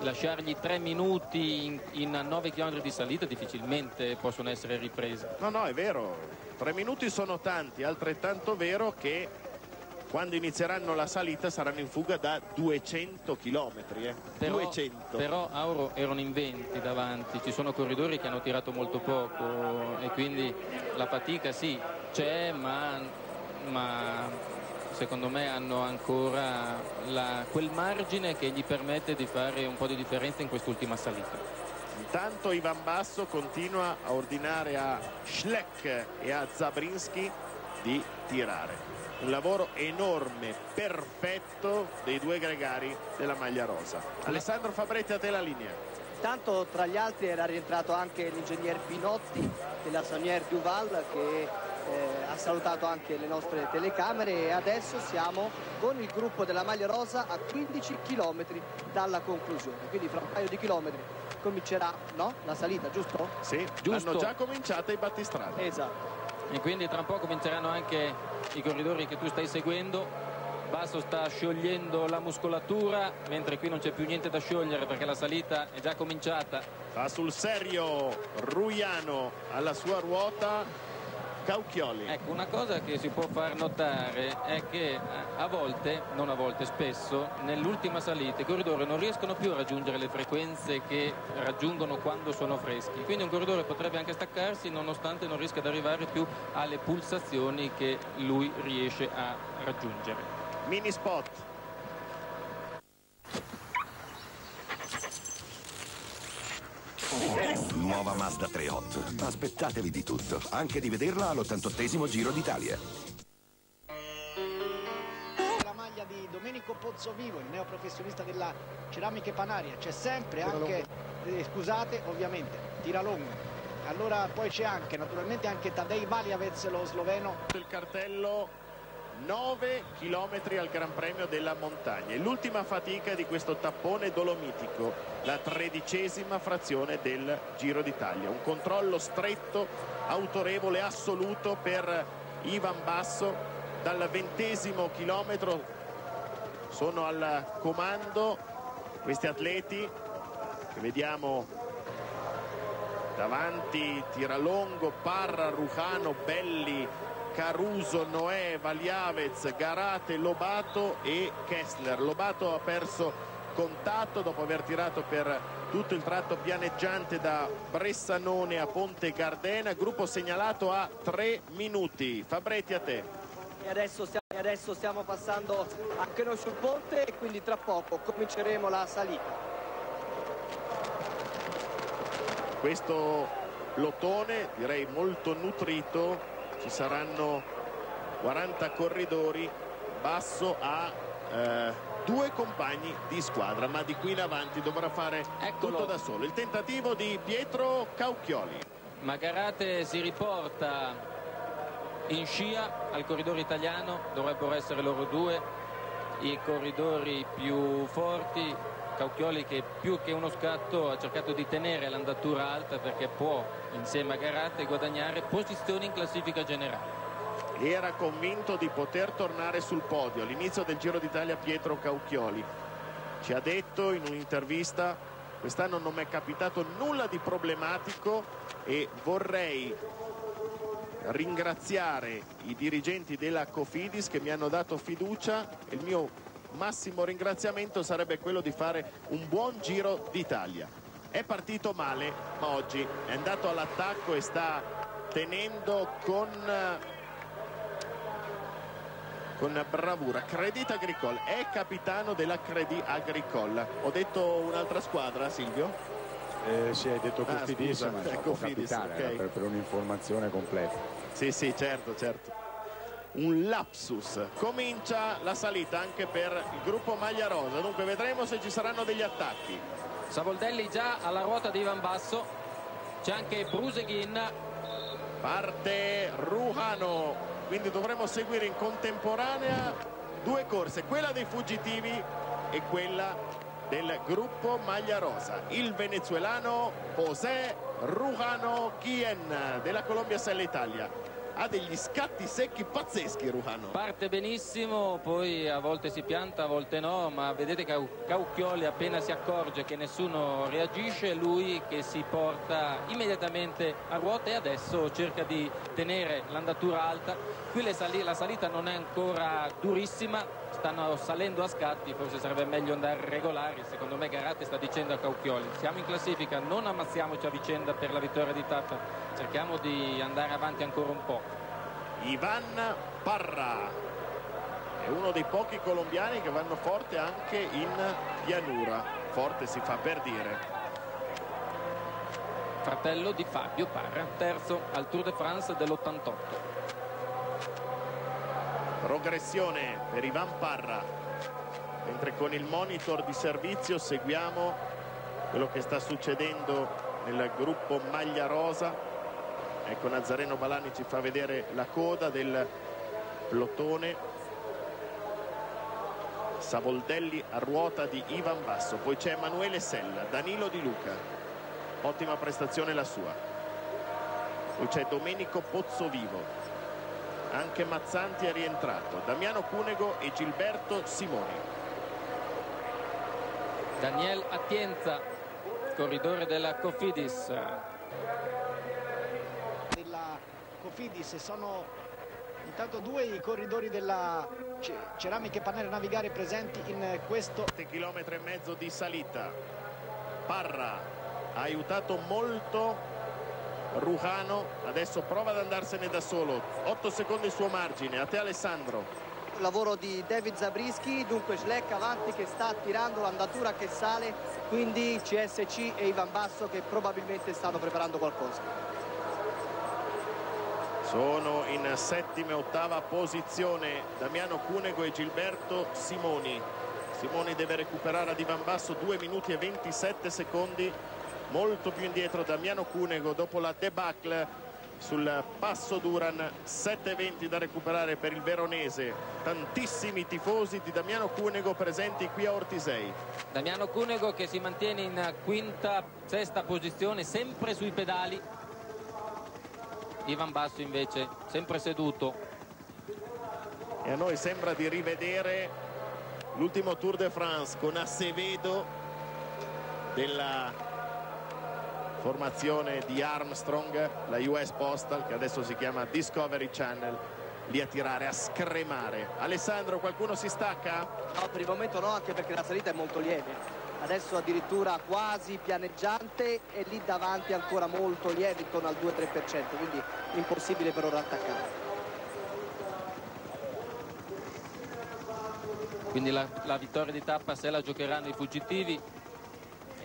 lasciargli tre minuti in, in nove chilometri di salita difficilmente possono essere ripresi. No, no, è vero. Tre minuti sono tanti, altrettanto vero che quando inizieranno la salita saranno in fuga da duecento chilometri. Eh. Però, duecento. Però Auro erano in venti davanti, ci sono corridori che hanno tirato molto poco e quindi la fatica sì c'è, ma, ma secondo me hanno ancora la, quel margine che gli permette di fare un po' di differenza in quest'ultima salita. Intanto Ivan Basso continua a ordinare a Schleck e a Zabrinski di tirare. Un lavoro enorme, perfetto dei due gregari della maglia rosa. Alessandro Fabretti, a te la linea. Tanto tra gli altri era rientrato anche l'ingegner Pinotti della Saunier Duval, che eh, ha salutato anche le nostre telecamere, e adesso siamo con il gruppo della maglia rosa a quindici chilometri dalla conclusione. Quindi fra un paio di chilometri comincerà, no? La salita, giusto? Sì, giusto. Hanno già cominciato i battistrada. Esatto. E quindi tra un po' cominceranno anche i corridori che tu stai seguendo. Basso sta sciogliendo la muscolatura, mentre qui non c'è più niente da sciogliere perché la salita è già cominciata. Va sul serio Ruiano, alla sua ruota Caucchioli. Ecco, una cosa che si può far notare è che a volte, non a volte, spesso nell'ultima salita i corridori non riescono più a raggiungere le frequenze che raggiungono quando sono freschi, quindi un corridore potrebbe anche staccarsi nonostante non riesca ad arrivare più alle pulsazioni che lui riesce a raggiungere. Mini spot. Nuova Mazda tre otto. Aspettatevi di tutto, anche di vederla all'ottantottesimo Giro d'Italia. La maglia di Domenico Pozzovivo, il neoprofessionista della Ceramiche Panaria, c'è sempre anche, eh, scusate, ovviamente, Tiralongo. Allora poi c'è anche, naturalmente, anche Tadej Valjavec, lo sloveno. Il cartello nove chilometri al Gran Premio della Montagna, l'ultima fatica di questo tappone dolomitico, la tredicesima frazione del Giro d'Italia. Un controllo stretto, autorevole, assoluto per Ivan Basso. Dal ventesimo chilometro sono al comando questi atleti che vediamo davanti: Tiralongo, Parra, Rucano, Belli, Caruso, Noè, Valjavec, Garate, Lobato e Kessler. Lobato ha perso contatto dopo aver tirato per tutto il tratto pianeggiante da Bressanone a Ponte Gardena. Gruppo segnalato a tre minuti. Fabretti, a te. E adesso stiamo, e adesso stiamo passando a Canoe sul Ponte e quindi tra poco cominceremo la salita. Questo lottone direi molto nutrito. Ci saranno quaranta corridori. Basso ha eh, due compagni di squadra, ma di qui in avanti dovrà fare Eccolo. tutto da solo. Il tentativo di Pietro Caucchioli. Ma Garate si riporta in scia al corridore italiano, dovrebbero essere loro due i corridori più forti. Caucchioli, che più che uno scatto ha cercato di tenere l'andatura alta, perché può insieme a Garate guadagnare posizioni in classifica generale. Era convinto di poter tornare sul podio all'inizio del Giro d'Italia. Pietro Caucchioli ci ha detto in un'intervista: quest'anno non mi è capitato nulla di problematico e vorrei ringraziare i dirigenti della Cofidis che mi hanno dato fiducia, e il mio massimo ringraziamento sarebbe quello di fare un buon Giro d'Italia. È partito male, ma oggi è andato all'attacco e sta tenendo con con bravura. Crédit Agricole è capitano della Crédit Agricole. Ho detto un'altra squadra, Silvio? Eh, sì, hai detto Cufidis, ah, ma eh, può capitare, okay. per, per un'informazione completa. Sì, sì, certo, certo. Un lapsus. Comincia la salita anche per il gruppo Maglia Rosa, dunque vedremo se ci saranno degli attacchi. Savoldelli già alla ruota di Ivan Basso, c'è anche Bruseghin. Parte Ruhano, quindi dovremo seguire in contemporanea due corse, quella dei fuggitivi e quella del gruppo Maglia Rosa. Il venezuelano José Ruhano Guillén della Colombia Sella Italia ha degli scatti secchi pazzeschi. Ruhano parte benissimo, poi a volte si pianta, a volte no, ma vedete Caucchioli appena si accorge che nessuno reagisce, lui che si porta immediatamente a ruota e adesso cerca di tenere l'andatura alta. Qui le sali la salita non è ancora durissima, stanno salendo a scatti, forse sarebbe meglio andare regolari. Secondo me Garatti sta dicendo a Caucchioli: siamo in classifica, non ammazziamoci a vicenda per la vittoria di tappa, cerchiamo di andare avanti ancora un po'. Iván Parra è uno dei pochi colombiani che vanno forte anche in pianura, forte si fa per dire, fratello di Fabio Parra, terzo al Tour de France dell'ottantotto. Progressione per Iván Parra, mentre con il monitor di servizio seguiamo quello che sta succedendo nel gruppo Maglia Rosa. Ecco, Nazareno Balani ci fa vedere la coda del plotone. Savoldelli a ruota di Ivan Basso, poi c'è Emanuele Sella, Danilo Di Luca, ottima prestazione la sua, poi c'è Domenico Pozzovivo, anche Mazzanti è rientrato, Damiano Cunego e Gilberto Simoni. Daniel Atienza, corridore della Cofidis. Della Cofidis sono intanto due i corridori della Ceramiche Pannelli Navigare presenti in questo chilometro e mezzo di salita. Parra ha aiutato molto Ruhano, adesso prova ad andarsene da solo. Otto secondi il suo margine. A te Alessandro. Lavoro di David Zabrischi, dunque Schleck avanti che sta tirando, l'andatura che sale, quindi C S C e Ivan Basso che probabilmente stanno preparando qualcosa. Sono in settima e ottava posizione Damiano Cunego e Gilberto Simoni. Simoni deve recuperare ad Ivan Basso due minuti e ventisette secondi. Molto più indietro Damiano Cunego dopo la debacle sul passo Duran. Sette e venti da recuperare per il veronese. Tantissimi tifosi di Damiano Cunego presenti qui a Ortisei. Damiano Cunego che si mantiene in quinta, sesta posizione, sempre sui pedali. Ivan Basso invece sempre seduto. E a noi sembra di rivedere l'ultimo Tour de France con Acevedo della formazione di Armstrong, la U S Postal, che adesso si chiama Discovery Channel, lì a tirare, a scremare. Alessandro, qualcuno si stacca? No, per il momento no, anche perché la salita è molto lieve, adesso addirittura quasi pianeggiante e lì davanti ancora molto lieve, intorno al due tre per cento, quindi impossibile per ora attaccare. Quindi la, la vittoria di tappa se la giocheranno i fuggitivi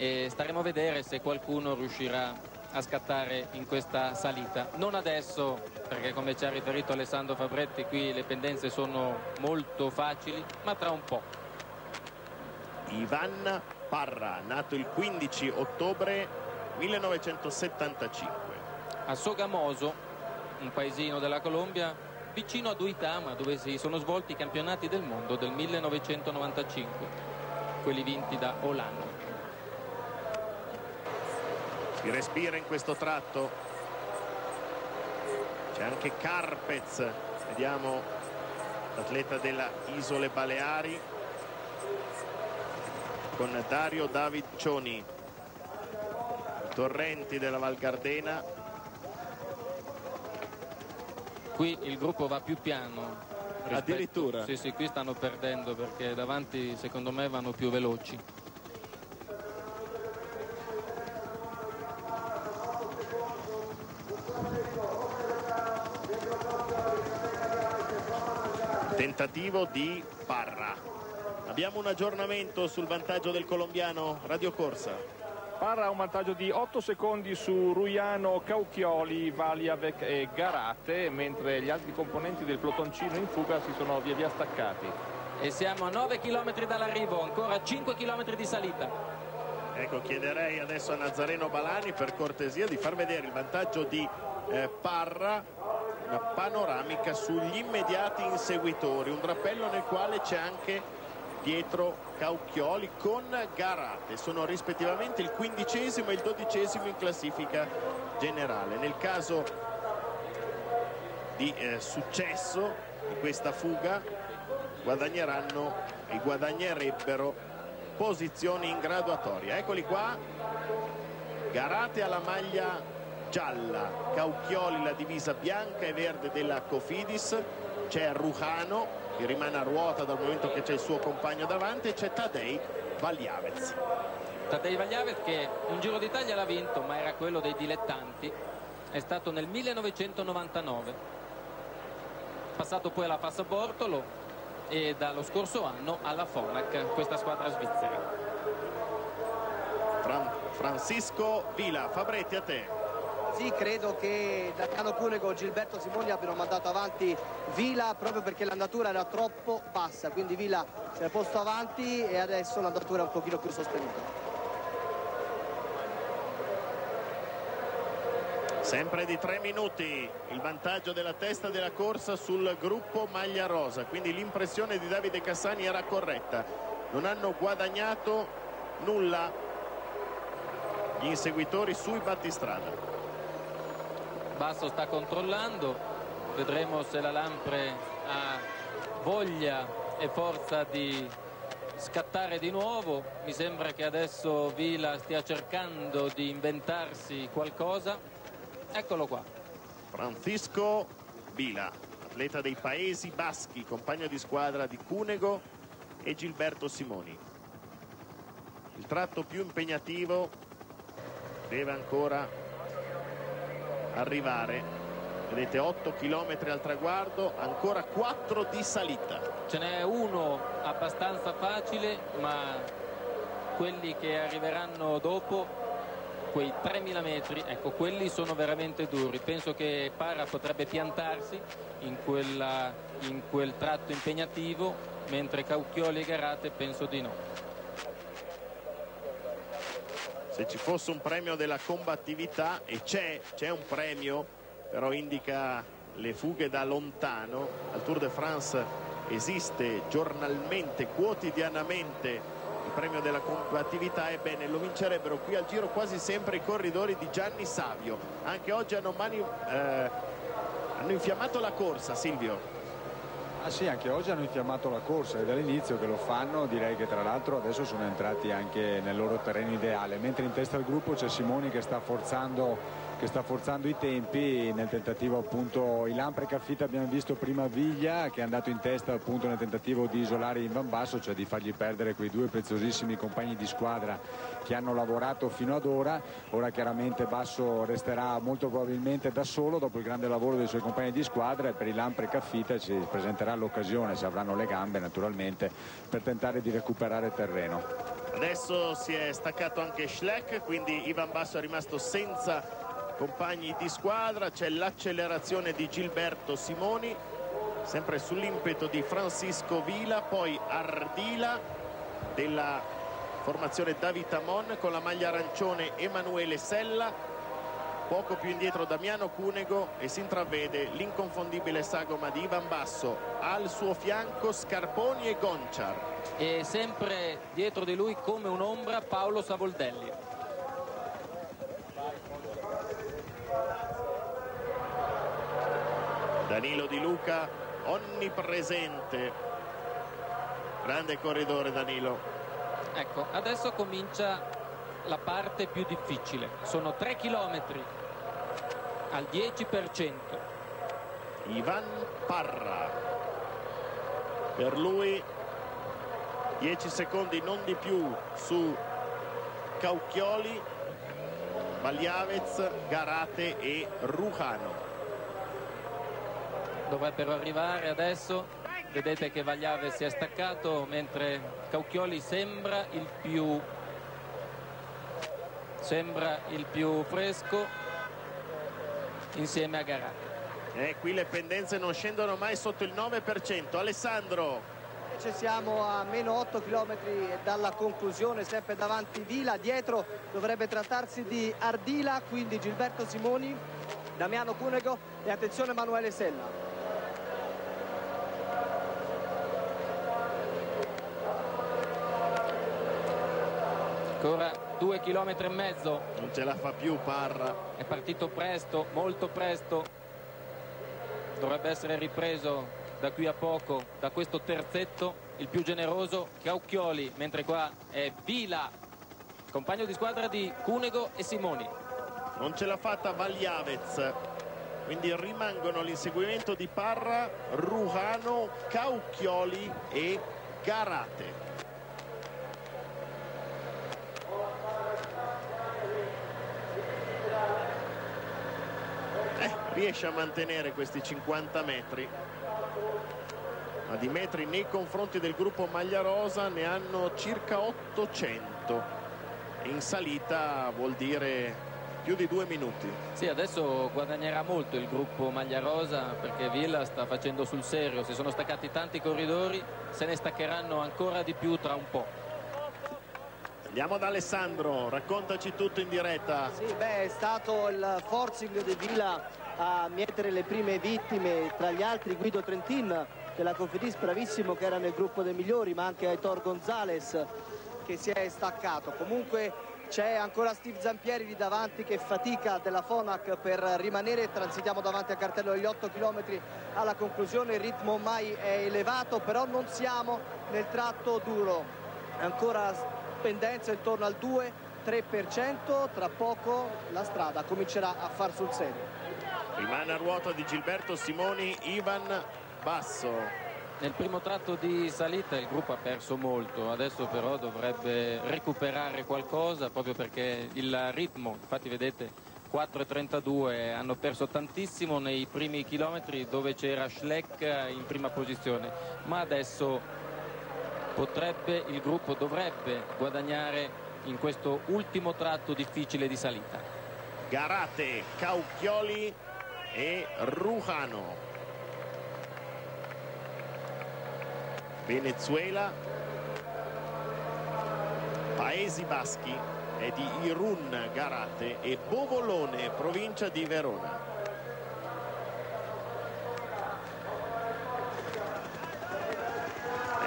e staremo a vedere se qualcuno riuscirà a scattare in questa salita. Non adesso, perché come ci ha riferito Alessandro Fabretti qui le pendenze sono molto facili, ma tra un po'. Iván Parra, nato il quindici ottobre millenovecentosettantacinque a Sogamoso, un paesino della Colombia vicino a Duitama, dove si sono svolti i campionati del mondo del millenovecentonovantacinque, quelli vinti da Olanda. Si respira in questo tratto, c'è anche Carpez, vediamo l'atleta della Isole Baleari con Dario Daviccioni, Torrenti della Val Gardena. Qui il gruppo va più piano rispetto... addirittura sì sì qui stanno perdendo perché davanti secondo me vanno più veloci. Tentativo di Parra. Abbiamo un aggiornamento sul vantaggio del colombiano, Radio Corsa. Parra ha un vantaggio di otto secondi su Ruiano, Cauchioli, Valiavec e Garate, mentre gli altri componenti del pelotoncino in fuga si sono via via staccati. E siamo a nove chilometri dall'arrivo, ancora cinque chilometri di salita. Ecco, chiederei adesso a Nazareno Balani per cortesia di far vedere il vantaggio di eh, Parra, una panoramica sugli immediati inseguitori, un drappello nel quale c'è anche dietro Cauchioli con Garate. Sono rispettivamente il quindicesimo e il dodicesimo in classifica generale. Nel caso di eh, successo di questa fuga guadagneranno e guadagnerebbero posizioni in graduatoria. Eccoli qua, Garate alla maglia gialla, Cauchioli la divisa bianca e verde della Cofidis, c'è Ruhano che rimane a ruota dal momento che c'è il suo compagno davanti, e c'è Tadej Valiavec. Tadej Valiavec che un Giro d'Italia l'ha vinto, ma era quello dei dilettanti, è stato nel millenovecentonovantanove, passato poi alla Passabortolo e dallo scorso anno alla Fonac, questa squadra svizzera. Fran Francisco Vila, Fabretti a te. Sì, credo che Damiano Cunego e Gilberto Simoni abbiano mandato avanti Vila proprio perché l'andatura era troppo bassa, quindi Vila si è posto avanti e adesso l'andatura è un pochino più sostenuta. Sempre di tre minuti il vantaggio della testa della corsa sul gruppo maglia rosa, quindi l'impressione di Davide Cassani era corretta, non hanno guadagnato nulla gli inseguitori sui battistrada. Basso sta controllando, vedremo se la Lampre ha voglia e forza di scattare di nuovo. Mi sembra che adesso Vila stia cercando di inventarsi qualcosa. Eccolo qua, Francisco Vila, atleta dei Paesi Baschi, compagno di squadra di Cunego e Gilberto Simoni. Il tratto più impegnativo deve ancora arrivare, vedete otto chilometri al traguardo, ancora quattro di salita. Ce n'è uno abbastanza facile, ma quelli che arriveranno dopo, quei tremila metri, ecco, quelli sono veramente duri. Penso che Parra potrebbe piantarsi in, quella, in quel tratto impegnativo, mentre Cauchioli e Garate penso di no. Se ci fosse un premio della combattività, e c'è, c'è un premio, però indica le fughe da lontano. Al Tour de France esiste giornalmente, quotidianamente il premio della combattività, ebbene lo vincerebbero qui al Giro quasi sempre i corridori di Gianni Savio. Anche oggi hanno, mani, eh, hanno infiammato la corsa, Silvio. Ah sì, anche oggi hanno infiammato la corsa, e dall'inizio che lo fanno, direi che tra l'altro adesso sono entrati anche nel loro terreno ideale, mentre in testa al gruppo c'è Simoni che sta forzando, che sta forzando i tempi nel tentativo appunto, i Lampre che affitta, abbiamo visto prima Viglia che è andato in testa appunto nel tentativo di isolare in Van Basso, cioè di fargli perdere quei due preziosissimi compagni di squadra che hanno lavorato fino ad ora. Ora chiaramente Basso resterà molto probabilmente da solo dopo il grande lavoro dei suoi compagni di squadra, e per i Lampre che affitta ci presenterà l'occasione, se avranno le gambe naturalmente, per tentare di recuperare terreno. Adesso si è staccato anche Schleck, quindi Ivan Basso è rimasto senza compagni di squadra, c'è l'accelerazione di Gilberto Simoni, sempre sull'impeto di Francisco Vila, poi Ardila della formazione Davitamon, con la maglia arancione Emanuele Sella, poco più indietro Damiano Cunego, e si intravede l'inconfondibile sagoma di Ivan Basso, al suo fianco Scarponi e Gonciar, e sempre dietro di lui come un'ombra Paolo Savoldelli. Danilo Di Luca onnipresente, grande corridore Danilo. Ecco, adesso comincia la parte più difficile, sono tre chilometri al dieci per cento. Ivan Parra, per lui dieci secondi non di più su Cauchioli, Valiavec, Garate e Ruhano. Dovrebbero arrivare adesso, vedete che Valiavec si è staccato, mentre Cauchioli sembra il più sembra il più fresco insieme a Garatti. E qui le pendenze non scendono mai sotto il nove per cento. Alessandro. Invece siamo a meno otto chilometri dalla conclusione, sempre davanti Vila, dietro dovrebbe trattarsi di Ardila, quindi Gilberto Simoni, Damiano Cunego e attenzione Emanuele Sella. Ancora due chilometri e mezzo. Non ce la fa più Parra. È partito presto, molto presto. Dovrebbe essere ripreso da qui a poco da questo terzetto il più generoso Caucchioli, mentre qua è Vila, compagno di squadra di Cunego e Simoni. Non ce l'ha fatta Vagliavez, quindi rimangono l'inseguimento di Parra, Ruhano, Caucchioli e Garate. Riesce a mantenere questi cinquanta metri, ma di metri nei confronti del gruppo Magliarosa ne hanno circa ottocento, e in salita vuol dire più di due minuti. Sì, adesso guadagnerà molto il gruppo Magliarosa, perché Villa sta facendo sul serio, si sono staccati tanti corridori, se ne staccheranno ancora di più tra un po'. Andiamo ad Alessandro, raccontaci tutto in diretta. Sì, beh, è stato il forcing di Villa a mietere le prime vittime, tra gli altri Guido Trentin della Cofidis, bravissimo, che era nel gruppo dei migliori, ma anche Aitor Gonzalez che si è staccato. Comunque c'è ancora Steve Zampieri lì davanti che fatica, della Fonac, per rimanere. Transitiamo davanti al cartello degli otto chilometri alla conclusione, il ritmo ormai è elevato, però non siamo nel tratto duro, è ancora pendenza intorno al due tre per cento. Tra poco la strada comincerà a far sul serio. Rimane a ruota di Gilberto Simoni Ivan Basso. Nel primo tratto di salita il gruppo ha perso molto, adesso però dovrebbe recuperare qualcosa, proprio perché il ritmo, infatti vedete quattro e trentadue, hanno perso tantissimo nei primi chilometri dove c'era Schleck in prima posizione, ma adesso potrebbe, il gruppo dovrebbe guadagnare in questo ultimo tratto difficile di salita. Garate, Caucchioli e Ruhano. Venezuela, Paesi Baschi, è di Irun Garate e Bovolone, provincia di Verona.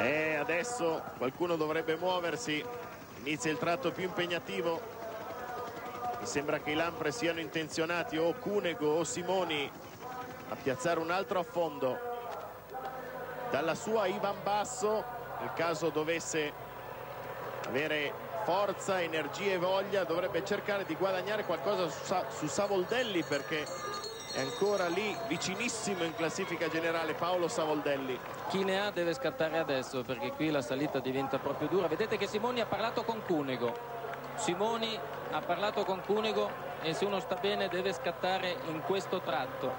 E adesso qualcuno dovrebbe muoversi, inizia il tratto più impegnativo. Mi sembra che i Lampre siano intenzionati, o Cunego o Simoni, a piazzare un altro affondo. Dalla sua Ivan Basso, nel caso dovesse avere forza, energia e voglia, dovrebbe cercare di guadagnare qualcosa su, Sa su Savoldelli, perché è ancora lì vicinissimo in classifica generale Paolo Savoldelli. Chi ne ha deve scattare adesso, perché qui la salita diventa proprio dura. Vedete che Simoni ha parlato con Cunego, Simoni ha parlato con Cunego e se uno sta bene deve scattare in questo tratto.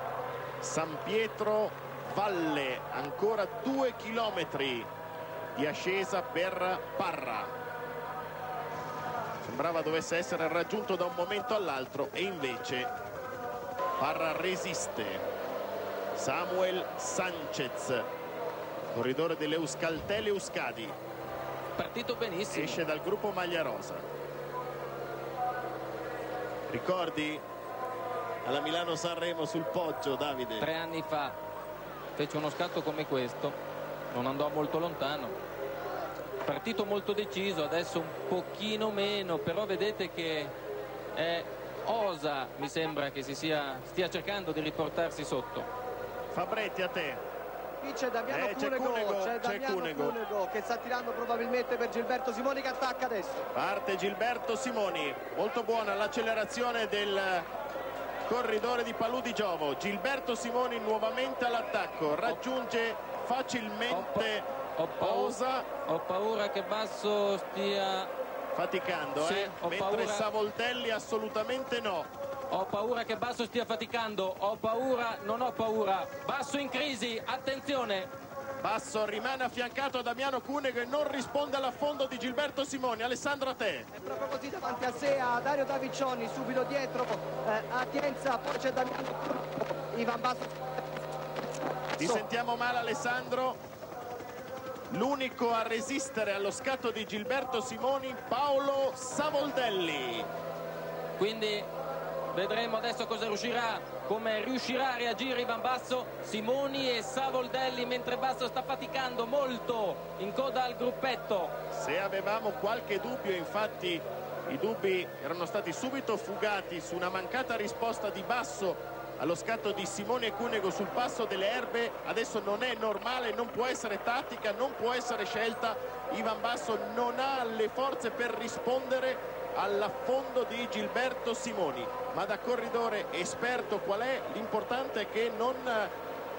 San Pietro Valle, ancora due chilometri di ascesa per Parra. Sembrava dovesse essere raggiunto da un momento all'altro e invece Parra resiste. Samuel Sanchez, corridore delle Euskaltel Euskadi, partito benissimo, esce dal gruppo Magliarosa. Ricordi alla Milano Sanremo sul Poggio, Davide? Tre anni fa fece uno scatto come questo, non andò molto lontano, partito molto deciso, adesso un pochino meno, però vedete che è osa, mi sembra che si sia stia cercando di riportarsi sotto. Fabretti, a te. Qui c'è Damiano eh, Cunego, c'è Damiano Cunego. Cunego che sta tirando probabilmente per Gilberto Simoni, che attacca adesso. Parte Gilberto Simoni, molto buona l'accelerazione del corridore di Paludi-Giovo. Gilberto Simoni nuovamente all'attacco, raggiunge facilmente ho, ho, ho Osa. Ho paura che Basso stia faticando, sì, eh? Mentre paura. Savoldelli assolutamente no. Ho paura che Basso stia faticando, ho paura, non ho paura. Basso in crisi, attenzione. Basso rimane affiancato a Damiano Cunego e non risponde all'affondo di Gilberto Simoni. Alessandro, a te. È proprio così davanti a sé a Dario Daviccioni, subito dietro eh, a Tienza, poi c'è Damiano Cunego, Ivan Basso. Ti sentiamo male, Alessandro. L'unico a resistere allo scatto di Gilberto Simoni, Paolo Savoldelli. Quindi vedremo adesso cosa riuscirà, come riuscirà a reagire Ivan Basso, Simoni e Savoldelli, mentre Basso sta faticando molto in coda al gruppetto. Se avevamo qualche dubbio, infatti, i dubbi erano stati subito fugati su una mancata risposta di Basso allo scatto di Simone Cunego sul passo delle erbe. Adesso non è normale, non può essere tattica, non può essere scelta. Ivan Basso non ha le forze per rispondere all'affondo di Gilberto Simoni, ma da corridore esperto qual è, l'importante è che non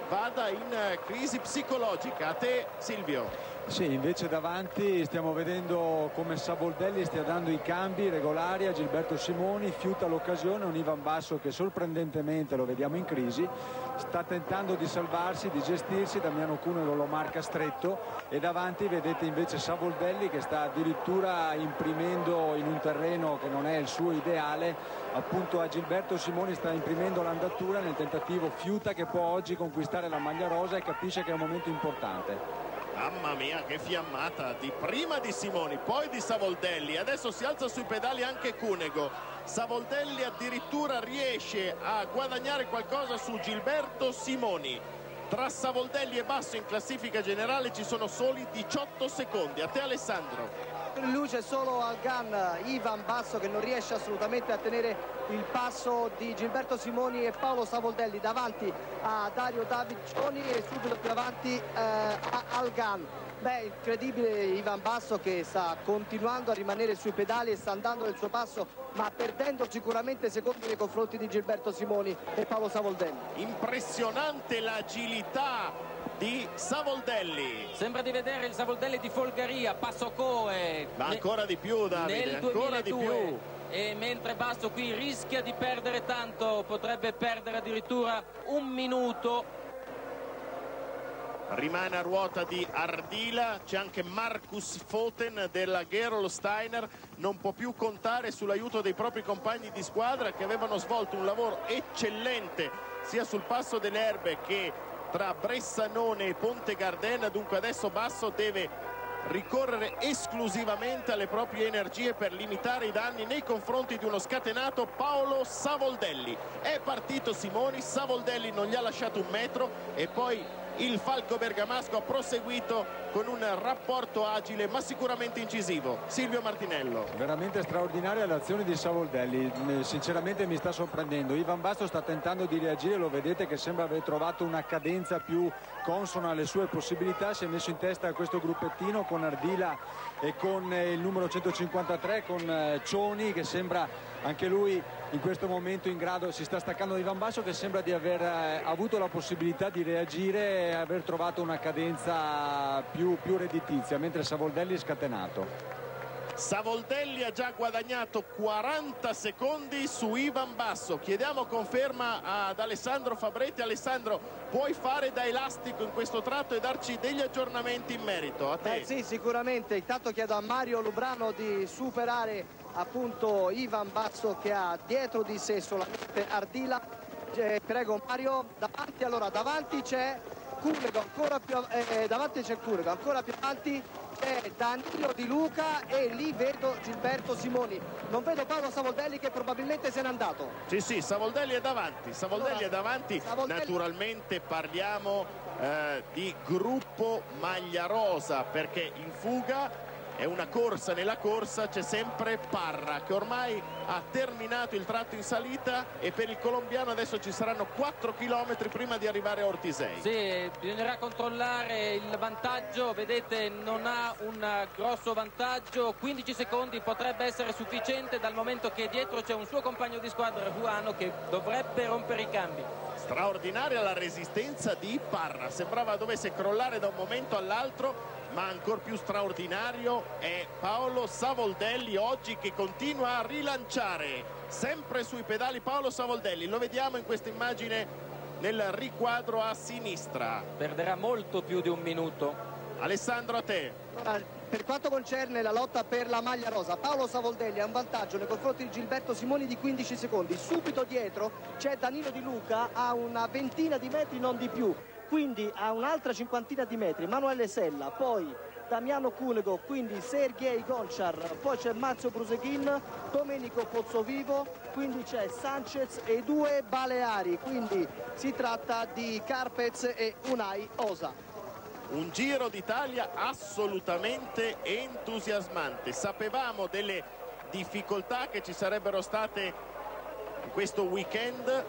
vada in crisi psicologica. A te, Silvio. Sì, invece davanti stiamo vedendo come Savoldelli stia dando i cambi regolari a Gilberto Simoni, fiuta l'occasione, un Ivan Basso che sorprendentemente lo vediamo in crisi, sta tentando di salvarsi, di gestirsi, Damiano Cunego lo marca stretto e davanti vedete invece Savoldelli che sta addirittura imprimendo in un terreno che non è il suo ideale, appunto a Gilberto Simoni sta imprimendo l'andatura nel tentativo fiuta che può oggi conquistare la maglia rosa e capisce che è un momento importante. Mamma mia, che fiammata di prima di Simoni, poi di Savoldelli. Adesso si alza sui pedali anche Cunego. Savoldelli addirittura riesce a guadagnare qualcosa su Gilberto Simoni. Tra Savoldelli e Basso in classifica generale ci sono soli diciotto secondi. A te, Alessandro. Luce solo al gun Ivan Basso che non riesce assolutamente a tenere il passo di Gilberto Simoni e Paolo Savoldelli, davanti a Dario Daviccioni e subito più avanti eh, al gun. Beh, incredibile Ivan Basso che sta continuando a rimanere sui pedali e sta andando nel suo passo, ma perdendo sicuramente secondi nei confronti di Gilberto Simoni e Paolo Savoldelli. Impressionante l'agilità di Savoldelli. Sembra di vedere il Savoldelli di Folgaria, Passo Coe. Ma ancora di più, Davide, nel ancora di più. E mentre Basso qui rischia di perdere tanto, potrebbe perdere addirittura un minuto. Rimane a ruota di Ardila, c'è anche Marcus Foten della Gerolsteiner, non può più contare sull'aiuto dei propri compagni di squadra che avevano svolto un lavoro eccellente sia sul passo delle erbe che tra Bressanone e Ponte Gardena. Dunque adesso Basso deve ricorrere esclusivamente alle proprie energie per limitare i danni nei confronti di uno scatenato Paolo Savoldelli. È partito Simoni, Savoldelli non gli ha lasciato un metro e poi il Falco Bergamasco ha proseguito con un rapporto agile ma sicuramente incisivo. Silvio Martinello. Veramente straordinaria l'azione di Savoldelli, sinceramente mi sta sorprendendo. Ivan Basso sta tentando di reagire, lo vedete che sembra aver trovato una cadenza più consona alle sue possibilità, si è messo in testa questo gruppettino con Ardila e con il numero centocinquantatré, con Cioni che sembra anche lui in questo momento in grado, si sta staccando da Ivan Basso che sembra di aver eh, avuto la possibilità di reagire e aver trovato una cadenza più, più redditizia, mentre Savoldelli è scatenato. Savoldelli ha già guadagnato quaranta secondi su Ivan Basso. Chiediamo conferma ad Alessandro Fabretti. Alessandro, puoi fare da elastico in questo tratto e darci degli aggiornamenti in merito? A te. Eh sì, sicuramente. Intanto chiedo a Mario Lubrano di superare appunto Ivan Basso che ha dietro di sé solamente Ardila. Eh, prego Mario. Davanti, allora, davanti c'è Cunego, ancora più eh, davanti c'è Cunego, ancora più avanti c'è Danilo Di Luca e lì vedo Gilberto Simoni, non vedo Paolo Savoldelli che probabilmente se n'è andato. Sì sì, Savoldelli è davanti, Savoldelli allora, è davanti Savoldelli... Naturalmente parliamo eh, di gruppo maglia rosa, perché in fuga è una corsa, nella corsa c'è sempre Parra che ormai ha terminato il tratto in salita e per il colombiano adesso ci saranno quattro chilometri prima di arrivare a Ortisei. Sì, bisognerà controllare il vantaggio, vedete non ha un grosso vantaggio, quindici secondi potrebbe essere sufficiente dal momento che dietro c'è un suo compagno di squadra Guano che dovrebbe rompere i cambi. Straordinaria la resistenza di Parra, sembrava dovesse crollare da un momento all'altro, ma ancor più straordinario è Paolo Savoldelli oggi, che continua a rilanciare sempre sui pedali. Paolo Savoldelli lo vediamo in questa immagine nel riquadro a sinistra, perderà molto più di un minuto. Alessandro, a te. Per quanto concerne la lotta per la maglia rosa, Paolo Savoldelli ha un vantaggio nei confronti di Gilberto Simoni di quindici secondi, subito dietro c'è Danilo Di Luca a una ventina di metri, non di più, quindi a un'altra cinquantina di metri Manuele Sella, poi Damiano Cunego, quindi Sergei Gonchar, poi c'è Marzio Bruseghin, Domenico Pozzovivo, quindi c'è Sanchez e due Baleari, quindi si tratta di Carpez e Unai Osa. Un Giro d'Italia assolutamente entusiasmante, sapevamo delle difficoltà che ci sarebbero state questo weekend,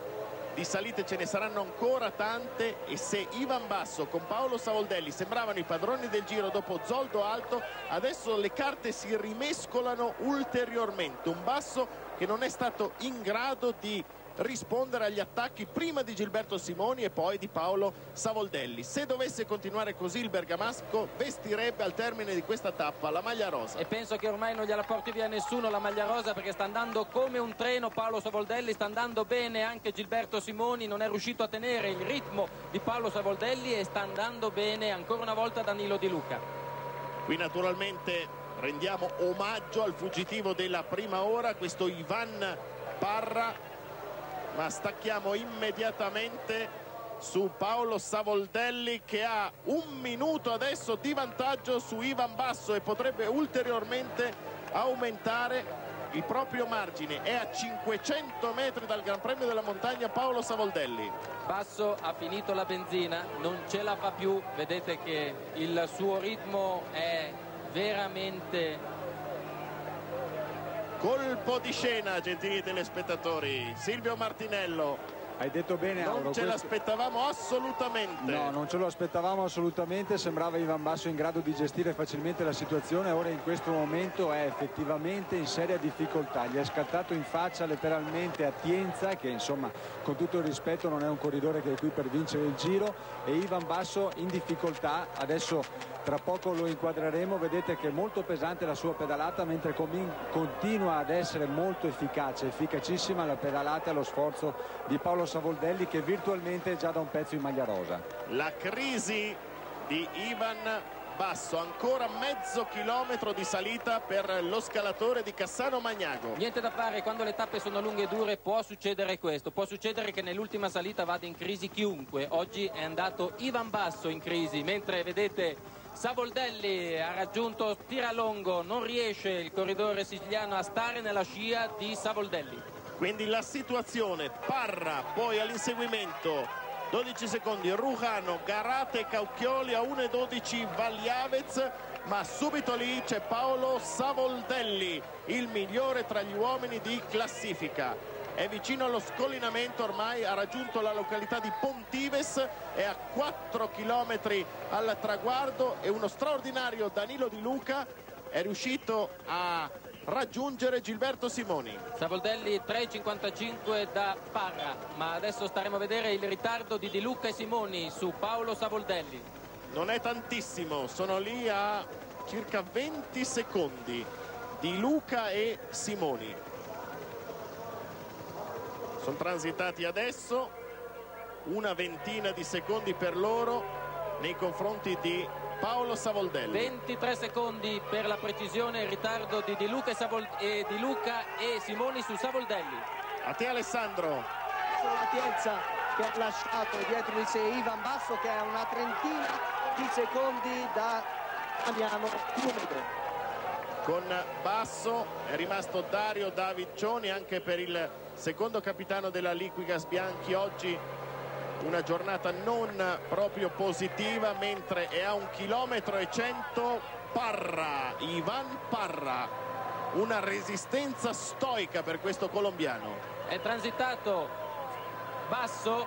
di salite ce ne saranno ancora tante, e se Ivan Basso con Paolo Savoldelli sembravano i padroni del Giro dopo Zoldo Alto, adesso le carte si rimescolano ulteriormente. Un Basso che non è stato in grado di rispondere agli attacchi prima di Gilberto Simoni e poi di Paolo Savoldelli. Se dovesse continuare così il bergamasco vestirebbe al termine di questa tappa la maglia rosa, e penso che ormai non gliela porti via nessuno la maglia rosa, perché sta andando come un treno Paolo Savoldelli, sta andando bene anche Gilberto Simoni, non è riuscito a tenere il ritmo di Paolo Savoldelli e sta andando bene ancora una volta Danilo Di Luca. Qui naturalmente rendiamo omaggio al fuggitivo della prima ora, questo Ivan Parra, ma stacchiamo immediatamente su Paolo Savoldelli, che ha un minuto adesso di vantaggio su Ivan Basso e potrebbe ulteriormente aumentare il proprio margine. È a cinquecento metri dal Gran Premio della Montagna Paolo Savoldelli. Basso ha finito la benzina, non ce la fa più, vedete che il suo ritmo è veramente... Colpo di scena, gentili telespettatori. Silvio Martinello, hai detto bene, Auro. Non ce questo... l'aspettavamo assolutamente. No, non ce lo aspettavamo assolutamente. Sembrava Ivan Basso in grado di gestire facilmente la situazione, ora in questo momento è effettivamente in seria difficoltà. Gli è scattato in faccia letteralmente a Tienza, che insomma con tutto il rispetto non è un corridore che è qui per vincere il Giro, e Ivan Basso in difficoltà adesso. Tra poco lo inquadreremo, vedete che è molto pesante la sua pedalata, mentre continua ad essere molto efficace, efficacissima la pedalata e lo sforzo di Paolo Savoldelli, che virtualmente è già da un pezzo in maglia rosa. La crisi di Ivan Basso, ancora mezzo chilometro di salita per lo scalatore di Cassano Magnago. Niente da fare, quando le tappe sono lunghe e dure può succedere questo, può succedere che nell'ultima salita vada in crisi chiunque. Oggi è andato Ivan Basso in crisi, mentre vedete... Savoldelli ha raggiunto Tiralongo, non riesce il corridore siciliano a stare nella scia di Savoldelli. Quindi la situazione, Parra, poi all'inseguimento, dodici secondi, Rugano, Garate, Caucchioli, a uno e dodici Valiavez, ma subito lì c'è Paolo Savoldelli, il migliore tra gli uomini di classifica. È vicino allo scollinamento ormai, ha raggiunto la località di Pontives, è a quattro chilometri al traguardo, e uno straordinario Danilo Di Luca è riuscito a raggiungere Gilberto Simoni. Savoldelli tre e cinquantacinque da Parra, ma adesso staremo a vedere il ritardo di Di Luca e Simoni su Paolo Savoldelli. Non è tantissimo, sono lì a circa venti secondi Di Luca e Simoni. Sono transitati adesso una ventina di secondi per loro nei confronti di Paolo Savoldelli. ventitré secondi per la precisione, il ritardo di Di Luca e, Savol e, Di Luca e Simoni su Savoldelli. A te Alessandro. La Tienza che ha lasciato dietro di sé Ivan Basso, che ha una trentina di secondi da Damiano Cunego. Con Basso è rimasto Dario Daviccioni, anche per il secondo capitano della Liquigas Bianchi oggi una giornata non proprio positiva, mentre è a un chilometro e cento Parra, Ivan Parra, una resistenza stoica per questo colombiano. È transitato Basso,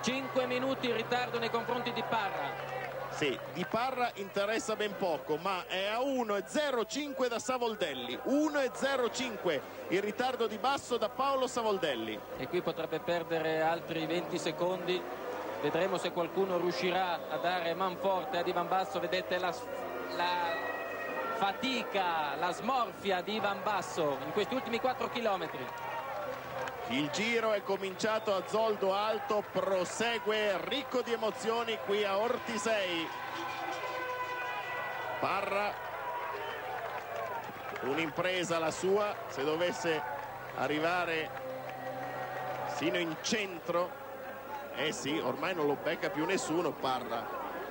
cinque minuti in ritardo nei confronti di Parra. Sì, Di Parra interessa ben poco, ma è a uno e zero cinque da Savoldelli, uno e zero cinque il ritardo di basso da Paolo Savoldelli. E qui potrebbe perdere altri venti secondi, vedremo se qualcuno riuscirà a dare manforte ad Ivan Basso. Vedete la, la fatica, la smorfia di Ivan Basso in questi ultimi quattro chilometri. Il giro è cominciato a Zoldo Alto, prosegue ricco di emozioni qui a Ortisei. Parra, un'impresa la sua, se dovesse arrivare sino in centro, eh sì, ormai non lo becca più nessuno Parra.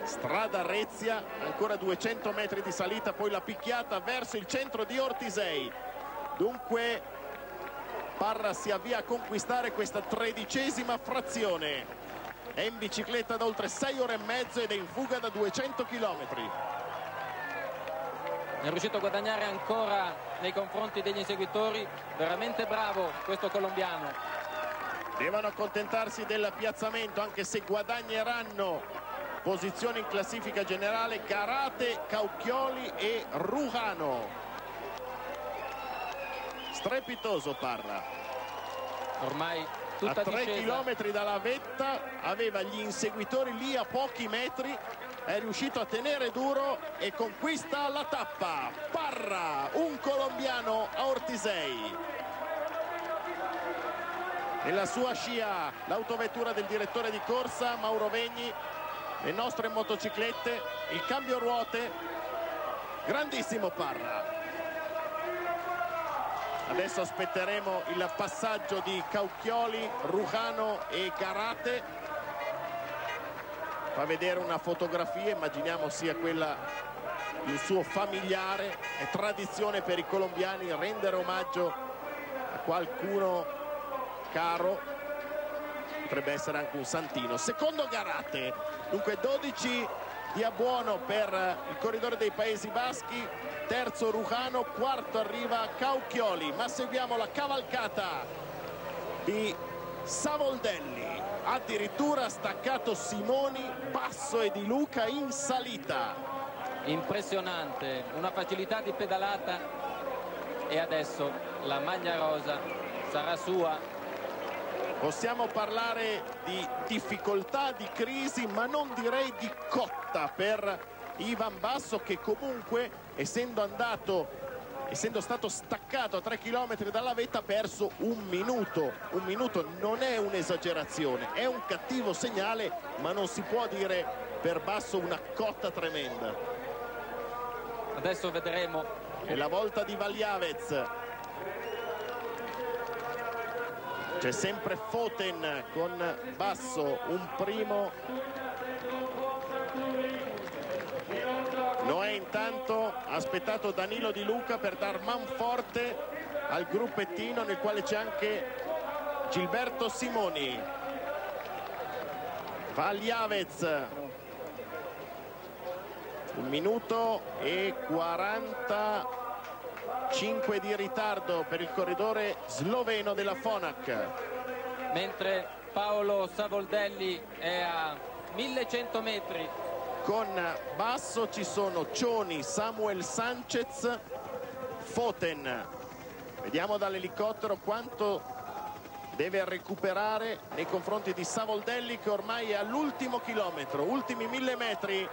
Strada Rezia, ancora duecento metri di salita, poi la picchiata verso il centro di Ortisei. Dunque Parra si avvia a conquistare questa tredicesima frazione. È in bicicletta da oltre sei ore e mezzo ed è in fuga da duecento chilometri. È riuscito a guadagnare ancora nei confronti degli inseguitori. Veramente bravo questo colombiano. Devono accontentarsi del piazzamento, anche se guadagneranno posizione in classifica generale Carate, Caucchioli e Rugano. Strepitoso Parra, ormai tutta a tre chilometri dalla vetta, aveva gli inseguitori lì a pochi metri, è riuscito a tenere duro e conquista la tappa. Parra, un colombiano a Ortisei. Nella sua scia l'autovettura del direttore di corsa Mauro Vegni, le nostre motociclette, il cambio ruote, grandissimo Parra. Adesso aspetteremo il passaggio di Caucchioli, Rugano e Carate. Fa vedere una fotografia, immaginiamo sia quella del suo familiare. È tradizione per i colombiani rendere omaggio a qualcuno caro. Potrebbe essere anche un santino. Secondo Carate, dunque dodici... Dia buono per il corridore dei Paesi Baschi, terzo Rugano, quarto arriva Caucchioli, ma seguiamo la cavalcata di Savoldelli, addirittura staccato Simoni, Basso e Di Luca in salita. Impressionante, una facilità di pedalata e adesso la maglia rosa sarà sua. Possiamo parlare di difficoltà, di crisi, ma non direi di cotta per Ivan Basso, che comunque, essendo andato, essendo stato staccato a tre chilometri dalla vetta, ha perso un minuto. Un minuto non è un'esagerazione, è un cattivo segnale, ma non si può dire per Basso una cotta tremenda. Adesso vedremo. È la volta di Valiavez. C'è sempre Foten con Basso, un primo. Noè intanto ha aspettato Danilo Di Luca per dar manforte al gruppettino nel quale c'è anche Gilberto Simoni. Valiavez, un minuto e quaranta. cinque di ritardo per il corridore sloveno della Fonac. Mentre Paolo Savoldelli è a millecento metri. Con Basso ci sono Cioni, Samuel Sanchez, Foten. Vediamo dall'elicottero quanto deve recuperare nei confronti di Savoldelli, che ormai è all'ultimo chilometro, ultimi mille metri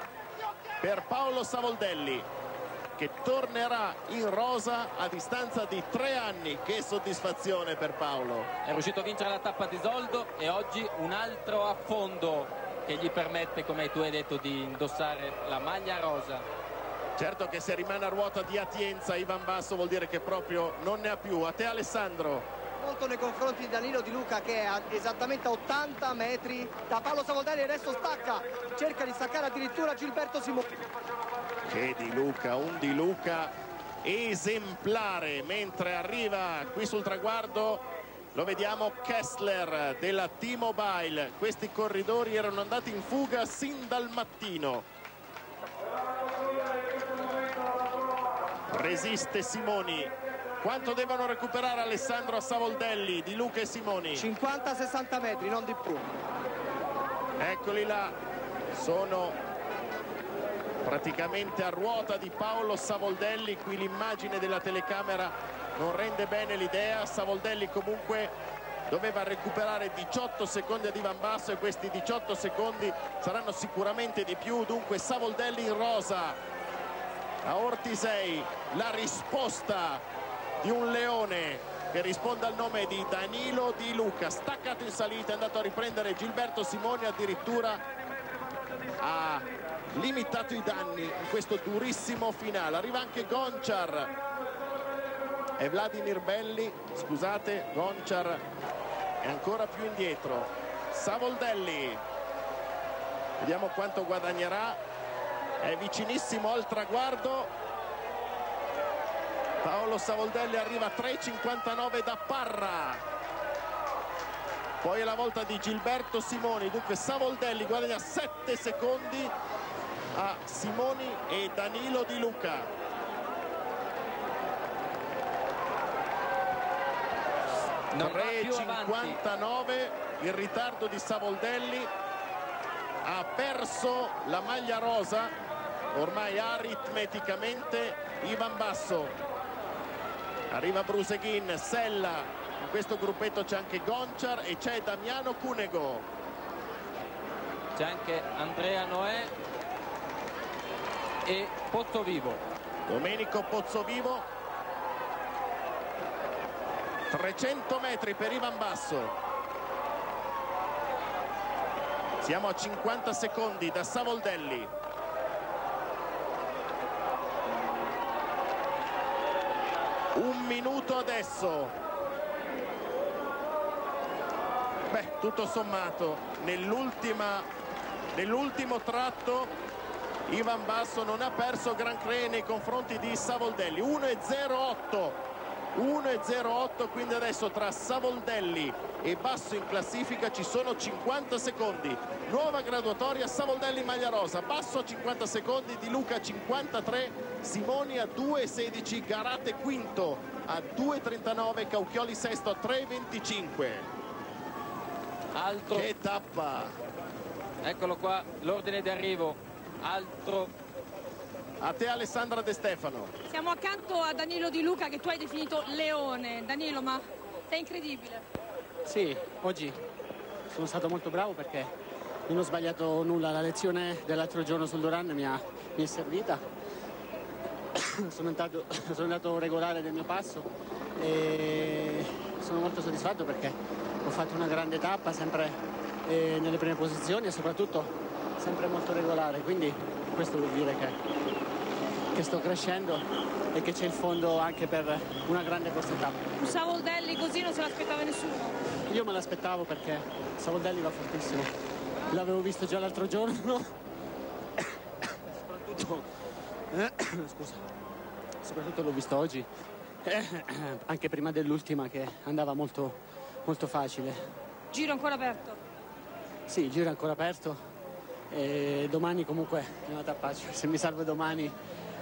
per Paolo Savoldelli, che tornerà in rosa a distanza di tre anni. Che soddisfazione per Paolo. È riuscito a vincere la tappa di Zoldo e oggi un altro affondo che gli permette, come tu hai detto, di indossare la maglia rosa. Certo che se rimane a ruota di Atienza Ivan Basso vuol dire che proprio non ne ha più. A te Alessandro. Molto nei confronti di Danilo Di Luca, che è a esattamente a ottanta metri da Paolo Savoldelli, adesso stacca, cerca di staccare addirittura Gilberto Simoni. Che Di Luca, un Di Luca esemplare. Mentre arriva qui sul traguardo lo vediamo Kessler della T-Mobile. Questi corridori erano andati in fuga sin dal mattino. Resiste Simoni. Quanto devono recuperare Alessandro a Savoldelli, Di Luca e Simoni? cinquanta sessanta metri, non di più. Eccoli là, sono praticamente a ruota di Paolo Savoldelli. Qui l'immagine della telecamera non rende bene l'idea. Savoldelli comunque doveva recuperare diciotto secondi ad Ivan Basso, e questi diciotto secondi saranno sicuramente di più. Dunque Savoldelli in rosa, a Ortisei la risposta di un leone che risponde al nome di Danilo Di Luca, staccato in salita, è andato a riprendere Gilberto Simoni, addirittura ha limitato i danni in questo durissimo finale. Arriva anche Gonchar e Vladimir Belli, scusate, Gonchar è ancora più indietro. Savoldelli, vediamo quanto guadagnerà, è vicinissimo al traguardo. Paolo Savoldelli arriva a tre e cinquantanove da Parra, poi è la volta di Gilberto Simoni. Dunque Savoldelli guadagna sette secondi a Simoni e Danilo Di Luca. tre e cinquantanove il ritardo di Savoldelli, ha perso la maglia rosa ormai aritmeticamente Ivan Basso. Arriva Bruseghin, Sella, in questo gruppetto c'è anche Gonchar e c'è Damiano Cunego, c'è anche Andrea Noè e Pozzovivo, Domenico Pozzovivo. Trecento metri per Ivan Basso, siamo a cinquanta secondi da Savoldelli. Un minuto adesso. Beh, tutto sommato nell'ultima nell'ultimo tratto Ivan Basso non ha perso granché nei confronti di Savoldelli. Uno e zero otto uno e zero otto, quindi adesso tra Savoldelli e Basso in classifica ci sono cinquanta secondi. Nuova graduatoria: Savoldelli maglia rosa, Basso cinquanta secondi, Di Luca cinquantatré, Simoni a due e sedici, Garate quinto a due e trentanove, Cauchioli sesto a tre e venticinque. Altro... che tappa! Eccolo qua l'ordine di arrivo. Altro... a te Alessandra De Stefano. Siamo accanto a Danilo Di Luca, che tu hai definito leone. Danilo, ma sei incredibile. Sì, oggi sono stato molto bravo perché non ho sbagliato nulla. La lezione dell'altro giorno sul Duran mi, ha, mi è servita. Sono andato, sono andato regolare del mio passo e sono molto soddisfatto perché ho fatto una grande tappa, sempre eh, nelle prime posizioni e soprattutto sempre molto regolare. Quindi questo vuol dire che... che sto crescendo e che c'è il fondo anche per una grande corsa in tappa. Savoldelli così non se l'aspettava nessuno. Io me l'aspettavo perché Savoldelli va fortissimo, l'avevo visto già l'altro giorno. soprattutto scusa soprattutto l'ho visto oggi, anche prima dell'ultima, che andava molto molto facile. Giro ancora aperto. Sì, il giro è ancora aperto e domani comunque è una tappa, se mi salvo domani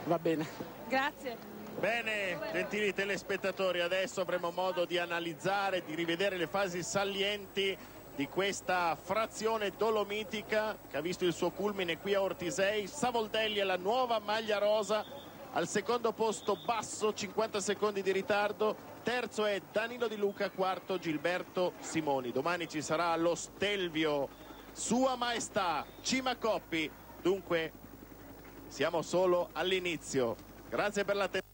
va bene. Grazie. Bene, gentili telespettatori, adesso avremo modo di analizzare, di rivedere le fasi salienti di questa frazione dolomitica che ha visto il suo culmine qui a Ortisei. Savoldelli è la nuova maglia rosa, al secondo posto Basso, cinquanta secondi di ritardo, terzo è Danilo Di Luca, quarto Gilberto Simoni. Domani ci sarà lo Stelvio, Sua Maestà Cima Coppi. Dunque siamo solo all'inizio. Grazie per l'attenzione.